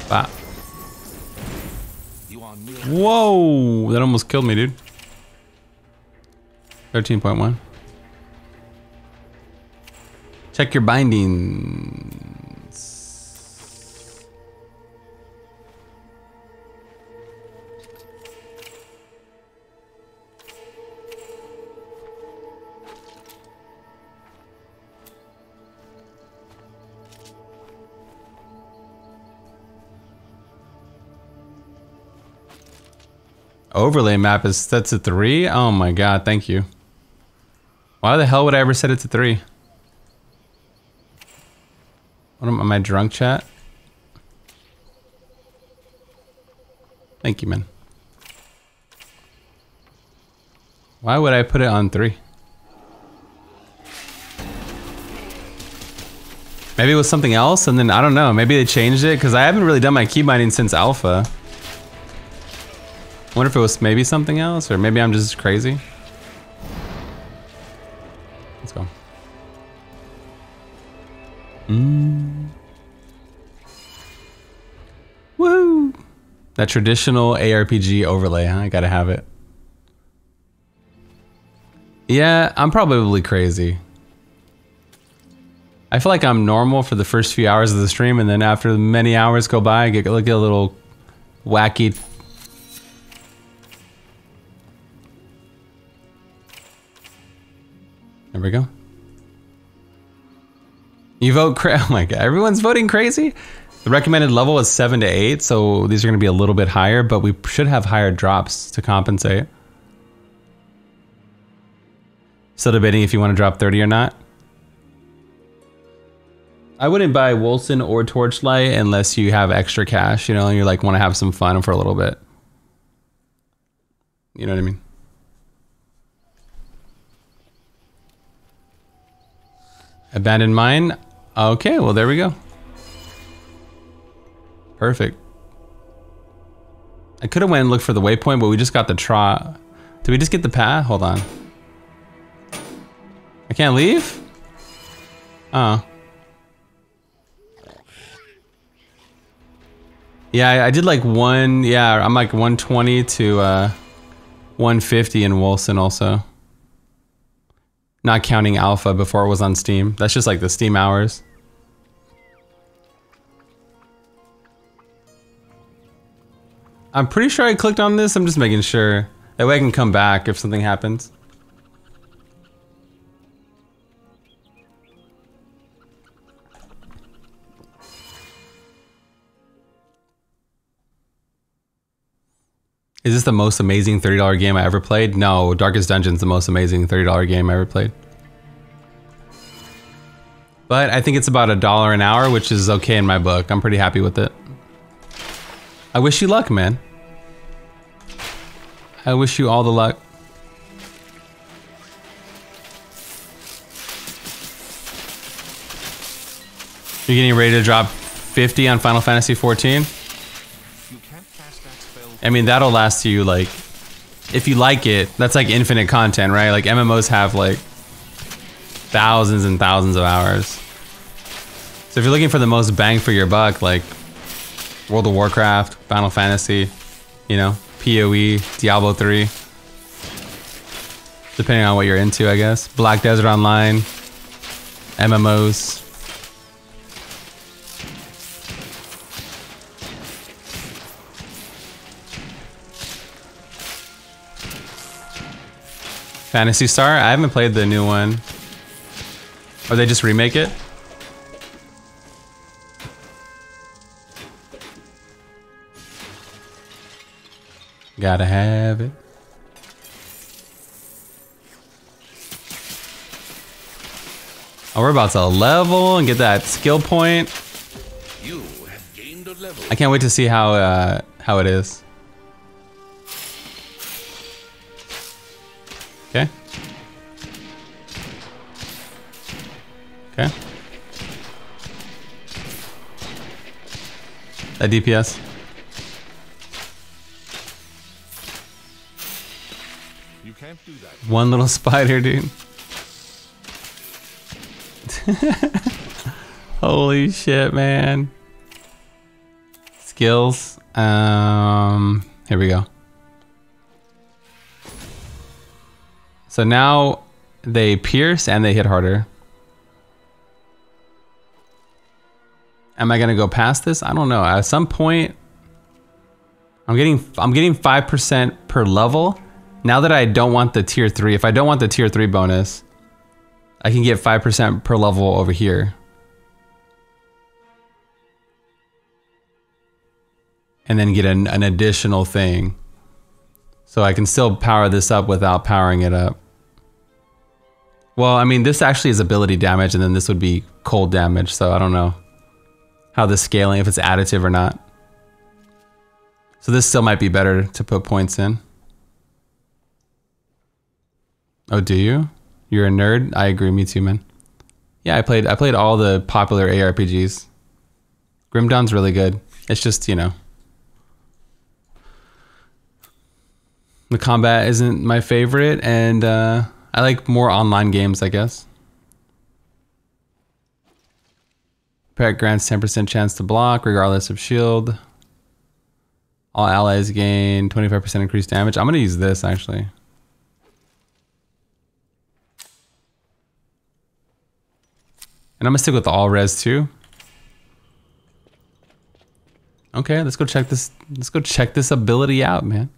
Wow. Whoa, that almost killed me, dude. thirteen point one. Check your bindings. Overlay map is set to three? Oh my god, thank you. Why the hell would I ever set it to three? What am, am I drunk, chat? Thank you, man. Why would I put it on three? Maybe it was something else, and then I don't know. Maybe they changed it because I haven't really done my key mining since alpha. I wonder if it was maybe something else, or maybe I'm just crazy. Let's go. Mm. Woo! That traditional A R P G overlay, huh? I gotta have it. Yeah, I'm probably crazy. I feel like I'm normal for the first few hours of the stream, and then after many hours go by, I get, I get a little wacky. There we go. You vote cra- oh my god, everyone's voting crazy? The recommended level was seven to eight, so these are going to be a little bit higher, but we should have higher drops to compensate. Still debating if you want to drop thirty or not. I wouldn't buy Wolcen or Torchlight unless you have extra cash, you know, and you like want to have some fun for a little bit. You know what I mean? Abandoned mine. Okay, well there we go. Perfect. I could have went and looked for the waypoint, but we just got the trot. Did we just get the path? Hold on. I can't leave? Oh. Yeah, I, I did like one, yeah, I'm like one twenty to uh, one fifty in Wolcen also. Not counting alpha before it was on Steam. That's just like the Steam hours. I'm pretty sure I clicked on this, I'm just making sure. That way I can come back if something happens. Is this the most amazing thirty dollar game I ever played? No, Darkest Dungeon's the most amazing thirty dollar game I ever played. But I think it's about a dollar an hour, which is okay in my book. I'm pretty happy with it. I wish you luck, man. I wish you all the luck. You're getting ready to drop fifty on Final Fantasy fourteen? I mean, that'll last you, like, if you like it, that's like infinite content, right? Like, M M Os have, like, thousands and thousands of hours. So if you're looking for the most bang for your buck, like, World of Warcraft, Final Fantasy, you know, P O E, Diablo three. Depending on what you're into, I guess. Black Desert Online, M M Os. Fantasy Star? I haven't played the new one. Or they just remake it? Gotta have it. Oh, we're about to level and get that skill point. You have gained a level. I can't wait to see how uh, how it is. Okay. Okay. That D P S. You can't do that. One little spider, dude. Holy shit, man. Skills. Um, here we go. So now they pierce and they hit harder. Am I gonna go past this? I don't know. At some point, I'm getting I'm getting five percent per level. Now that I don't want the tier three, if I don't want the tier three bonus, I can get five percent per level over here. And then get an, an additional thing. So I can still power this up without powering it up. Well, I mean, this actually is ability damage, and then this would be cold damage, so I don't know. how the scaling, if it's additive or not. So this still might be better to put points in. Oh, do you? You're a nerd? I agree, me too, man. Yeah, I played I played all the popular A R P Gs. Grim Dawn's really good. It's just, you know, the combat isn't my favorite, and uh, I like more online games, I guess. Pet grants ten percent chance to block, regardless of shield. All allies gain twenty-five percent increased damage. I'm going to use this, actually. And I'm going to stick with the all res, too. Okay, let's go check this. Let's go check this ability out, man.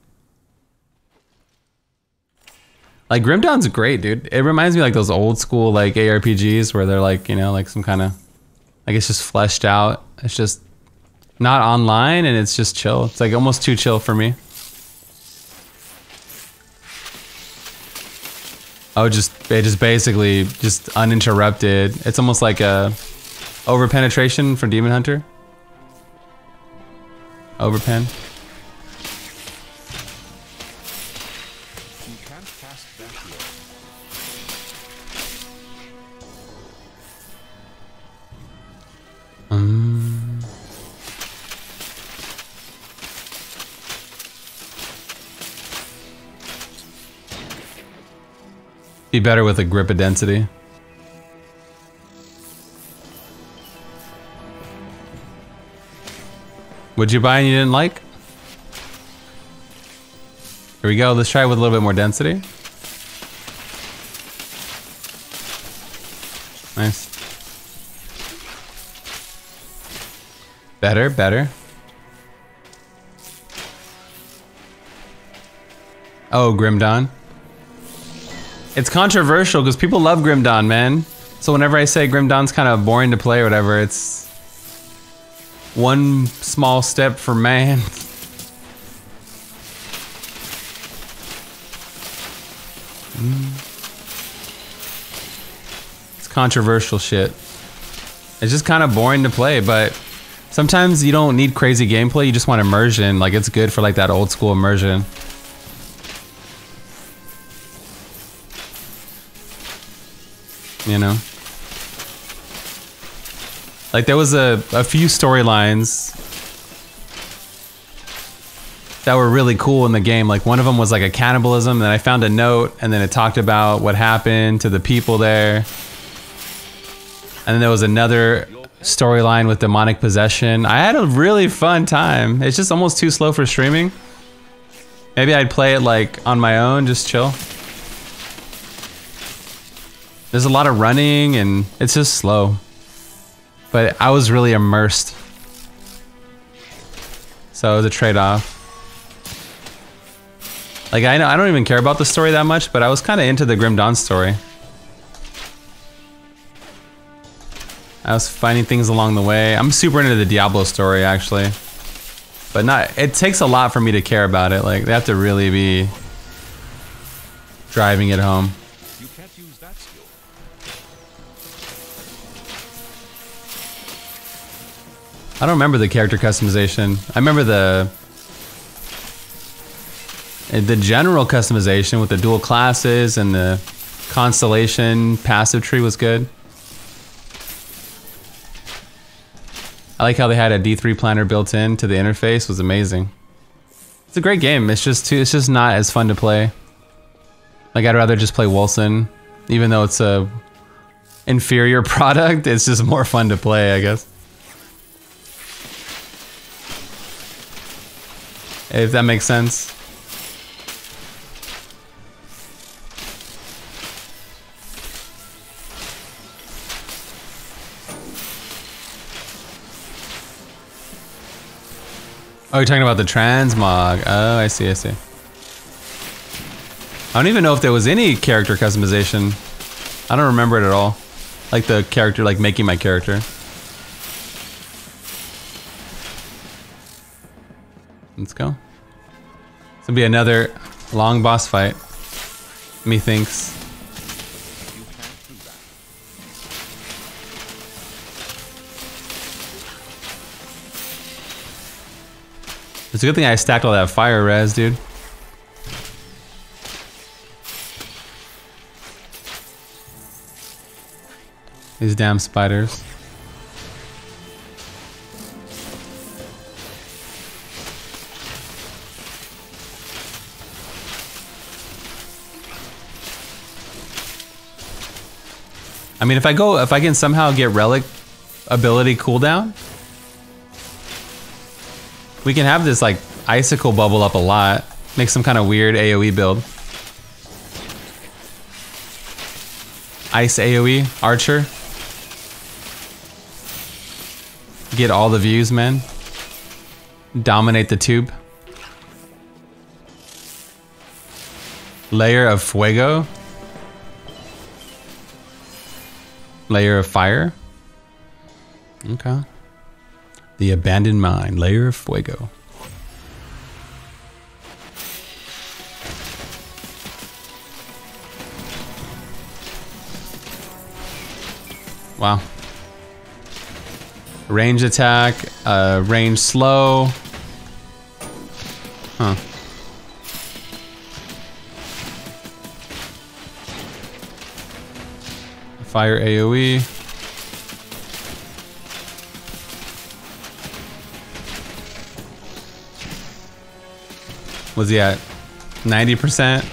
Like, Grim Dawn's great, dude. It reminds me like those old school like A R P Gs where they're like, you know, like some kind of, like it's just fleshed out. It's just not online and it's just chill. It's like almost too chill for me. Oh, just, it just basically just uninterrupted. It's almost like a over penetration for Demon Hunter. Overpen. Um. Be better with a grip of density. Would you buy and you didn't like? Here we go, let's try it with a little bit more density. Nice. Better, better. Oh, Grim Dawn. It's controversial because people love Grim Dawn, man. So whenever I say Grim Dawn's kind of boring to play or whatever, it's one small step for man. It's controversial shit. It's just kind of boring to play, but sometimes you don't need crazy gameplay, you just want immersion. Like, it's good for like that old school immersion. You know? Like, there was a, a few storylines that were really cool in the game. Like, one of them was like a cannibalism, and then I found a note, and then it talked about what happened to the people there. And then there was another storyline with demonic possession. I had a really fun time. It's just almost too slow for streaming. Maybe I'd play it like on my own, just chill. There's a lot of running, and it's just slow. But I was really immersed. So it was a trade-off. Like, I know I don't even care about the story that much, but I was kind of into the Grim Dawn story. I was finding things along the way. I'm super into the Diablo story, actually. But not, it takes a lot for me to care about it. Like, they have to really be driving it home. I don't remember the character customization. I remember the the general customization with the dual classes and the constellation passive tree was good. I like how they had a D three planner built in to the interface. It was amazing. It's a great game. It's just too, it's just not as fun to play. Like, I'd rather just play Wolcen, even though it's a inferior product. It's just more fun to play, I guess. If that makes sense. Oh, you're talking about the transmog. Oh, I see, I see. I don't even know if there was any character customization. I don't remember it at all. Like the character, like making my character. Let's go. This will be another long boss fight, methinks. It's a good thing I stacked all that fire res, dude. These damn spiders. I mean, if I go, if I can somehow get relic ability cooldown, we can have this like icicle bubble up a lot, make some kind of weird AoE build. Ice AoE, Archer. Get all the views, man. Dominate the tube. Layer of Fuego. Layer of fire. Okay. The abandoned mine. Layer of fuego. Wow. Range attack. Uh, range slow. Huh. Fire AoE. What's he at? ninety percent.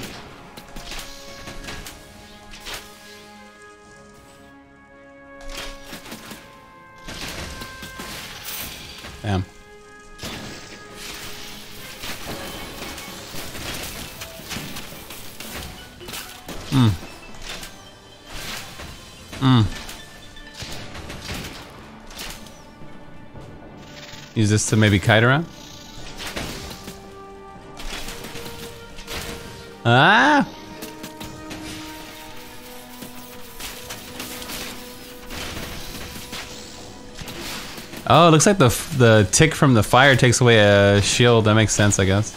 Damn. Hmm. Mm. Use this to maybe kite around. Ah! Oh, it looks like the the tick from the fire takes away a shield. That makes sense, I guess.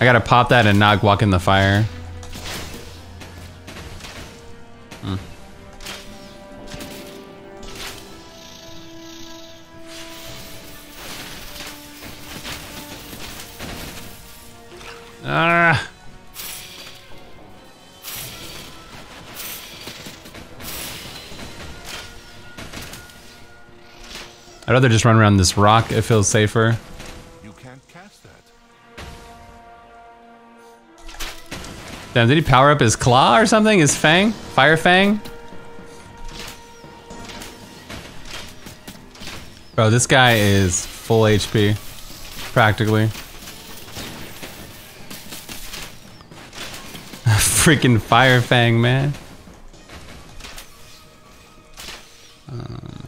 I gotta pop that and not walk in the fire. I'd rather just run around this rock, it feels safer. You can't cast that. Damn, did he power up his claw or something? His fang? Fire fang? Bro, this guy is full H P. Practically. Freaking fire fang, man.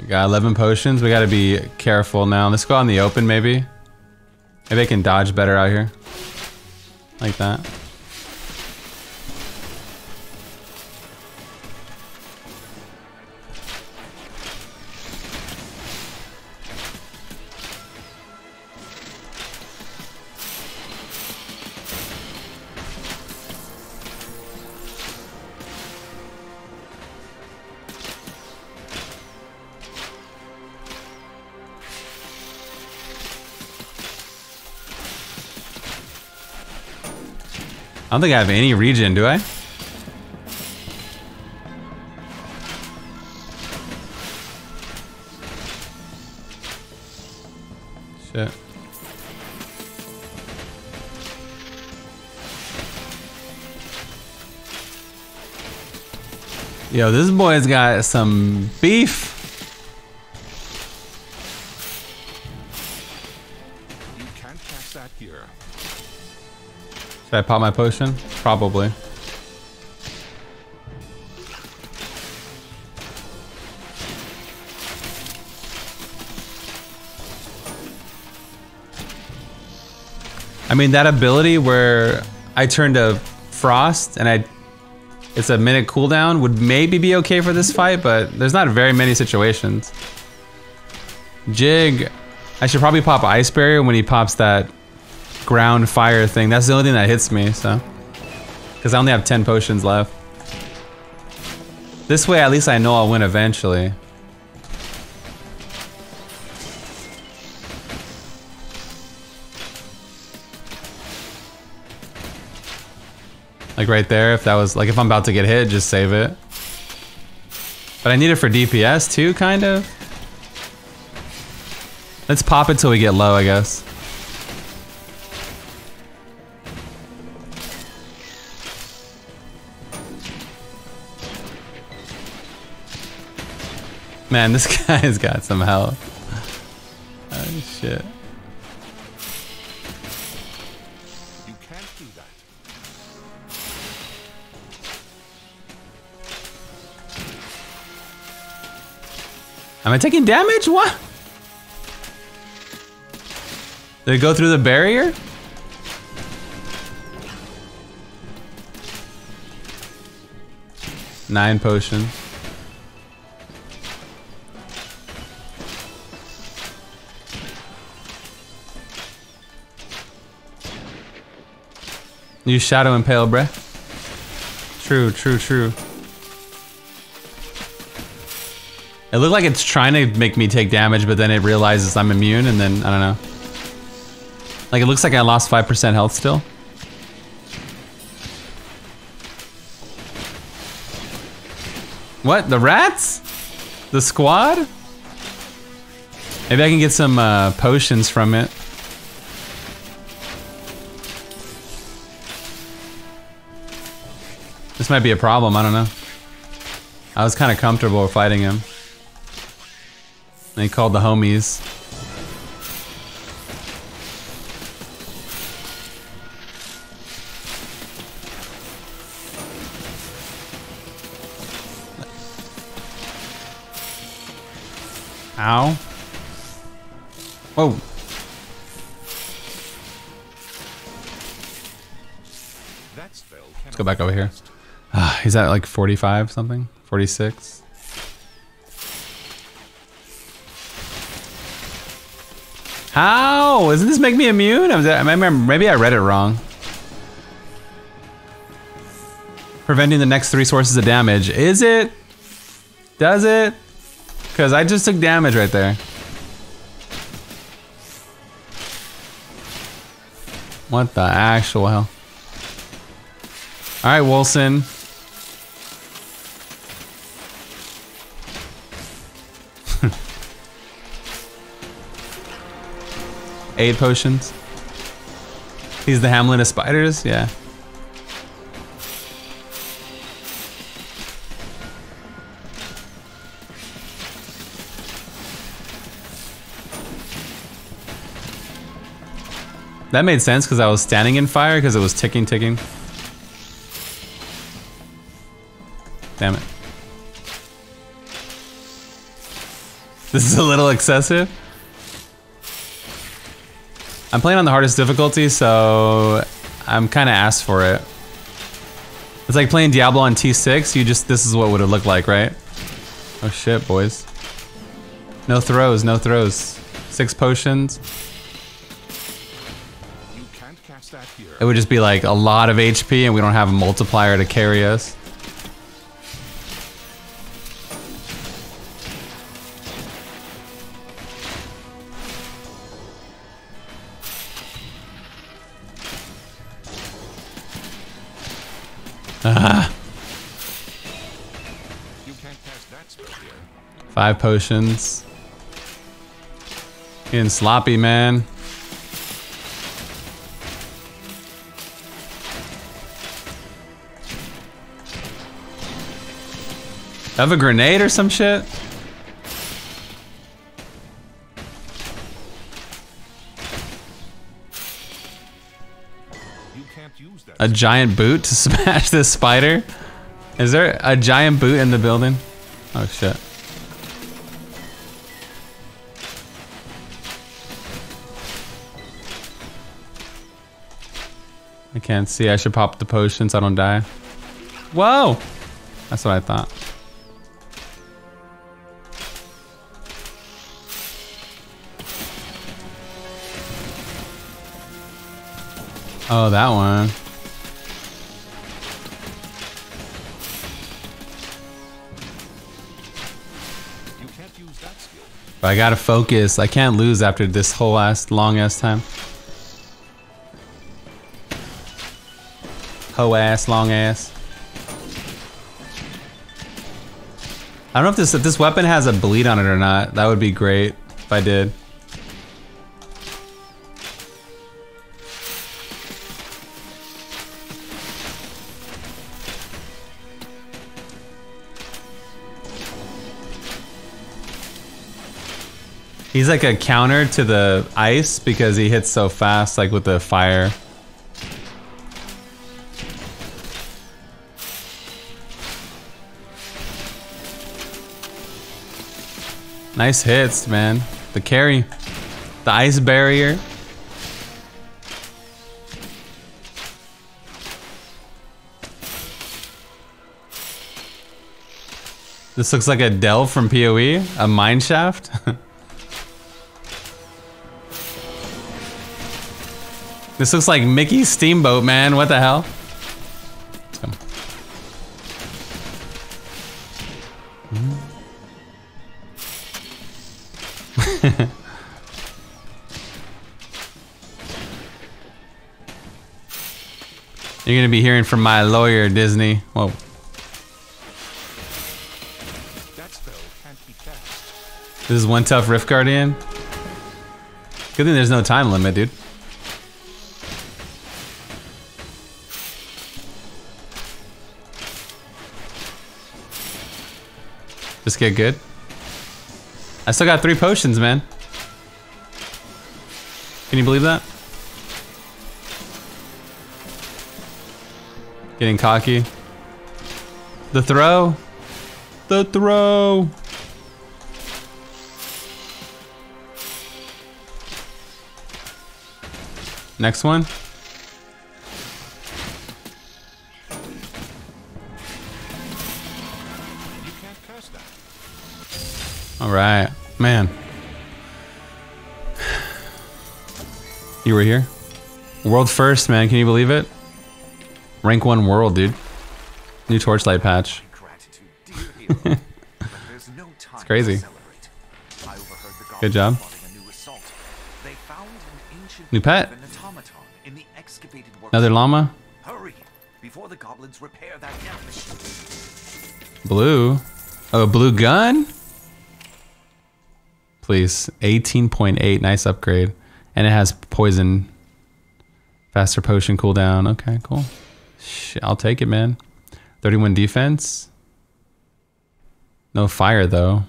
Got eleven potions. We gotta be careful now. Let's go out in the open, maybe. Maybe I can dodge better out here. Like that. I don't think I have any regen, do I? Shit. Yo, this boy's got some beef. Should I pop my potion? Probably. I mean, that ability where I turned to frost and I it's a minute cooldown would maybe be okay for this fight, but there's not very many situations. Jig. I should probably pop ice barrier when he pops that ground fire thing. That's the only thing that hits me, so. Because I only have ten potions left. This way, at least I know I'll win eventually. Like right there, if that was, like if I'm about to get hit, just save it. But I need it for D P S too, kind of. Let's pop it till we get low, I guess. Man, this guy's got some health. Oh shit. You can't do that. Am I taking damage? What? Did it go through the barrier? Nine potion. Use shadow impale, bruh. True, true, true. It looked like it's trying to make me take damage, but then it realizes I'm immune, and then I don't know. Like, it looks like I lost five percent health still. What? The rats? The squad? Maybe I can get some uh, potions from it. This might be a problem, I don't know. I was kind of comfortable fighting him. And he called the homies. Ow. Whoa. Let's go back over here. Uh, he's at like forty-five something? forty-six? How? Doesn't this make me immune? I was at, I remember, maybe I read it wrong. Preventing the next three sources of damage. Is it? Does it? Because I just took damage right there. What the actual hell? Alright, Wolcen. Aid potions. He's the Hamlet of spiders? Yeah. That made sense because I was standing in fire because it was ticking, ticking. Damn it. This is a little excessive. I'm playing on the hardest difficulty, so I'm kind of asked for it. It's like playing Diablo on T six, you just, this is what would it look like, right? Oh shit, boys. No throws, no throws. Six potions. It would just be like a lot of H P and we don't have a multiplier to carry us. Ah. Five potions. Getting sloppy, man. Have a grenade or some shit? You can't use that. A giant boot to smash this spider? Is there a giant boot in the building? Oh shit. I can't see. I should pop the potion so I don't die. Whoa! That's what I thought. Oh, that one. You can't use that skill. But I gotta focus. I can't lose after this whole ass long ass time. Ho ass, long ass. I don't know if this if this weapon has a bleed on it or not. That would be great if I did. He's like a counter to the ice because he hits so fast, like with the fire. Nice hits, man. The carry. The ice barrier. This looks like a delve from P O E, a mine shaft. This looks like Mickey's Steamboat, man. What the hell? You're gonna be hearing from my lawyer, Disney. Whoa. That spell can't be cast. This is one tough Rift Guardian. Good thing there's no time limit, dude. Just get good. I still got three potions, man. Can you believe that? Getting cocky. The throw. The throw. Next one. All right, man. You were here? World first, man, can you believe it? Rank one world, dude. New Torchlight patch. It's crazy. Good job. New pet. Another llama. Blue. Oh, a blue gun? Please, eighteen point eight, nice upgrade. And it has poison. Faster potion cooldown, okay, cool. Shit, I'll take it, man. thirty-one defense. No fire, though.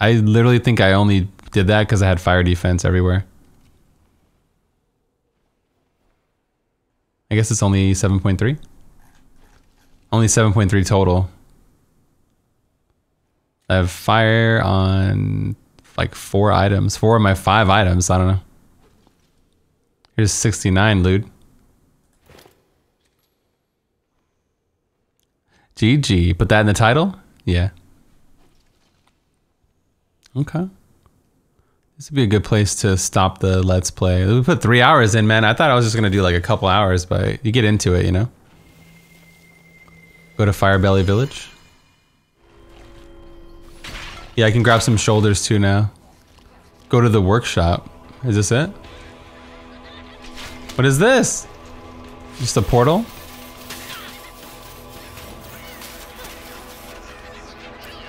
I literally think I only did that because I had fire defense everywhere. I guess it's only seven point three. Only seven point three total. I have fire on like four items. Four of my five items, I don't know. Here's sixty-nine loot. G G, put that in the title? Yeah. Okay. This would be a good place to stop the Let's Play. We put three hours in, man. I thought I was just gonna do like a couple hours, but you get into it, you know? Go to Firebelly Village. Yeah, I can grab some shoulders too now. Go to the workshop. Is this it? What is this? Just a portal?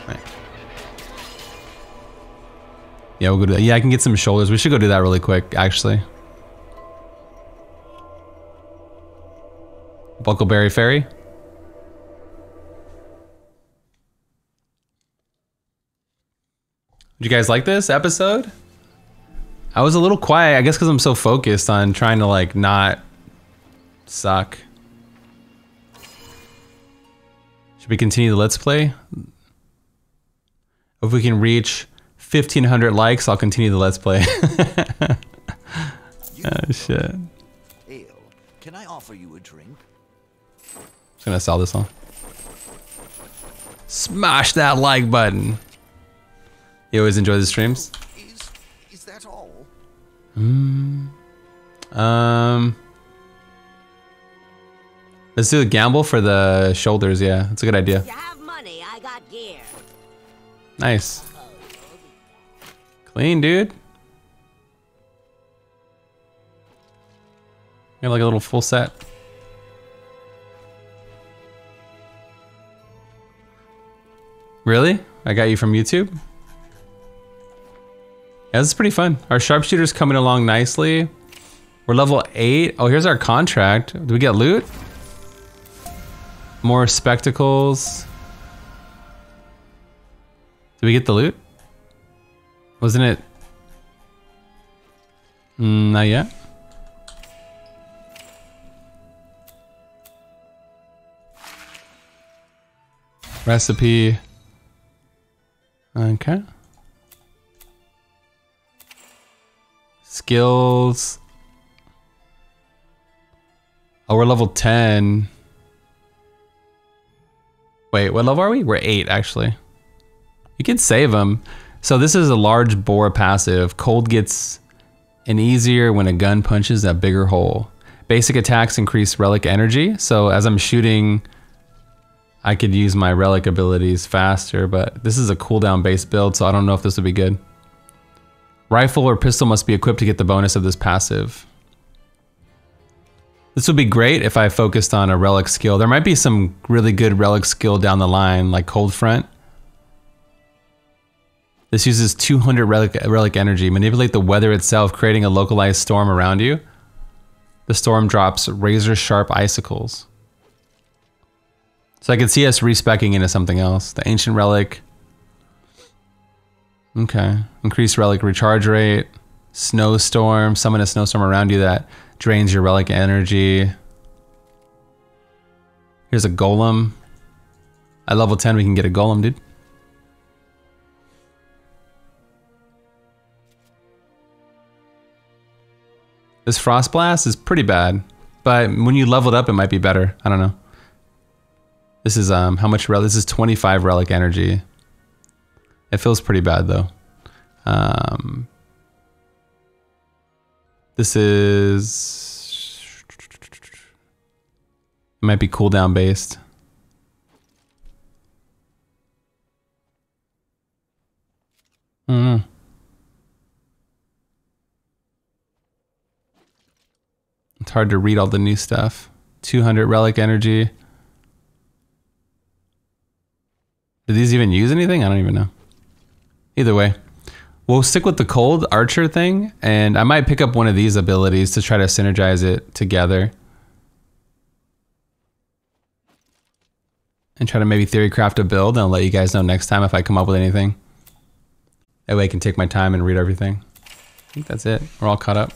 Right. Yeah, we'll go to that. Yeah, I can get some shoulders. We should go do that really quick, actually. Buckleberry Fairy. Did you guys like this episode? I was a little quiet, I guess because I'm so focused on trying to like not suck. Should we continue the Let's Play? If we can reach fifteen hundred likes, I'll continue the Let's Play. Oh shit. Can I offer you a drink? I'm just gonna sell this one. Smash that like button. You always enjoy the streams? Is, is that all? Mm, um, let's do a gamble for the shoulders, yeah. That's a good idea. You have money, I got gear. Nice. Clean, dude. You have like a little full set. Really? I got you from YouTube? Yeah, this is pretty fun. Our sharpshooter's coming along nicely. We're level eight. Oh, here's our contract. Do we get loot? More spectacles. Did we get the loot? Wasn't it? Mm, not yet. Recipe. Okay. Skills. Oh, we're level ten. Wait, what level are we? We're eight, actually. You can save them. So this is a large bore passive. Cold gets an easier when a gun punches that bigger hole. Basic attacks increase relic energy. So as I'm shooting, I could use my relic abilities faster, but this is a cooldown based build, so I don't know if this would be good. Rifle or pistol must be equipped to get the bonus of this passive. This would be great if I focused on a relic skill. There might be some really good relic skill down the line, like Cold Front. This uses two hundred relic, relic energy. Manipulate the weather itself, creating a localized storm around you. The storm drops razor sharp icicles. So I could see us respeccing into something else. The ancient relic. Okay. Increased relic recharge rate. Snowstorm. Summon a snowstorm around you that drains your relic energy. Here's a golem. At level ten, we can get a golem, dude. This frost blast is pretty bad, but when you level it up, it might be better. I don't know. This is um how much relic? This is twenty-five relic energy. It feels pretty bad though. Um, this is it might be cooldown based. I don't know. It's hard to read all the new stuff. two hundred relic energy. Did these even use anything? I don't even know. Either way, we'll stick with the cold archer thing, and I might pick up one of these abilities to try to synergize it together. And try to maybe theorycraft a build, and I'll let you guys know next time if I come up with anything. That way I can take my time and read everything. I think that's it. We're all caught up.